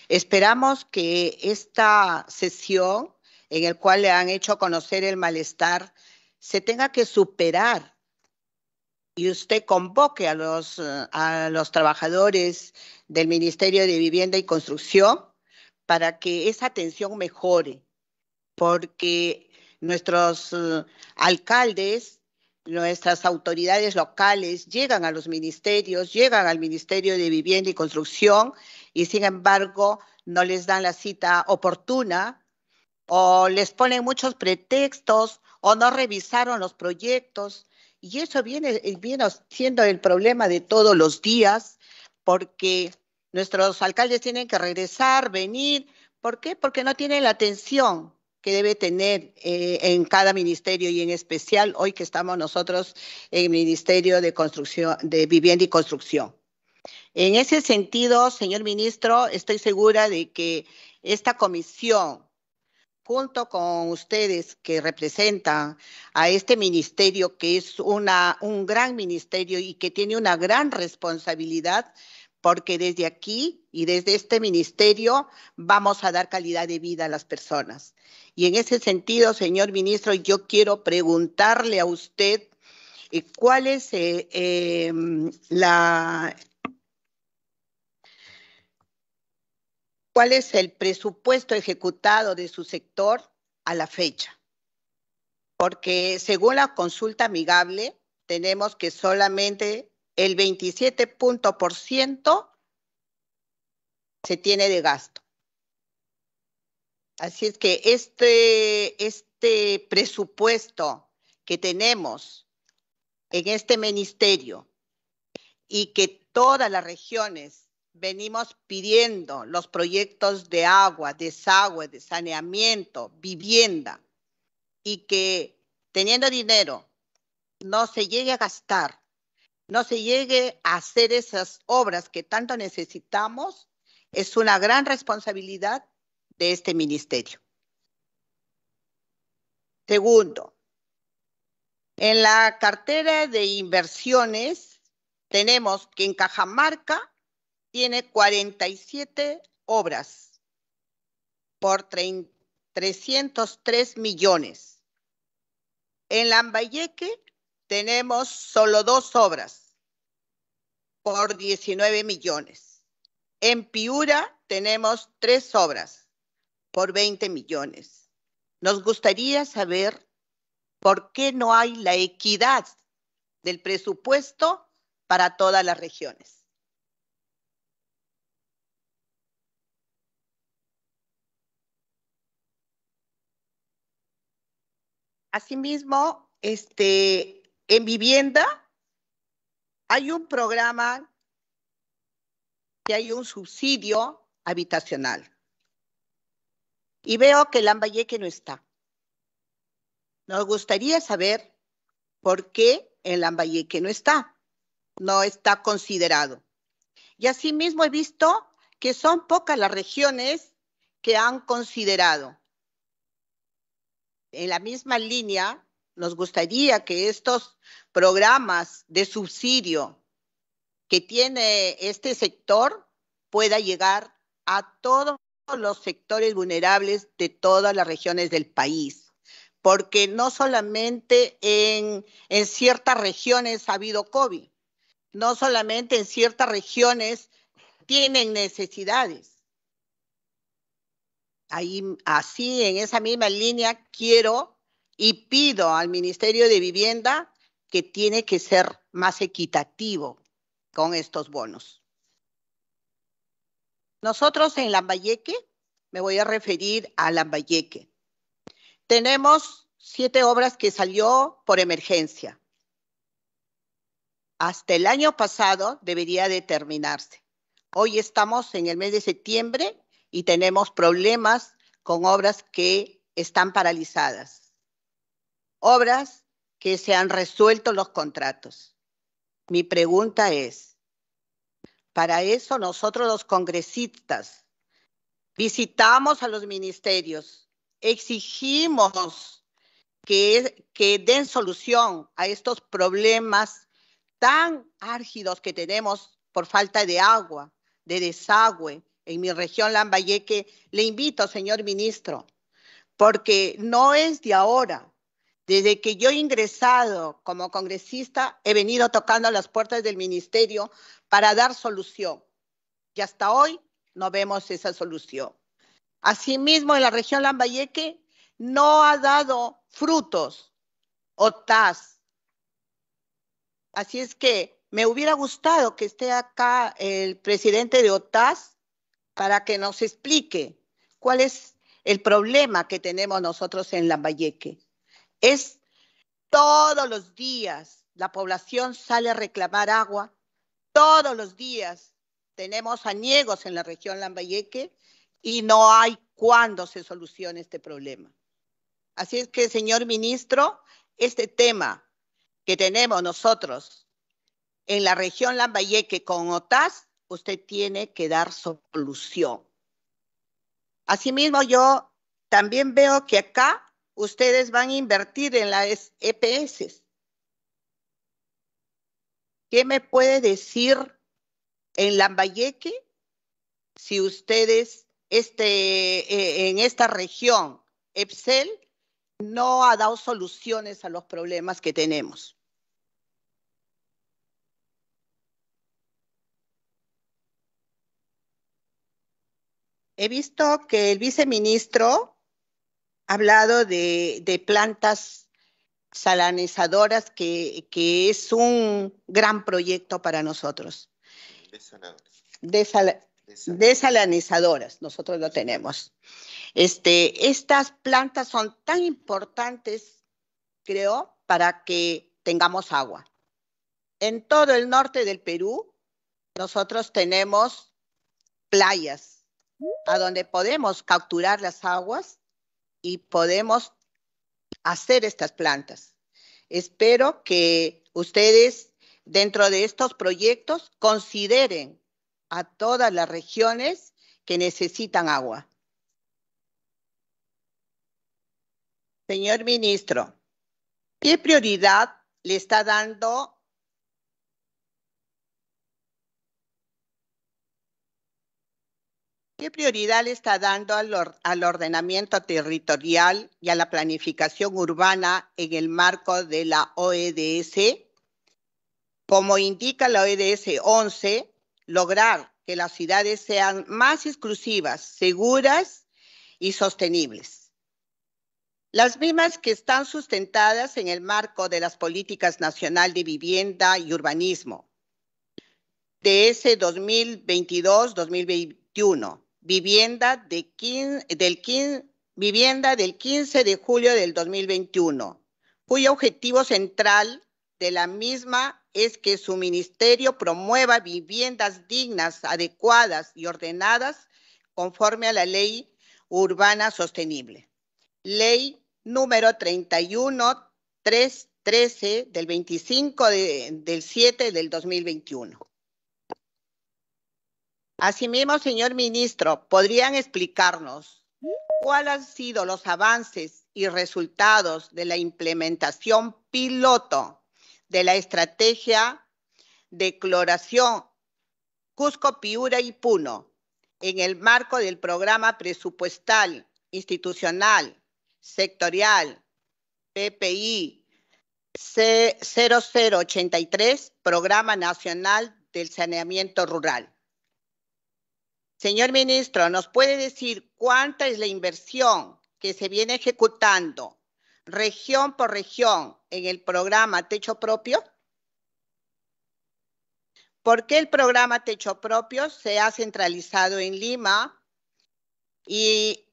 Esperamos que esta sesión en la cual le han hecho conocer el malestar se tenga que superar y usted convoque a los trabajadores del Ministerio de Vivienda y Construcción para que esa atención mejore, porque nuestros alcaldes, nuestras autoridades locales llegan a los ministerios, llegan al Ministerio de Vivienda y Construcción y sin embargo no les dan la cita oportuna o les ponen muchos pretextos o no revisaron los proyectos. Y eso viene siendo el problema de todos los días, porque nuestros alcaldes tienen que regresar, venir. ¿Por qué? Porque no tienen la atención que debe tener en cada ministerio y en especial hoy que estamos nosotros en el Ministerio de Construcción, de Vivienda y Construcción. En ese sentido, señor ministro, estoy segura de que esta comisión, junto con ustedes que representan a este ministerio, que es un gran ministerio y que tiene una gran responsabilidad, porque desde aquí y desde este ministerio vamos a dar calidad de vida a las personas. Y en ese sentido, señor ministro, yo quiero preguntarle a usted cuál es ¿Cuál es el presupuesto ejecutado de su sector a la fecha? Porque según la consulta amigable, tenemos que solamente el 27% se tiene de gasto. Así es que este presupuesto que tenemos en este ministerio y que todas las regiones venimos pidiendo los proyectos de agua, desagüe, de saneamiento, vivienda, y que teniendo dinero no se llegue a gastar, no se llegue a hacer esas obras que tanto necesitamos, es una gran responsabilidad de este ministerio. Segundo, en la cartera de inversiones tenemos que en Cajamarca tiene 47 obras por 303 millones. En Lambayeque tenemos solo 2 obras por 19 millones. En Piura tenemos 3 obras por 20 millones. Nos gustaría saber por qué no hay la equidad del presupuesto para todas las regiones. Asimismo, en vivienda hay un programa que hay un subsidio habitacional. Y veo que Lambayeque no está. Nos gustaría saber por qué en Lambayeque no está considerado. Y asimismo he visto que son pocas las regiones que han considerado. En la misma línea, nos gustaría que estos programas de subsidio que tiene este sector pueda llegar a todos los sectores vulnerables de todas las regiones del país, porque no solamente en ciertas regiones ha habido COVID, no solamente en ciertas regiones tienen necesidades. Ahí, así, en esa misma línea, quiero y pido al Ministerio de Vivienda que tiene que ser más equitativo con estos bonos. Nosotros en Lambayeque, me voy a referir a Lambayeque, tenemos 7 obras que salió por emergencia. Hasta el año pasado debería de terminarse. Hoy estamos en el mes de septiembre y tenemos problemas con obras que están paralizadas, obras que se han resuelto los contratos. Mi pregunta es, para eso nosotros los congresistas visitamos a los ministerios, exigimos que den solución a estos problemas tan árgidos que tenemos por falta de agua, de desagüe, en mi región Lambayeque. Le invito, señor ministro, porque no es de ahora. Desde que yo he ingresado como congresista, he venido tocando las puertas del ministerio para dar solución. Y hasta hoy no vemos esa solución. Asimismo, en la región Lambayeque no ha dado frutos OTASS. Así es que me hubiera gustado que esté acá el presidente de OTASS para que nos explique cuál es el problema que tenemos nosotros en Lambayeque. Es todos los días la población sale a reclamar agua, todos los días tenemos aniegos en la región Lambayeque y no hay cuándo se solucione este problema. Así es que, señor ministro, este tema que tenemos nosotros en la región Lambayeque con OTASS, usted tiene que dar solución. Asimismo, yo también veo que acá ustedes van a invertir en las EPS. ¿Qué me puede decir en Lambayeque si ustedes en esta región EPSEL no ha dado soluciones a los problemas que tenemos? He visto que el viceministro ha hablado de plantas salinizadoras, que es un gran proyecto para nosotros. Desalinizadoras, nosotros lo tenemos. Estas plantas son tan importantes, creo, para que tengamos agua. en todo el norte del Perú, nosotros tenemos playas a donde podemos capturar las aguas y podemos hacer estas plantas. Espero que ustedes, dentro de estos proyectos, consideren a todas las regiones que necesitan agua. Señor ministro, ¿qué prioridad le está dando al ordenamiento territorial y a la planificación urbana en el marco de la ODS? Como indica la ODS 11, lograr que las ciudades sean más inclusivas, seguras y sostenibles. Las mismas que están sustentadas en el marco de las políticas nacional de vivienda y urbanismo de ese 2022-2021. Vivienda del 15 de julio del 2021, cuyo objetivo central de la misma es que su ministerio promueva viviendas dignas, adecuadas y ordenadas conforme a la Ley Urbana Sostenible. Ley número 31313 del 25/7/2021. Asimismo, señor ministro, ¿podrían explicarnos cuáles han sido los avances y resultados de la implementación piloto de la estrategia de cloración Cusco, Piura y Puno en el marco del programa presupuestal, institucional, sectorial, PPI 0083, Programa Nacional del Saneamiento Rural? Señor ministro, ¿nos puede decir cuánta es la inversión que se viene ejecutando región por región en el programa Techo Propio? ¿Por qué el programa Techo Propio se ha centralizado en Lima? Y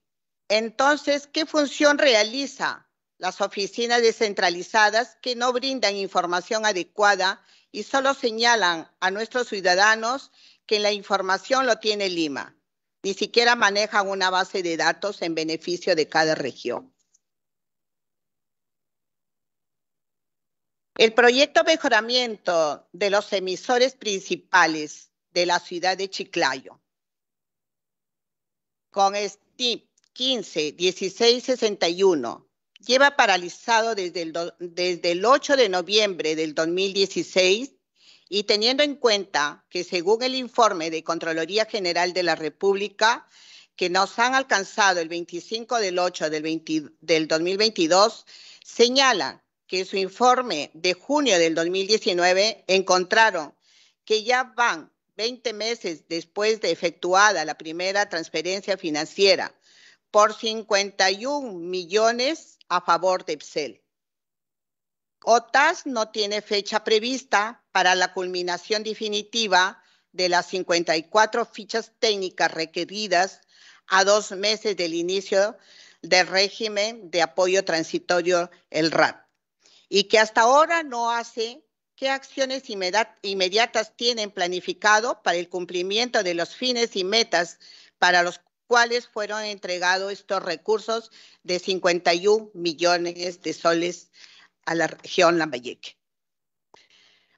entonces, ¿qué función realiza las oficinas descentralizadas que no brindan información adecuada y solo señalan a nuestros ciudadanos que la información lo tiene Lima? Ni siquiera manejan una base de datos en beneficio de cada región. El proyecto mejoramiento de los emisores principales de la ciudad de Chiclayo, con STIP 15-1661, lleva paralizado desde el 8 de noviembre del 2016, y teniendo en cuenta que según el informe de Contraloría General de la República, que nos han alcanzado el 25/8/2022, señala que su informe de junio del 2019 encontraron que ya van 20 meses después de efectuada la primera transferencia financiera por 51 millones a favor de Epsel. OTASS no tiene fecha prevista para la culminación definitiva de las 54 fichas técnicas requeridas a 2 meses del inicio del régimen de apoyo transitorio, el RAP, y que hasta ahora no hace qué acciones inmediatas tienen planificado para el cumplimiento de los fines y metas para los cuales fueron entregados estos recursos de 51 millones de soles a la región Lambayeque.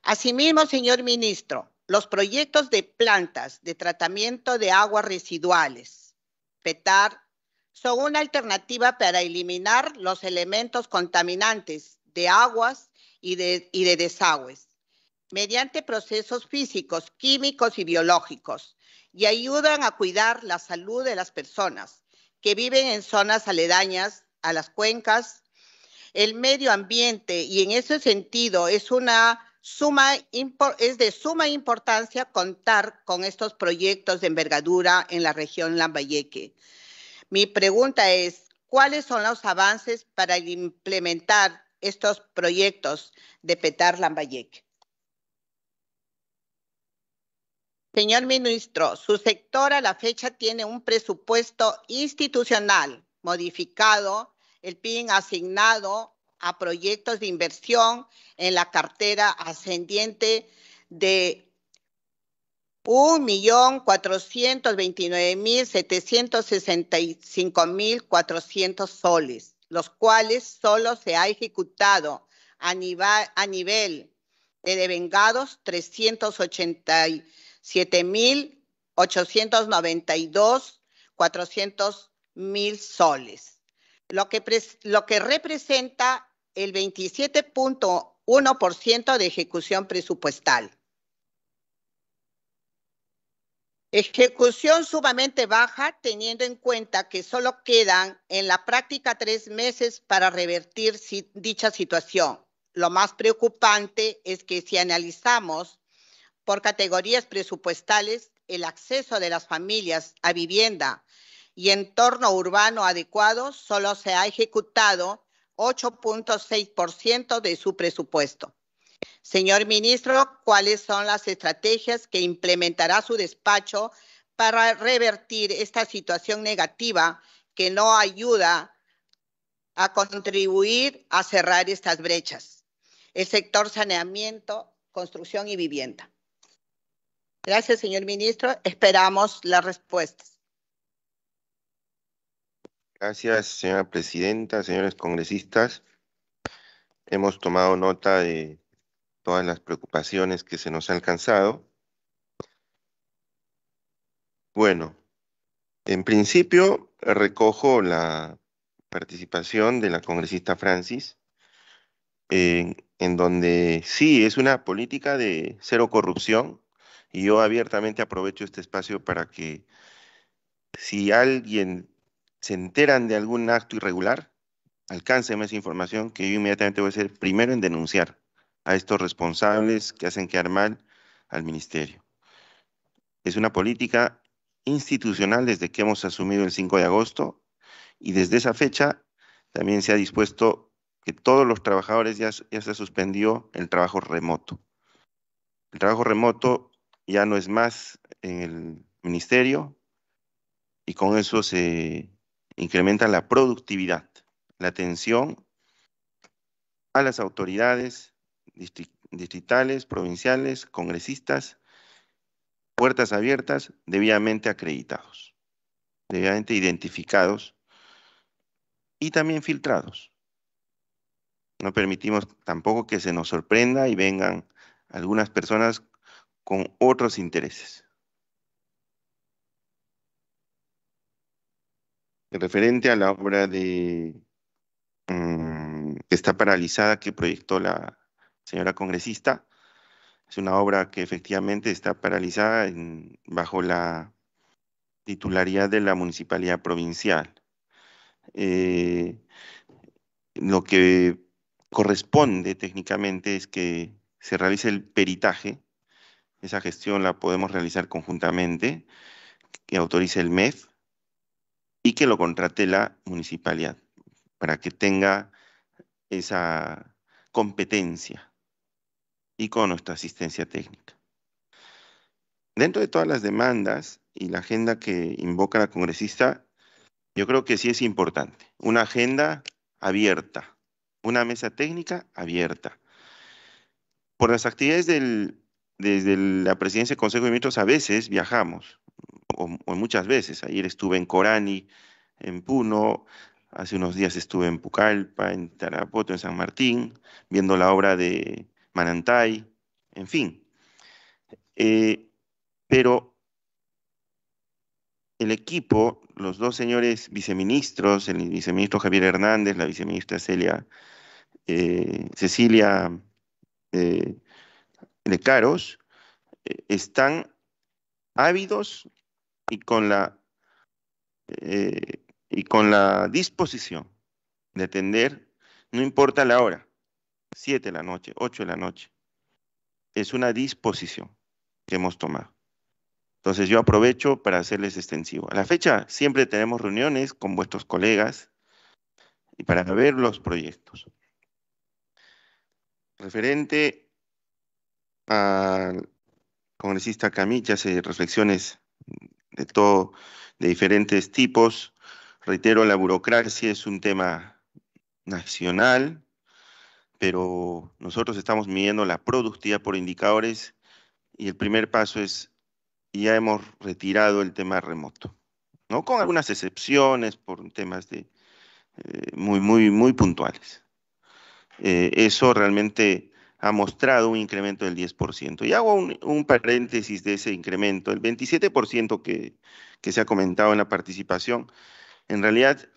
Asimismo, señor ministro, los proyectos de plantas de tratamiento de aguas residuales, PETAR, son una alternativa para eliminar los elementos contaminantes de aguas y de desagües mediante procesos físicos, químicos y biológicos, y ayudan a cuidar la salud de las personas que viven en zonas aledañas a las cuencas, el medio ambiente, y en ese sentido es de suma importancia contar con estos proyectos de envergadura en la región Lambayeque. Mi pregunta es, ¿cuáles son los avances para implementar estos proyectos de PETAR Lambayeque? Señor ministro, su sector a la fecha tiene un presupuesto institucional modificado, el PIM asignado a proyectos de inversión en la cartera ascendiente de 1.429.765.400 soles, los cuales solo se ha ejecutado a nivel de devengados 387.892.400.000 soles, lo que representa el 27.1% de ejecución presupuestal. Ejecución sumamente baja, teniendo en cuenta que solo quedan en la práctica 3 meses para revertir dicha situación. Lo más preocupante es que si analizamos por categorías presupuestales el acceso de las familias a vivienda y entorno urbano adecuado, solo se ha ejecutado 8.6% de su presupuesto. Señor ministro, ¿cuáles son las estrategias que implementará su despacho para revertir esta situación negativa que no ayuda a contribuir a cerrar estas brechas? El sector saneamiento, construcción y vivienda. Gracias, señor ministro. Esperamos las respuestas. Gracias, señora presidenta, señores congresistas. Hemos tomado nota de todas las preocupaciones que se nos ha alcanzado. Bueno, en principio recojo la participación de la congresista Francis, en donde sí es una política de cero corrupción, y yo abiertamente aprovecho este espacio para que si alguien se enteran de algún acto irregular, alcánceme esa información, que yo inmediatamente voy a ser el primero en denunciar a estos responsables que hacen quedar mal al ministerio. Es una política institucional desde que hemos asumido el 5 de agosto, y desde esa fecha también se ha dispuesto que todos los trabajadores ya se suspendió el trabajo remoto. El trabajo remoto ya no es más en el ministerio, y con eso se incrementa la productividad, la atención a las autoridades distritales, provinciales, congresistas, puertas abiertas, debidamente acreditados, debidamente identificados y también filtrados. No permitimos tampoco que se nos sorprenda y vengan algunas personas con otros intereses. Referente a la obra de que está paralizada, que proyectó la señora congresista, es una obra que efectivamente está paralizada bajo la titularidad de la municipalidad provincial. Lo que corresponde técnicamente es que se realice el peritaje. Esa gestión la podemos realizar conjuntamente, que autorice el MEF y que lo contrate la municipalidad para que tenga esa competencia, y con nuestra asistencia técnica. Dentro de todas las demandas y la agenda que invoca la congresista, yo creo que sí es importante una agenda abierta, una mesa técnica abierta. Por las actividades desde la presidencia del Consejo de Ministros a veces viajamos, o muchas veces. Ayer estuve en Corani, en Puno, hace unos días estuve en Pucallpa, en Tarapoto, en San Martín, viendo la obra de Manantay, en fin. Pero el equipo, los dos señores viceministros, el viceministro Javier Hernández, la viceministra Cecilia Lecaros, están ávidos y con la disposición de atender, no importa la hora, 7 de la noche, 8 de la noche. Es una disposición que hemos tomado. Entonces yo aprovecho para hacerles extensivo. A la fecha siempre tenemos reuniones con vuestros colegas y para ver los proyectos. Referente al congresista Kamiche, hace reflexiones de diferentes tipos. Reitero, la burocracia es un tema nacional. pero nosotros estamos midiendo la productividad por indicadores y el primer paso es, ya hemos retirado el tema remoto, ¿no? Con algunas excepciones por temas de, muy puntuales. Eso realmente ha mostrado un incremento del 10%. Y hago un paréntesis de ese incremento. El 27% que se ha comentado en la participación, en realidad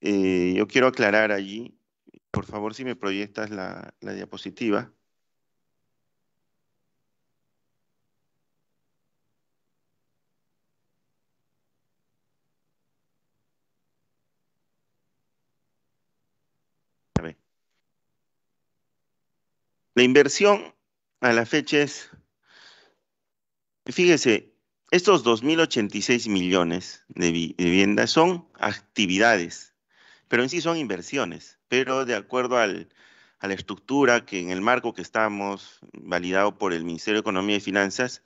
yo quiero aclarar allí, por favor, si me proyectas la diapositiva. A ver. La inversión a la fecha es, fíjese, estos 2.086 millones de viviendas son actividades, pero en sí son inversiones, pero de acuerdo a la estructura que en el marco que estamos, validado por el Ministerio de Economía y Finanzas,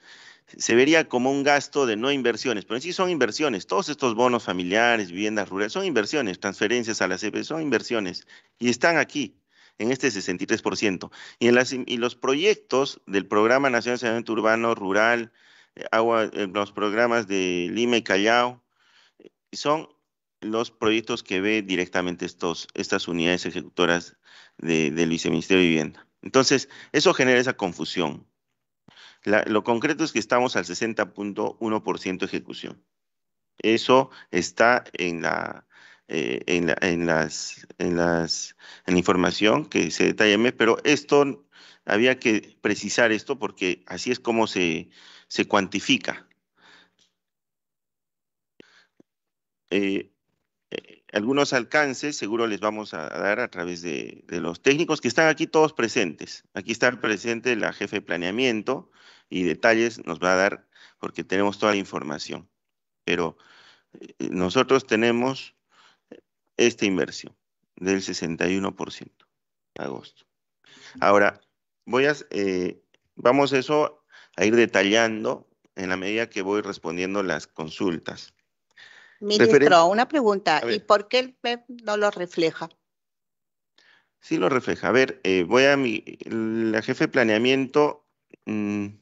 se vería como un gasto de no inversiones, pero en sí son inversiones. Todos estos bonos familiares, viviendas rurales, son inversiones, transferencias a la CEP, son inversiones, y están aquí, en este 63%. Y los proyectos del Programa Nacional de Saneamiento Urbano, Rural, agua, los programas de Lima y Callao, son los proyectos que ve directamente estas unidades ejecutoras del Viceministerio de Vivienda. Entonces, eso genera esa confusión. Lo concreto es que estamos al 60.1% ejecución. Eso está en la información que se detalla en MEF, pero esto, había que precisar esto porque así es como se cuantifica. Algunos alcances seguro les vamos a dar a través de los técnicos que están aquí todos presentes. Aquí está presente la jefe de planeamiento y detalles nos va a dar porque tenemos toda la información. Pero nosotros tenemos esta inversión del 61% de agosto. Ahora, vamos eso a ir detallando en la medida que voy respondiendo las consultas. Ministro, una pregunta. ¿Y por qué el MEF no lo refleja? Sí lo refleja. A ver, la jefe de planeamiento nos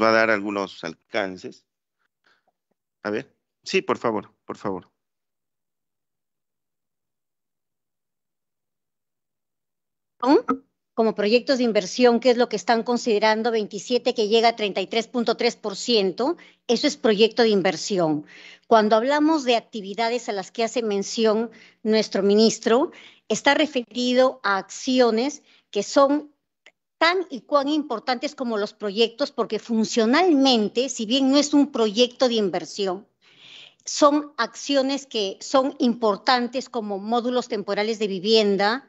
va a dar algunos alcances. A ver. Sí, por favor, por favor. Como proyectos de inversión, que es lo que están considerando 27, que llega a 33.3%, eso es proyecto de inversión. Cuando hablamos de actividades a las que hace mención nuestro ministro, está referido a acciones que son tan y cuán importantes como los proyectos, porque funcionalmente, si bien no es un proyecto de inversión, son acciones que son importantes como módulos temporales de vivienda,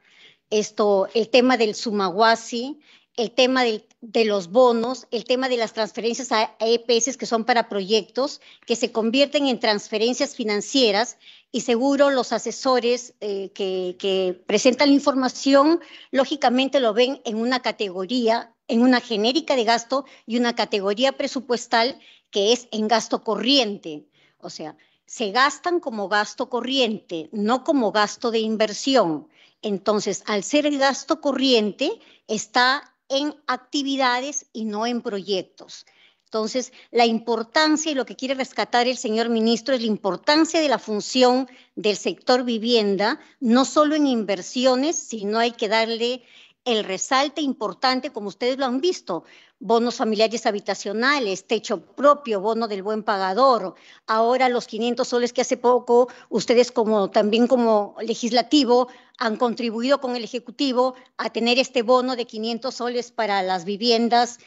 el tema del Sumahuasi, el tema de los bonos, el tema de las transferencias a EPS que son para proyectos que se convierten en transferencias financieras y seguro los asesores que presentan la información lógicamente lo ven en una categoría, en una genérica de gasto y una categoría presupuestal que es en gasto corriente, o sea, se gastan como gasto corriente, no como gasto de inversión. Entonces, al ser el gasto corriente, está en actividades y no en proyectos. Entonces, la importancia y lo que quiere rescatar el señor ministro es la importancia de la función del sector vivienda, no solo en inversiones, sino hay que darle el resalte importante, como ustedes lo han visto, bonos familiares habitacionales, techo propio, bono del buen pagador, ahora los 500 soles que hace poco ustedes también como legislativo han contribuido con el Ejecutivo a tener este bono de 500 soles para las viviendas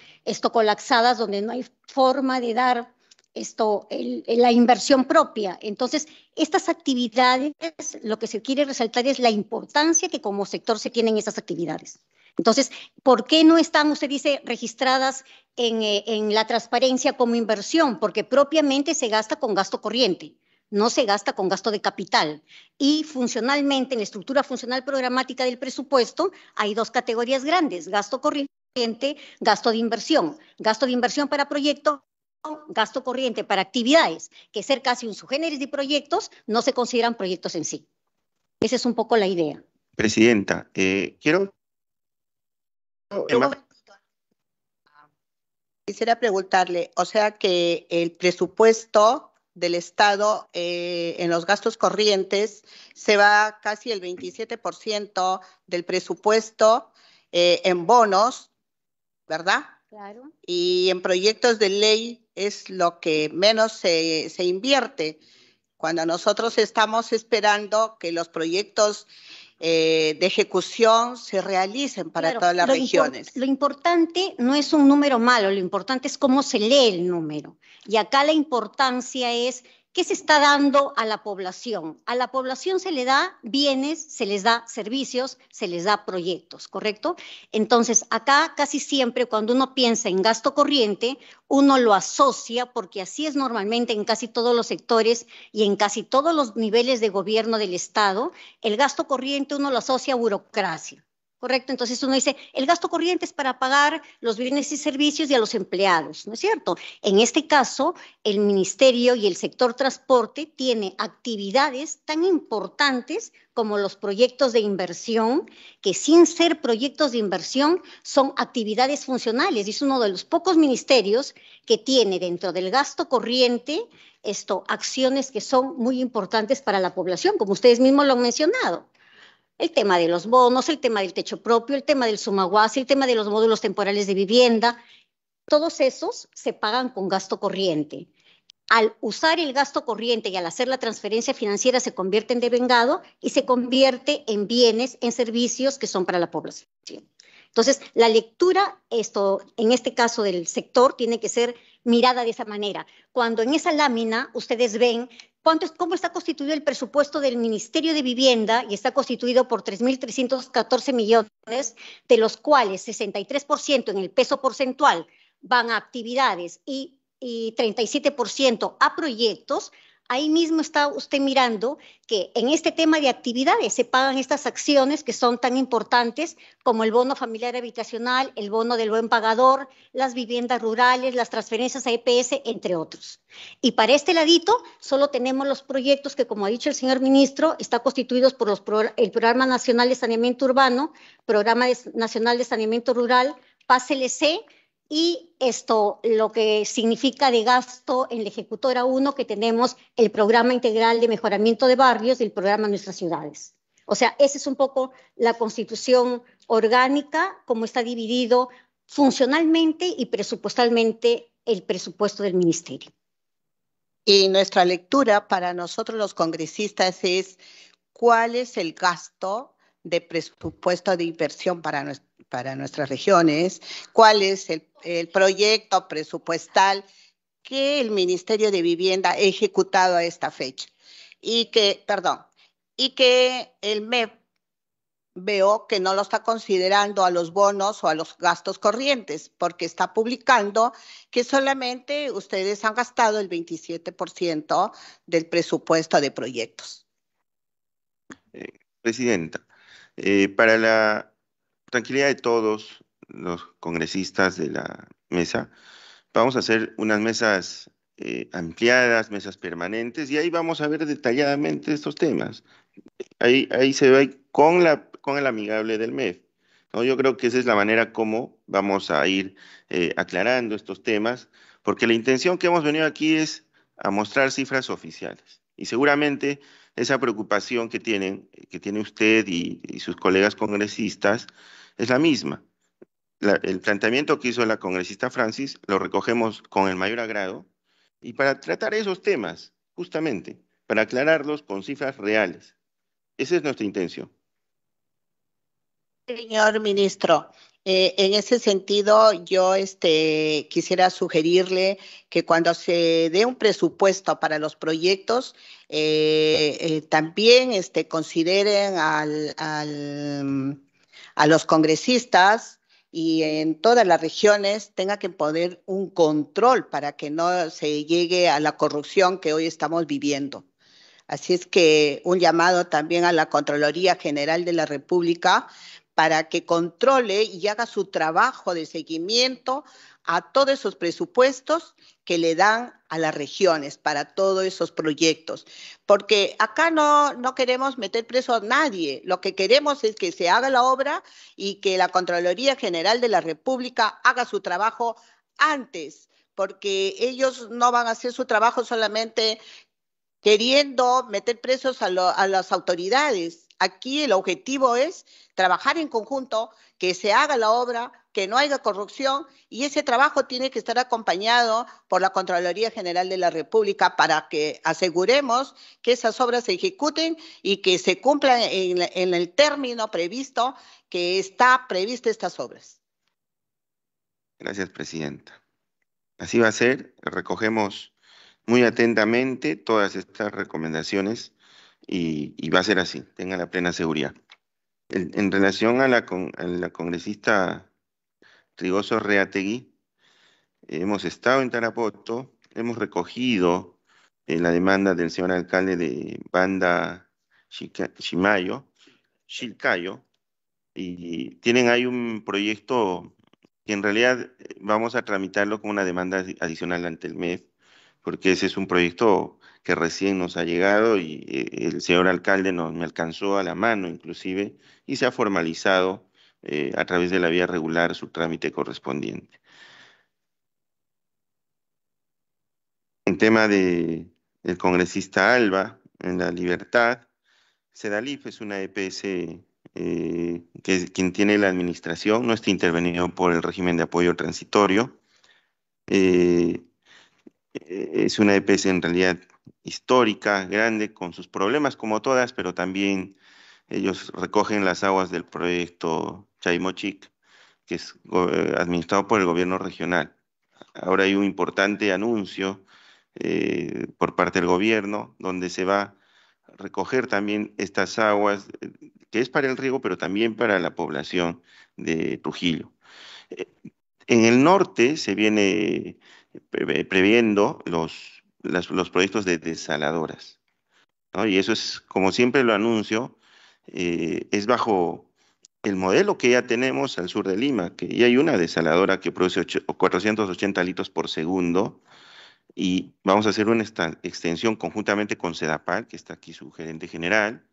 colapsadas donde no hay forma de dar la inversión propia. Entonces, estas actividades, lo que se quiere resaltar es la importancia que como sector se tienen esas actividades. Entonces, ¿por qué no están, usted dice, registradas en la transparencia como inversión? Porque propiamente se gasta con gasto corriente, no se gasta con gasto de capital. Y funcionalmente, en la estructura funcional programática del presupuesto, hay dos categorías grandes, gasto corriente, gasto de inversión. Gasto de inversión para proyectos, gasto corriente para actividades, que ser casi un subgénero de proyectos, no se consideran proyectos en sí. Esa es un poco la idea. Presidenta, quiero Quisiera preguntarle, o sea que el presupuesto del Estado en los gastos corrientes se va casi el 27% del presupuesto en bonos, ¿verdad? Claro. Y en proyectos de ley es lo que menos se invierte, cuando nosotros estamos esperando que los proyectos de ejecución se realicen para todas las regiones. Lo importante no es un número malo, lo importante es cómo se lee el número. Y acá la importancia es qué se está dando a la población. A la población se le da bienes, se les da servicios, se les da proyectos, ¿correcto? Entonces, acá casi siempre cuando uno piensa en gasto corriente, uno lo asocia, porque así es normalmente en casi todos los sectores y en casi todos los niveles de gobierno del Estado, el gasto corriente uno lo asocia a burocracia. ¿Correcto? Entonces uno dice, el gasto corriente es para pagar los bienes y servicios y a los empleados, ¿no es cierto? En este caso, el Ministerio y el sector transporte tiene actividades tan importantes como los proyectos de inversión, que sin ser proyectos de inversión son actividades funcionales. Es uno de los pocos ministerios que tiene dentro del gasto corriente acciones que son muy importantes para la población, como ustedes mismos lo han mencionado. El tema de los bonos, el tema del techo propio, el tema del sumaguas, el tema de los módulos temporales de vivienda, todos esos se pagan con gasto corriente. Al usar el gasto corriente y al hacer la transferencia financiera se convierte en devengado y se convierte en bienes, en servicios que son para la población. Entonces, la lectura, en este caso del sector, tiene que ser mirada de esa manera. Cuando en esa lámina ustedes ven cómo está constituido el presupuesto del Ministerio de Vivienda, y está constituido por 3.314 millones, de los cuales 63% en el peso porcentual van a actividades y 37% a proyectos. Ahí mismo está usted mirando que en este tema de actividades se pagan estas acciones que son tan importantes como el bono familiar habitacional, el bono del buen pagador, las viviendas rurales, las transferencias a EPS, entre otros. Y para este ladito solo tenemos los proyectos que, como ha dicho el señor ministro, están constituidos por el Programa Nacional de Saneamiento Urbano, Programa Nacional de Saneamiento Rural, PASLC, y lo que significa de gasto en la ejecutora 1, que tenemos el Programa Integral de Mejoramiento de Barrios y el Programa Nuestras Ciudades. O sea, esa es un poco la constitución orgánica, como está dividido funcionalmente y presupuestalmente el presupuesto del ministerio. Y nuestra lectura para nosotros los congresistas es cuál es el gasto de presupuesto de inversión para nuestras regiones, cuál es el proyecto presupuestal que el Ministerio de Vivienda ha ejecutado a esta fecha. Y que el MEF veo que no lo está considerando a los bonos o a los gastos corrientes, porque está publicando que solamente ustedes han gastado el 27% del presupuesto de proyectos. Presidenta, para la tranquilidad de todos los congresistas de la mesa, vamos a hacer unas mesas ampliadas, mesas permanentes, y ahí vamos a ver detalladamente estos temas. Ahí se ve con el amigable del MEF, ¿no? Yo creo que esa es la manera como vamos a ir aclarando estos temas, porque la intención que hemos venido aquí es a mostrar cifras oficiales. Y seguramente esa preocupación que tiene usted y sus colegas congresistas es la misma. El planteamiento que hizo la congresista Francis lo recogemos con el mayor agrado, y para tratar esos temas, justamente, para aclararlos con cifras reales. Esa es nuestra intención. Señor ministro, en ese sentido yo quisiera sugerirle que cuando se dé un presupuesto para los proyectos, también consideren a los congresistas, y en todas las regiones tenga que poner un control para que no se llegue a la corrupción que hoy estamos viviendo. Así es que un llamado también a la Contraloría General de la República para que controle y haga su trabajo de seguimiento a todos esos presupuestos que le dan a las regiones para todos esos proyectos. Porque acá no queremos meter preso a nadie. Lo que queremos es que se haga la obra y que la Contraloría General de la República haga su trabajo antes, porque ellos no van a hacer su trabajo solamente queriendo meter presos a las autoridades. Aquí el objetivo es trabajar en conjunto, que se haga la obra, que no haya corrupción, y ese trabajo tiene que estar acompañado por la Contraloría General de la República para que aseguremos que esas obras se ejecuten y que se cumplan en el término previsto que está previsto estas obras. Gracias, presidenta. Así va a ser. Recogemos muy atentamente todas estas recomendaciones y va a ser así. Tengan la plena seguridad. En relación a la congresista Trigoso Reati, hemos estado en Tarapoto, hemos recogido la demanda del señor alcalde de Banda Chilcayo, y tienen ahí un proyecto que en realidad vamos a tramitarlo con una demanda adicional ante el MEF, porque ese es un proyecto que recién nos ha llegado y el señor alcalde me alcanzó a la mano inclusive y se ha formalizado a través de la vía regular su trámite correspondiente. En tema del congresista Alba, en La Libertad, SEDALIF es una EPS que es quien tiene la administración, no está intervenido por el régimen de apoyo transitorio. Es una EPS en realidad histórica, grande, con sus problemas como todas, pero también ellos recogen las aguas del proyecto Chaimochic, que es administrado por el gobierno regional. Ahora hay un importante anuncio por parte del gobierno, donde se va a recoger también estas aguas, que es para el riego, pero también para la población de Trujillo. En el norte se viene previendo los proyectos de desaladoras, ¿no? Y eso es, como siempre lo anuncio, es bajo el modelo que ya tenemos al sur de Lima, que ya hay una desaladora que produce 480 litros por segundo, y vamos a hacer una extensión conjuntamente con SEDAPAL, que está aquí su gerente general,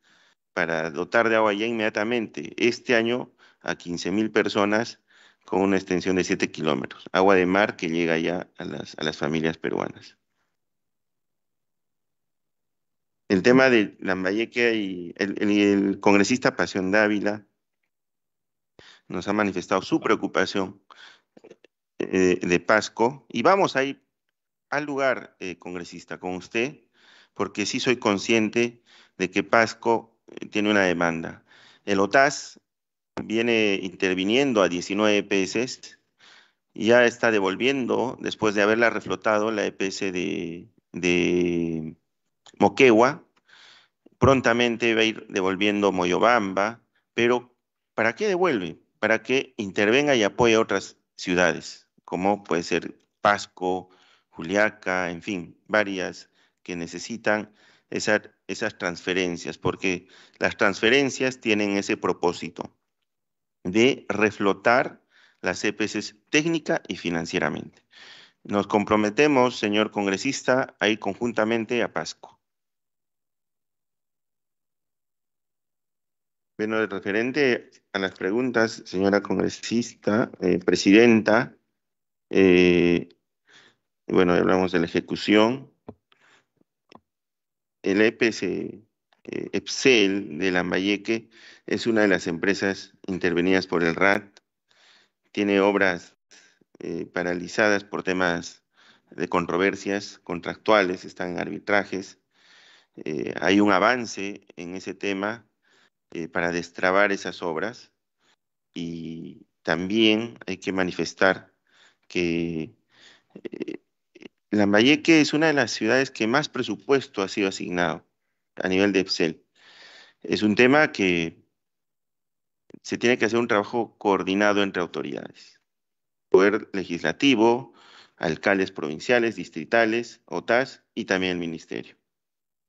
para dotar de agua ya inmediatamente este año a 15.000 personas con una extensión de 7 kilómetros. Agua de mar que llega ya a las familias peruanas. El tema de Lambayeque y el congresista Pasión Dávila nos ha manifestado su preocupación de Pasco. Y vamos a ir al lugar, congresista, con usted, porque sí soy consciente de que Pasco tiene una demanda. El OTASS viene interviniendo a 19 EPS, ya está devolviendo, después de haberla reflotado, la EPS de Moquegua, prontamente va a ir devolviendo Moyobamba, pero ¿para qué devuelve? Para que intervenga y apoye a otras ciudades, como puede ser Pasco, Juliaca, en fin, varias que necesitan esas transferencias, porque las transferencias tienen ese propósito de reflotar las EPS técnica y financieramente. Nos comprometemos, señor congresista, a ir conjuntamente a Pasco. Bueno, referente a las preguntas, señora congresista, presidenta, bueno, hablamos de la ejecución. El EPS, EPSEL de Lambayeque es una de las empresas intervenidas por el RAT. Tiene obras paralizadas por temas de controversias contractuales, están en arbitrajes. Hay un avance en ese tema para destrabar esas obras, y también hay que manifestar que Lambayeque es una de las ciudades que más presupuesto ha sido asignado a nivel de EPSEL. Es un tema que se tiene que hacer un trabajo coordinado entre autoridades, poder legislativo, alcaldes provinciales, distritales, OTASS y también el ministerio.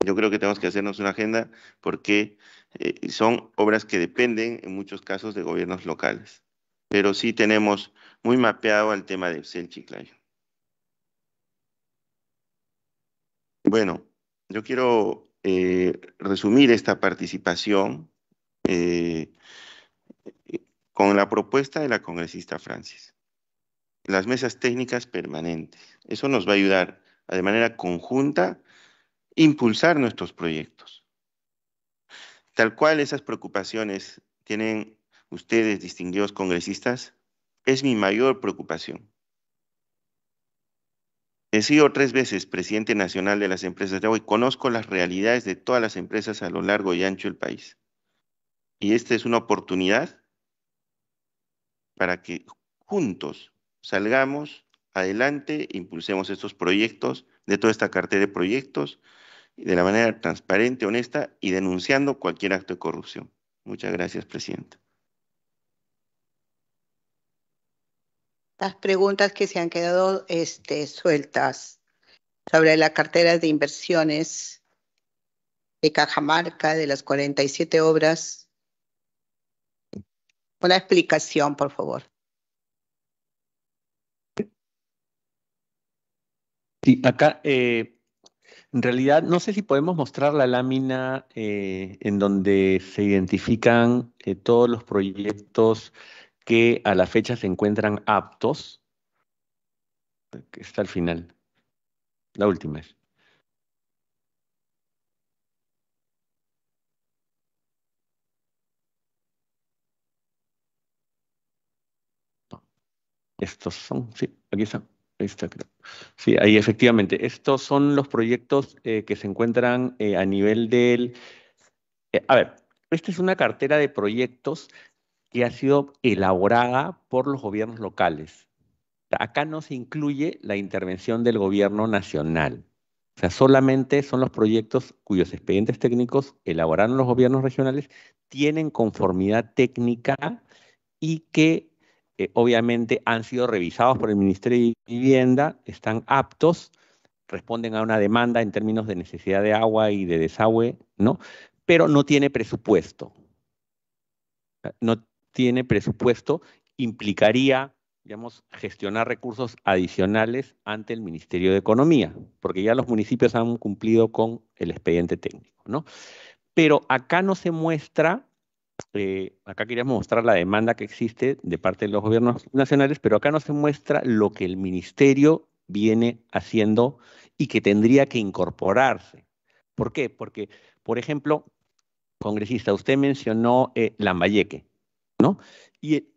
Yo creo que tenemos que hacernos una agenda porque son obras que dependen en muchos casos de gobiernos locales. Pero sí tenemos muy mapeado al tema de Excel Chiclayo. Bueno, yo quiero resumir esta participación con la propuesta de la congresista Francis. Las mesas técnicas permanentes. Eso nos va a ayudar a, de manera conjunta, impulsar nuestros proyectos. Tal cual esas preocupaciones tienen ustedes, distinguidos congresistas, es mi mayor preocupación. He sido 3 veces presidente nacional de las empresas de agua y conozco las realidades de todas las empresas a lo largo y ancho del país. Y esta es una oportunidad para que juntos salgamos adelante, impulsemos estos proyectos, de toda esta cartera de proyectos, de la manera transparente, honesta y denunciando cualquier acto de corrupción. Muchas gracias, presidenta. Las preguntas que se han quedado sueltas sobre la cartera de inversiones de Cajamarca, de las 47 obras. Una explicación, por favor. Sí, acá, en realidad, no sé si podemos mostrar la lámina en donde se identifican todos los proyectos que a la fecha se encuentran aptos. Está al final. La última es. Estos son, sí, aquí están. Ahí está, creo. Sí, ahí efectivamente. Estos son los proyectos que se encuentran a nivel del... a ver, esta es una cartera de proyectos que ha sido elaborada por los gobiernos locales. Acá no se incluye la intervención del gobierno nacional. O sea, solamente son los proyectos cuyos expedientes técnicos elaboraron los gobiernos regionales, tienen conformidad técnica y que... obviamente han sido revisados por el Ministerio de Vivienda, están aptos, responden a una demanda en términos de necesidad de agua y de desagüe, ¿no? Pero no tiene presupuesto. No tiene presupuesto, implicaría, digamos, gestionar recursos adicionales ante el Ministerio de Economía, porque ya los municipios han cumplido con el expediente técnico, ¿no? Pero acá no se muestra... acá queríamos mostrar la demanda que existe de parte de los gobiernos nacionales, pero acá no se muestra lo que el ministerio viene haciendo y que tendría que incorporarse. ¿Por qué? Porque, por ejemplo, congresista, usted mencionó Lambayeque, ¿no? Y,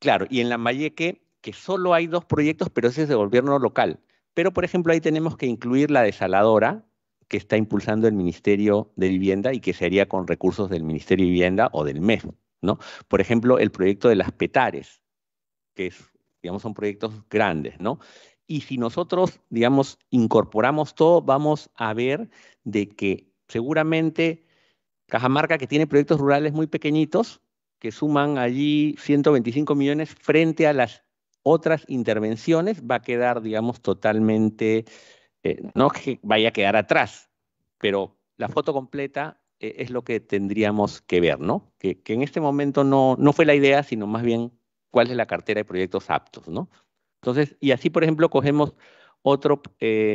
claro, y en Lambayeque, que solo hay 2 proyectos, pero ese es de gobierno local. Pero, por ejemplo, ahí tenemos que incluir la desaladora, que está impulsando el Ministerio de Vivienda y que se haría con recursos del Ministerio de Vivienda o del MEF, ¿no? Por ejemplo, el proyecto de las PETARes, que es, digamos, son proyectos grandes, ¿no? Y si nosotros, digamos, incorporamos todo, vamos a ver de que seguramente Cajamarca, que tiene proyectos rurales muy pequeñitos, que suman allí 125 millones frente a las otras intervenciones, va a quedar, digamos, totalmente... no que vaya a quedar atrás, pero la foto completa es lo que tendríamos que ver, ¿no? Que en este momento no fue la idea, sino más bien cuál es la cartera de proyectos aptos, ¿no? Entonces, y así, por ejemplo, cogemos otro,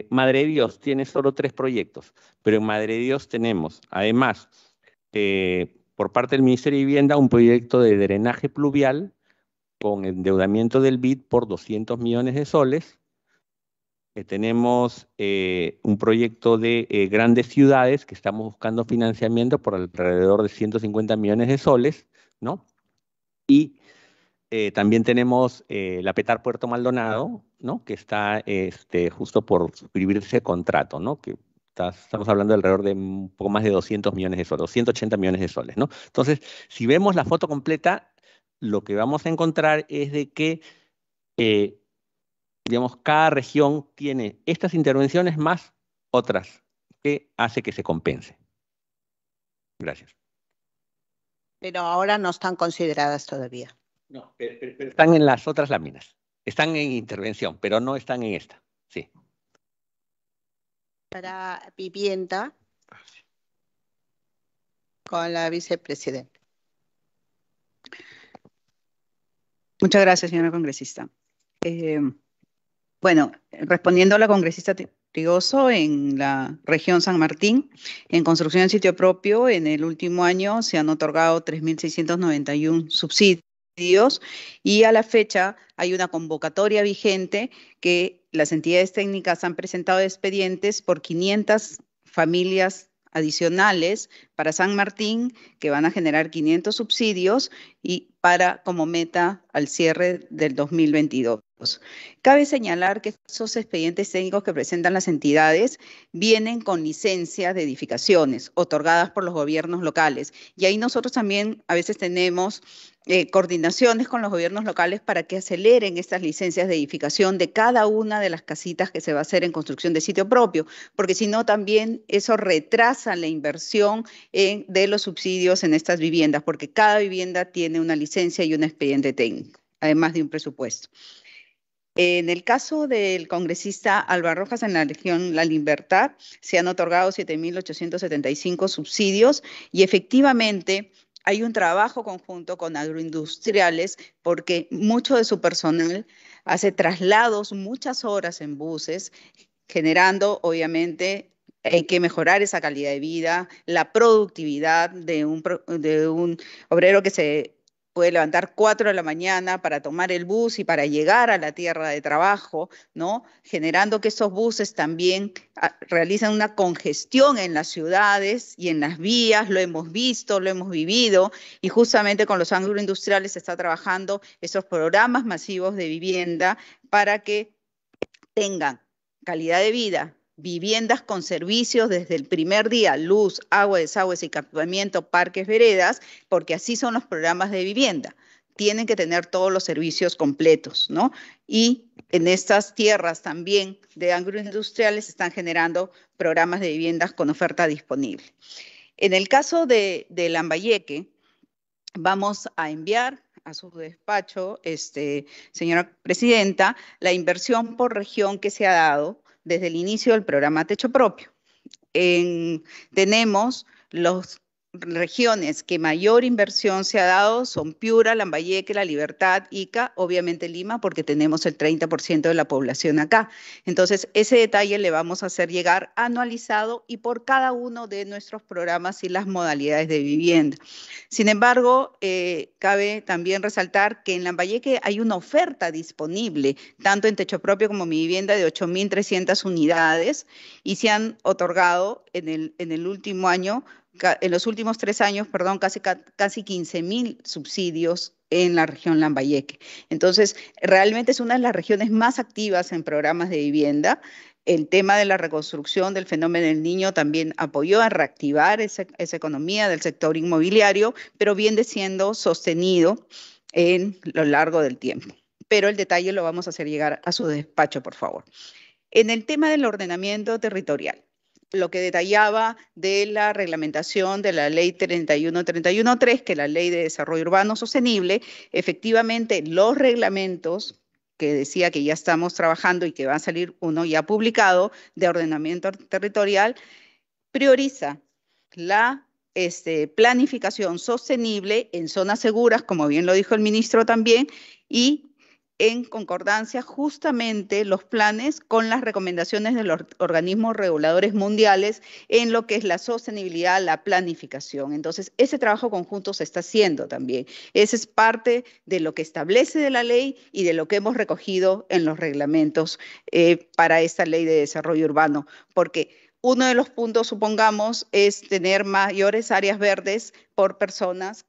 Madre de Dios tiene solo 3 proyectos, pero en Madre de Dios tenemos, además, por parte del Ministerio de Vivienda, un proyecto de drenaje pluvial con endeudamiento del BID por 200 millones de soles, tenemos un proyecto de grandes ciudades que estamos buscando financiamiento por alrededor de 150 millones de soles, ¿no? Y también tenemos la PETAR Puerto Maldonado, ¿no? Que está justo por suscribirse contrato, ¿no? Que estamos hablando de alrededor de un poco más de 200 millones de soles, 280 millones de soles, ¿no? Entonces, si vemos la foto completa, lo que vamos a encontrar es de que... digamos, cada región tiene estas intervenciones más otras que hace que se compense. Gracias. Pero ahora no están consideradas todavía. No, pero están en las otras láminas. Están en intervención, pero no están en esta. Sí. Para vivienda, con la vicepresidenta. Muchas gracias, señora congresista. Bueno, respondiendo a la congresista Trigoso, en la región San Martín, en construcción en sitio propio, en el último año se han otorgado 3.691 subsidios y a la fecha hay una convocatoria vigente que las entidades técnicas han presentado expedientes por 500 familias adicionales para San Martín, que van a generar 500 subsidios y para como meta al cierre del 2022. Cabe señalar que esos expedientes técnicos que presentan las entidades vienen con licencias de edificaciones otorgadas por los gobiernos locales. Y ahí nosotros también a veces tenemos coordinaciones con los gobiernos locales para que aceleren estas licencias de edificación de cada una de las casitas que se va a hacer en construcción de sitio propio, porque si no también eso retrasa la inversión de los subsidios en estas viviendas, porque cada vivienda tiene una licencia y un expediente técnico, además de un presupuesto. En el caso del congresista Alba Rojas, en la región La Libertad, se han otorgado 7.875 subsidios y efectivamente hay un trabajo conjunto con agroindustriales porque mucho de su personal hace traslados muchas horas en buses, generando obviamente... Hay que mejorar esa calidad de vida, la productividad de un obrero que se puede levantar 4 de la mañana para tomar el bus y para llegar a la tierra de trabajo, ¿no? Generando que esos buses también realizan una congestión en las ciudades y en las vías, lo hemos visto, lo hemos vivido, y justamente con los agroindustriales se está trabajando esos programas masivos de vivienda para que tengan calidad de vida, viviendas con servicios desde el primer día, luz, agua, desagües y equipamiento, parques, veredas, porque así son los programas de vivienda. Tienen que tener todos los servicios completos, ¿no? Y en estas tierras también de agroindustriales están generando programas de viviendas con oferta disponible. En el caso de Lambayeque, vamos a enviar a su despacho, señora presidenta, la inversión por región que se ha dado desde el inicio del programa Techo Propio. Tenemos las regiones que mayor inversión se ha dado, son Piura, Lambayeque, La Libertad, Ica, obviamente Lima, porque tenemos el 30% de la población acá. Entonces, ese detalle le vamos a hacer llegar anualizado y por cada uno de nuestros programas y las modalidades de vivienda. Sin embargo, cabe también resaltar que en Lambayeque hay una oferta disponible, tanto en Techo Propio como en Mi Vivienda, de 8.300 unidades, y se han otorgado en el último año, en los últimos 3 años, perdón, casi 15.000 subsidios en la región Lambayeque. Entonces, realmente es una de las regiones más activas en programas de vivienda. El tema de la reconstrucción del fenómeno del Niño también apoyó a reactivar esa economía del sector inmobiliario, pero viene siendo sostenido en lo largo del tiempo. Pero el detalle lo vamos a hacer llegar a su despacho, por favor. En el tema del ordenamiento territorial, lo que detallaba de la reglamentación de la Ley 31313, que es la Ley de Desarrollo Urbano Sostenible, efectivamente los reglamentos que decía que ya estamos trabajando y que va a salir uno ya publicado de ordenamiento territorial, prioriza la planificación sostenible en zonas seguras, como bien lo dijo el ministro también, y en concordancia justamente los planes con las recomendaciones de los organismos reguladores mundiales en lo que es la sostenibilidad, la planificación. Entonces, ese trabajo conjunto se está haciendo también. Esa es parte de lo que establece de la ley y de lo que hemos recogido en los reglamentos para esta Ley de Desarrollo Urbano, porque uno de los puntos, supongamos, es tener mayores áreas verdes por personas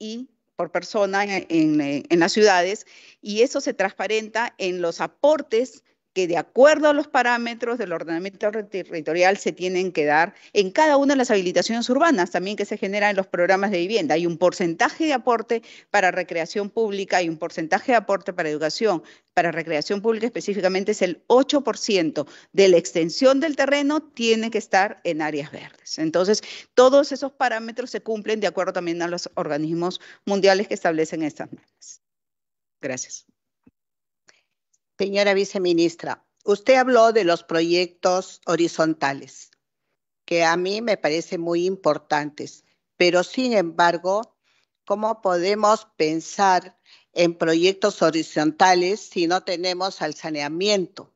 y por persona en las ciudades, y eso se transparenta en los aportes que de acuerdo a los parámetros del ordenamiento territorial se tienen que dar en cada una de las habilitaciones urbanas también que se generan en los programas de vivienda. Hay un porcentaje de aporte para recreación pública, hay un porcentaje de aporte para educación. Para recreación pública específicamente es el 8% de la extensión del terreno tiene que estar en áreas verdes. Entonces, todos esos parámetros se cumplen de acuerdo también a los organismos mundiales que establecen estas normas. Gracias. Señora viceministra, usted habló de los proyectos horizontales, que a mí me parecen muy importantes, pero sin embargo, ¿cómo podemos pensar en proyectos horizontales si no tenemos al saneamiento,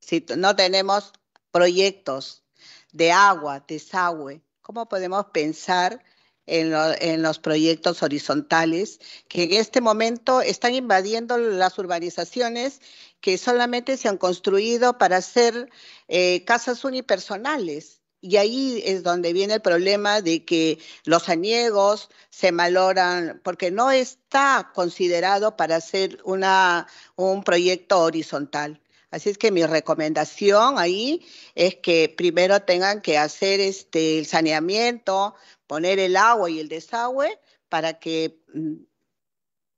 si no tenemos proyectos de agua, desagüe? ¿Cómo podemos pensar en los proyectos horizontales que en este momento están invadiendo las urbanizaciones que solamente se han construido para hacer casas unipersonales? Y ahí es donde viene el problema de que los saniegos se malogran porque no está considerado para hacer un proyecto horizontal. Así es que mi recomendación ahí es que primero tengan que hacer el saneamiento, poner el agua y el desagüe para que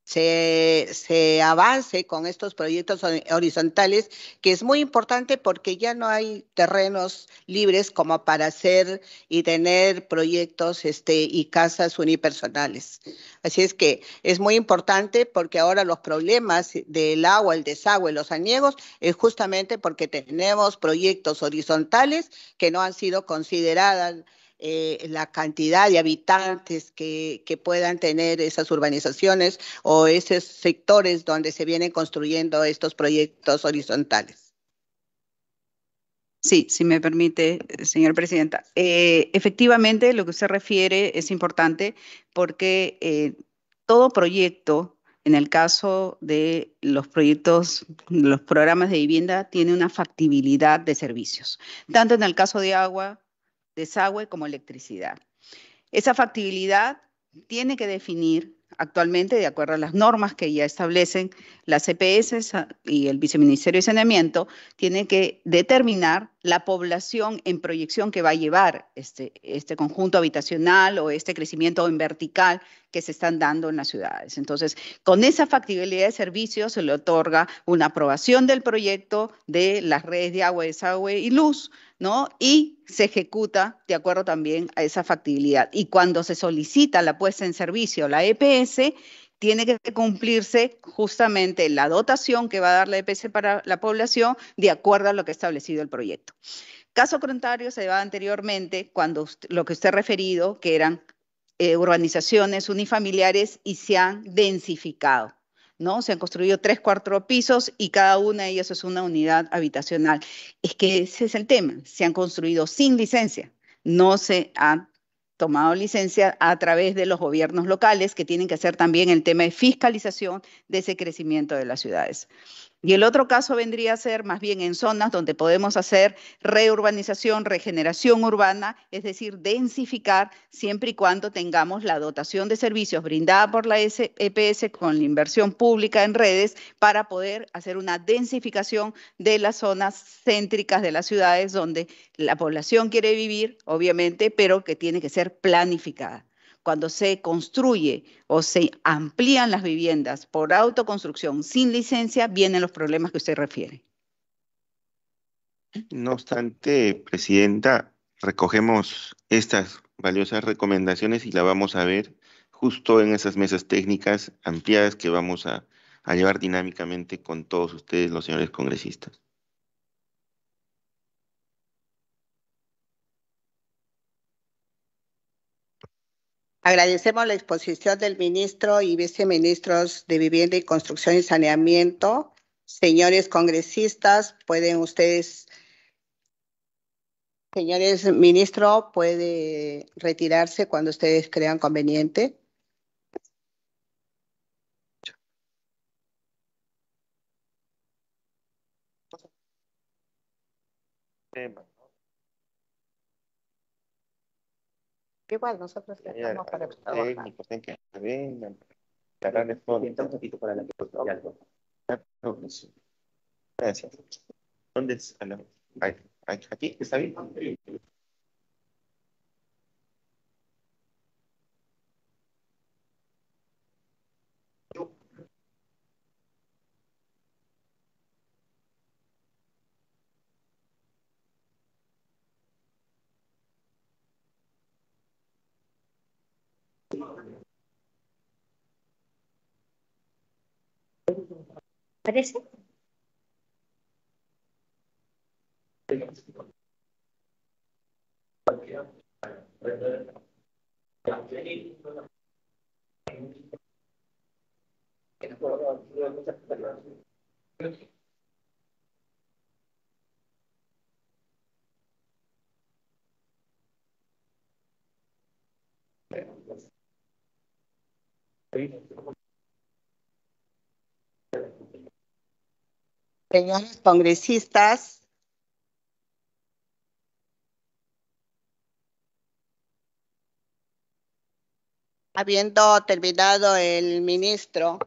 se avance con estos proyectos horizontales, que es muy importante porque ya no hay terrenos libres como para hacer y tener proyectos y casas unipersonales. Así es que es muy importante porque ahora los problemas del agua, el desagüe, los saniegos, es justamente porque tenemos proyectos horizontales que no han sido consideradas la cantidad de habitantes que puedan tener esas urbanizaciones o esos sectores donde se vienen construyendo estos proyectos horizontales. Sí, si me permite, señora presidenta. Efectivamente, lo que usted refiere es importante porque todo proyecto, en el caso de los proyectos, los programas de vivienda, tiene una factibilidad de servicios, tanto en el caso de agua, desagüe como electricidad. Esa factibilidad tiene que definir actualmente, de acuerdo a las normas que ya establecen las EPS y el Viceministerio de Saneamiento, tiene que determinar la población en proyección que va a llevar este conjunto habitacional o este crecimiento en vertical que se están dando en las ciudades. Entonces, con esa factibilidad de servicios se le otorga una aprobación del proyecto de las redes de agua, desagüe y luz, ¿no? Y se ejecuta de acuerdo también a esa factibilidad. Y cuando se solicita la puesta en servicio, la EPS, tiene que cumplirse justamente la dotación que va a dar la EPS para la población de acuerdo a lo que ha establecido el proyecto. Caso contrario, se daba anteriormente cuando lo que usted ha referido, que eran urbanizaciones unifamiliares y se han densificado, ¿no? Se han construido 3, 4 pisos y cada una de ellas es una unidad habitacional. Es que ese es el tema. Se han construido sin licencia. No se han tomado licencia a través de los gobiernos locales que tienen que hacer también el tema de fiscalización de ese crecimiento de las ciudades. Y el otro caso vendría a ser más bien en zonas donde podemos hacer reurbanización, regeneración urbana, es decir, densificar siempre y cuando tengamos la dotación de servicios brindada por la EPS con la inversión pública en redes para poder hacer una densificación de las zonas céntricas de las ciudades donde la población quiere vivir, obviamente, pero que tiene que ser planificada. Cuando se construye o se amplían las viviendas por autoconstrucción sin licencia, vienen los problemas que usted refiere. No obstante, presidenta, recogemos estas valiosas recomendaciones y la vamos a ver justo en esas mesas técnicas ampliadas que vamos a llevar dinámicamente con todos ustedes, los señores congresistas. Agradecemos la exposición del ministro y viceministros de Vivienda y Construcción y Saneamiento. Señores congresistas, pueden ustedes, señores ministros, puede retirarse cuando ustedes crean conveniente. Igual nosotros estamos para técnicos en que vengan un poquito para la que gracias. ¿Dónde es? Aquí está bien. ¿Parece? Señores congresistas, habiendo terminado el ministro,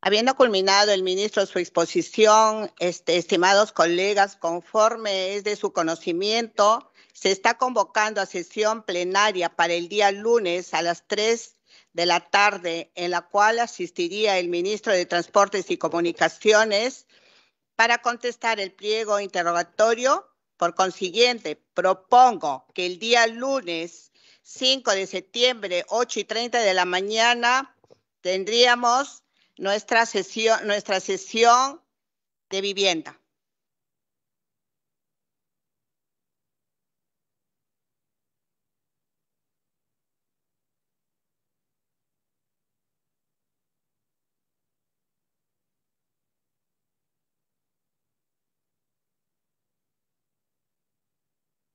habiendo culminado el ministro su exposición, estimados colegas, conforme es de su conocimiento, se está convocando a sesión plenaria para el día lunes a las 3 de la tarde, en la cual asistiría el ministro de Transportes y Comunicaciones para contestar el pliego interrogatorio. Por consiguiente, propongo que el día lunes 5 de septiembre, 8:30 de la mañana, tendríamos nuestra sesión de vivienda.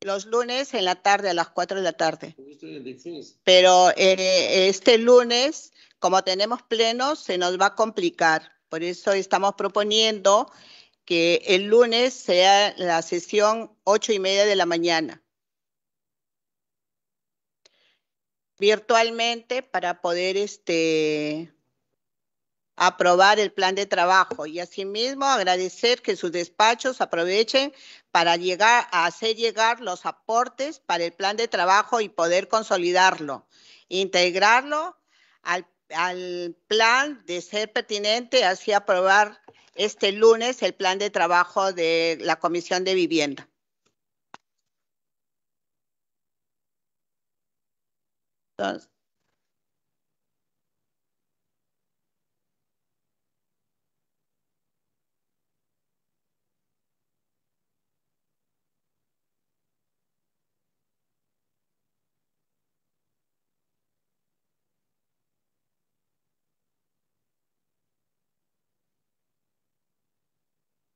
Los lunes en la tarde, a las 4 de la tarde. Pero este lunes, como tenemos plenos, se nos va a complicar. Por eso estamos proponiendo que el lunes sea la sesión 8:30 de la mañana. Virtualmente, para poder aprobar el plan de trabajo y asimismo agradecer que sus despachos aprovechen para hacer llegar los aportes para el plan de trabajo y poder consolidarlo, integrarlo al plan de ser pertinente, así aprobar este lunes el plan de trabajo de la Comisión de Vivienda. Entonces,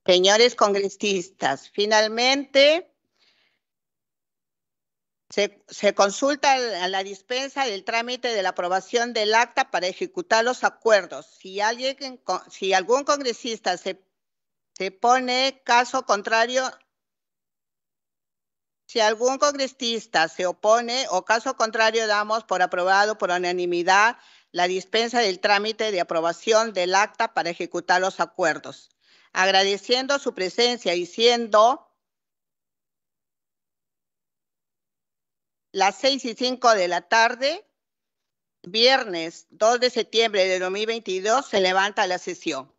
señores congresistas, finalmente se consulta a la dispensa del trámite de la aprobación del acta para ejecutar los acuerdos. Si algún congresista se opone o caso contrario, damos por aprobado por unanimidad la dispensa del trámite de aprobación del acta para ejecutar los acuerdos. Agradeciendo su presencia y siendo las 6:05 de la tarde, viernes 2 de septiembre de 2022, se levanta la sesión.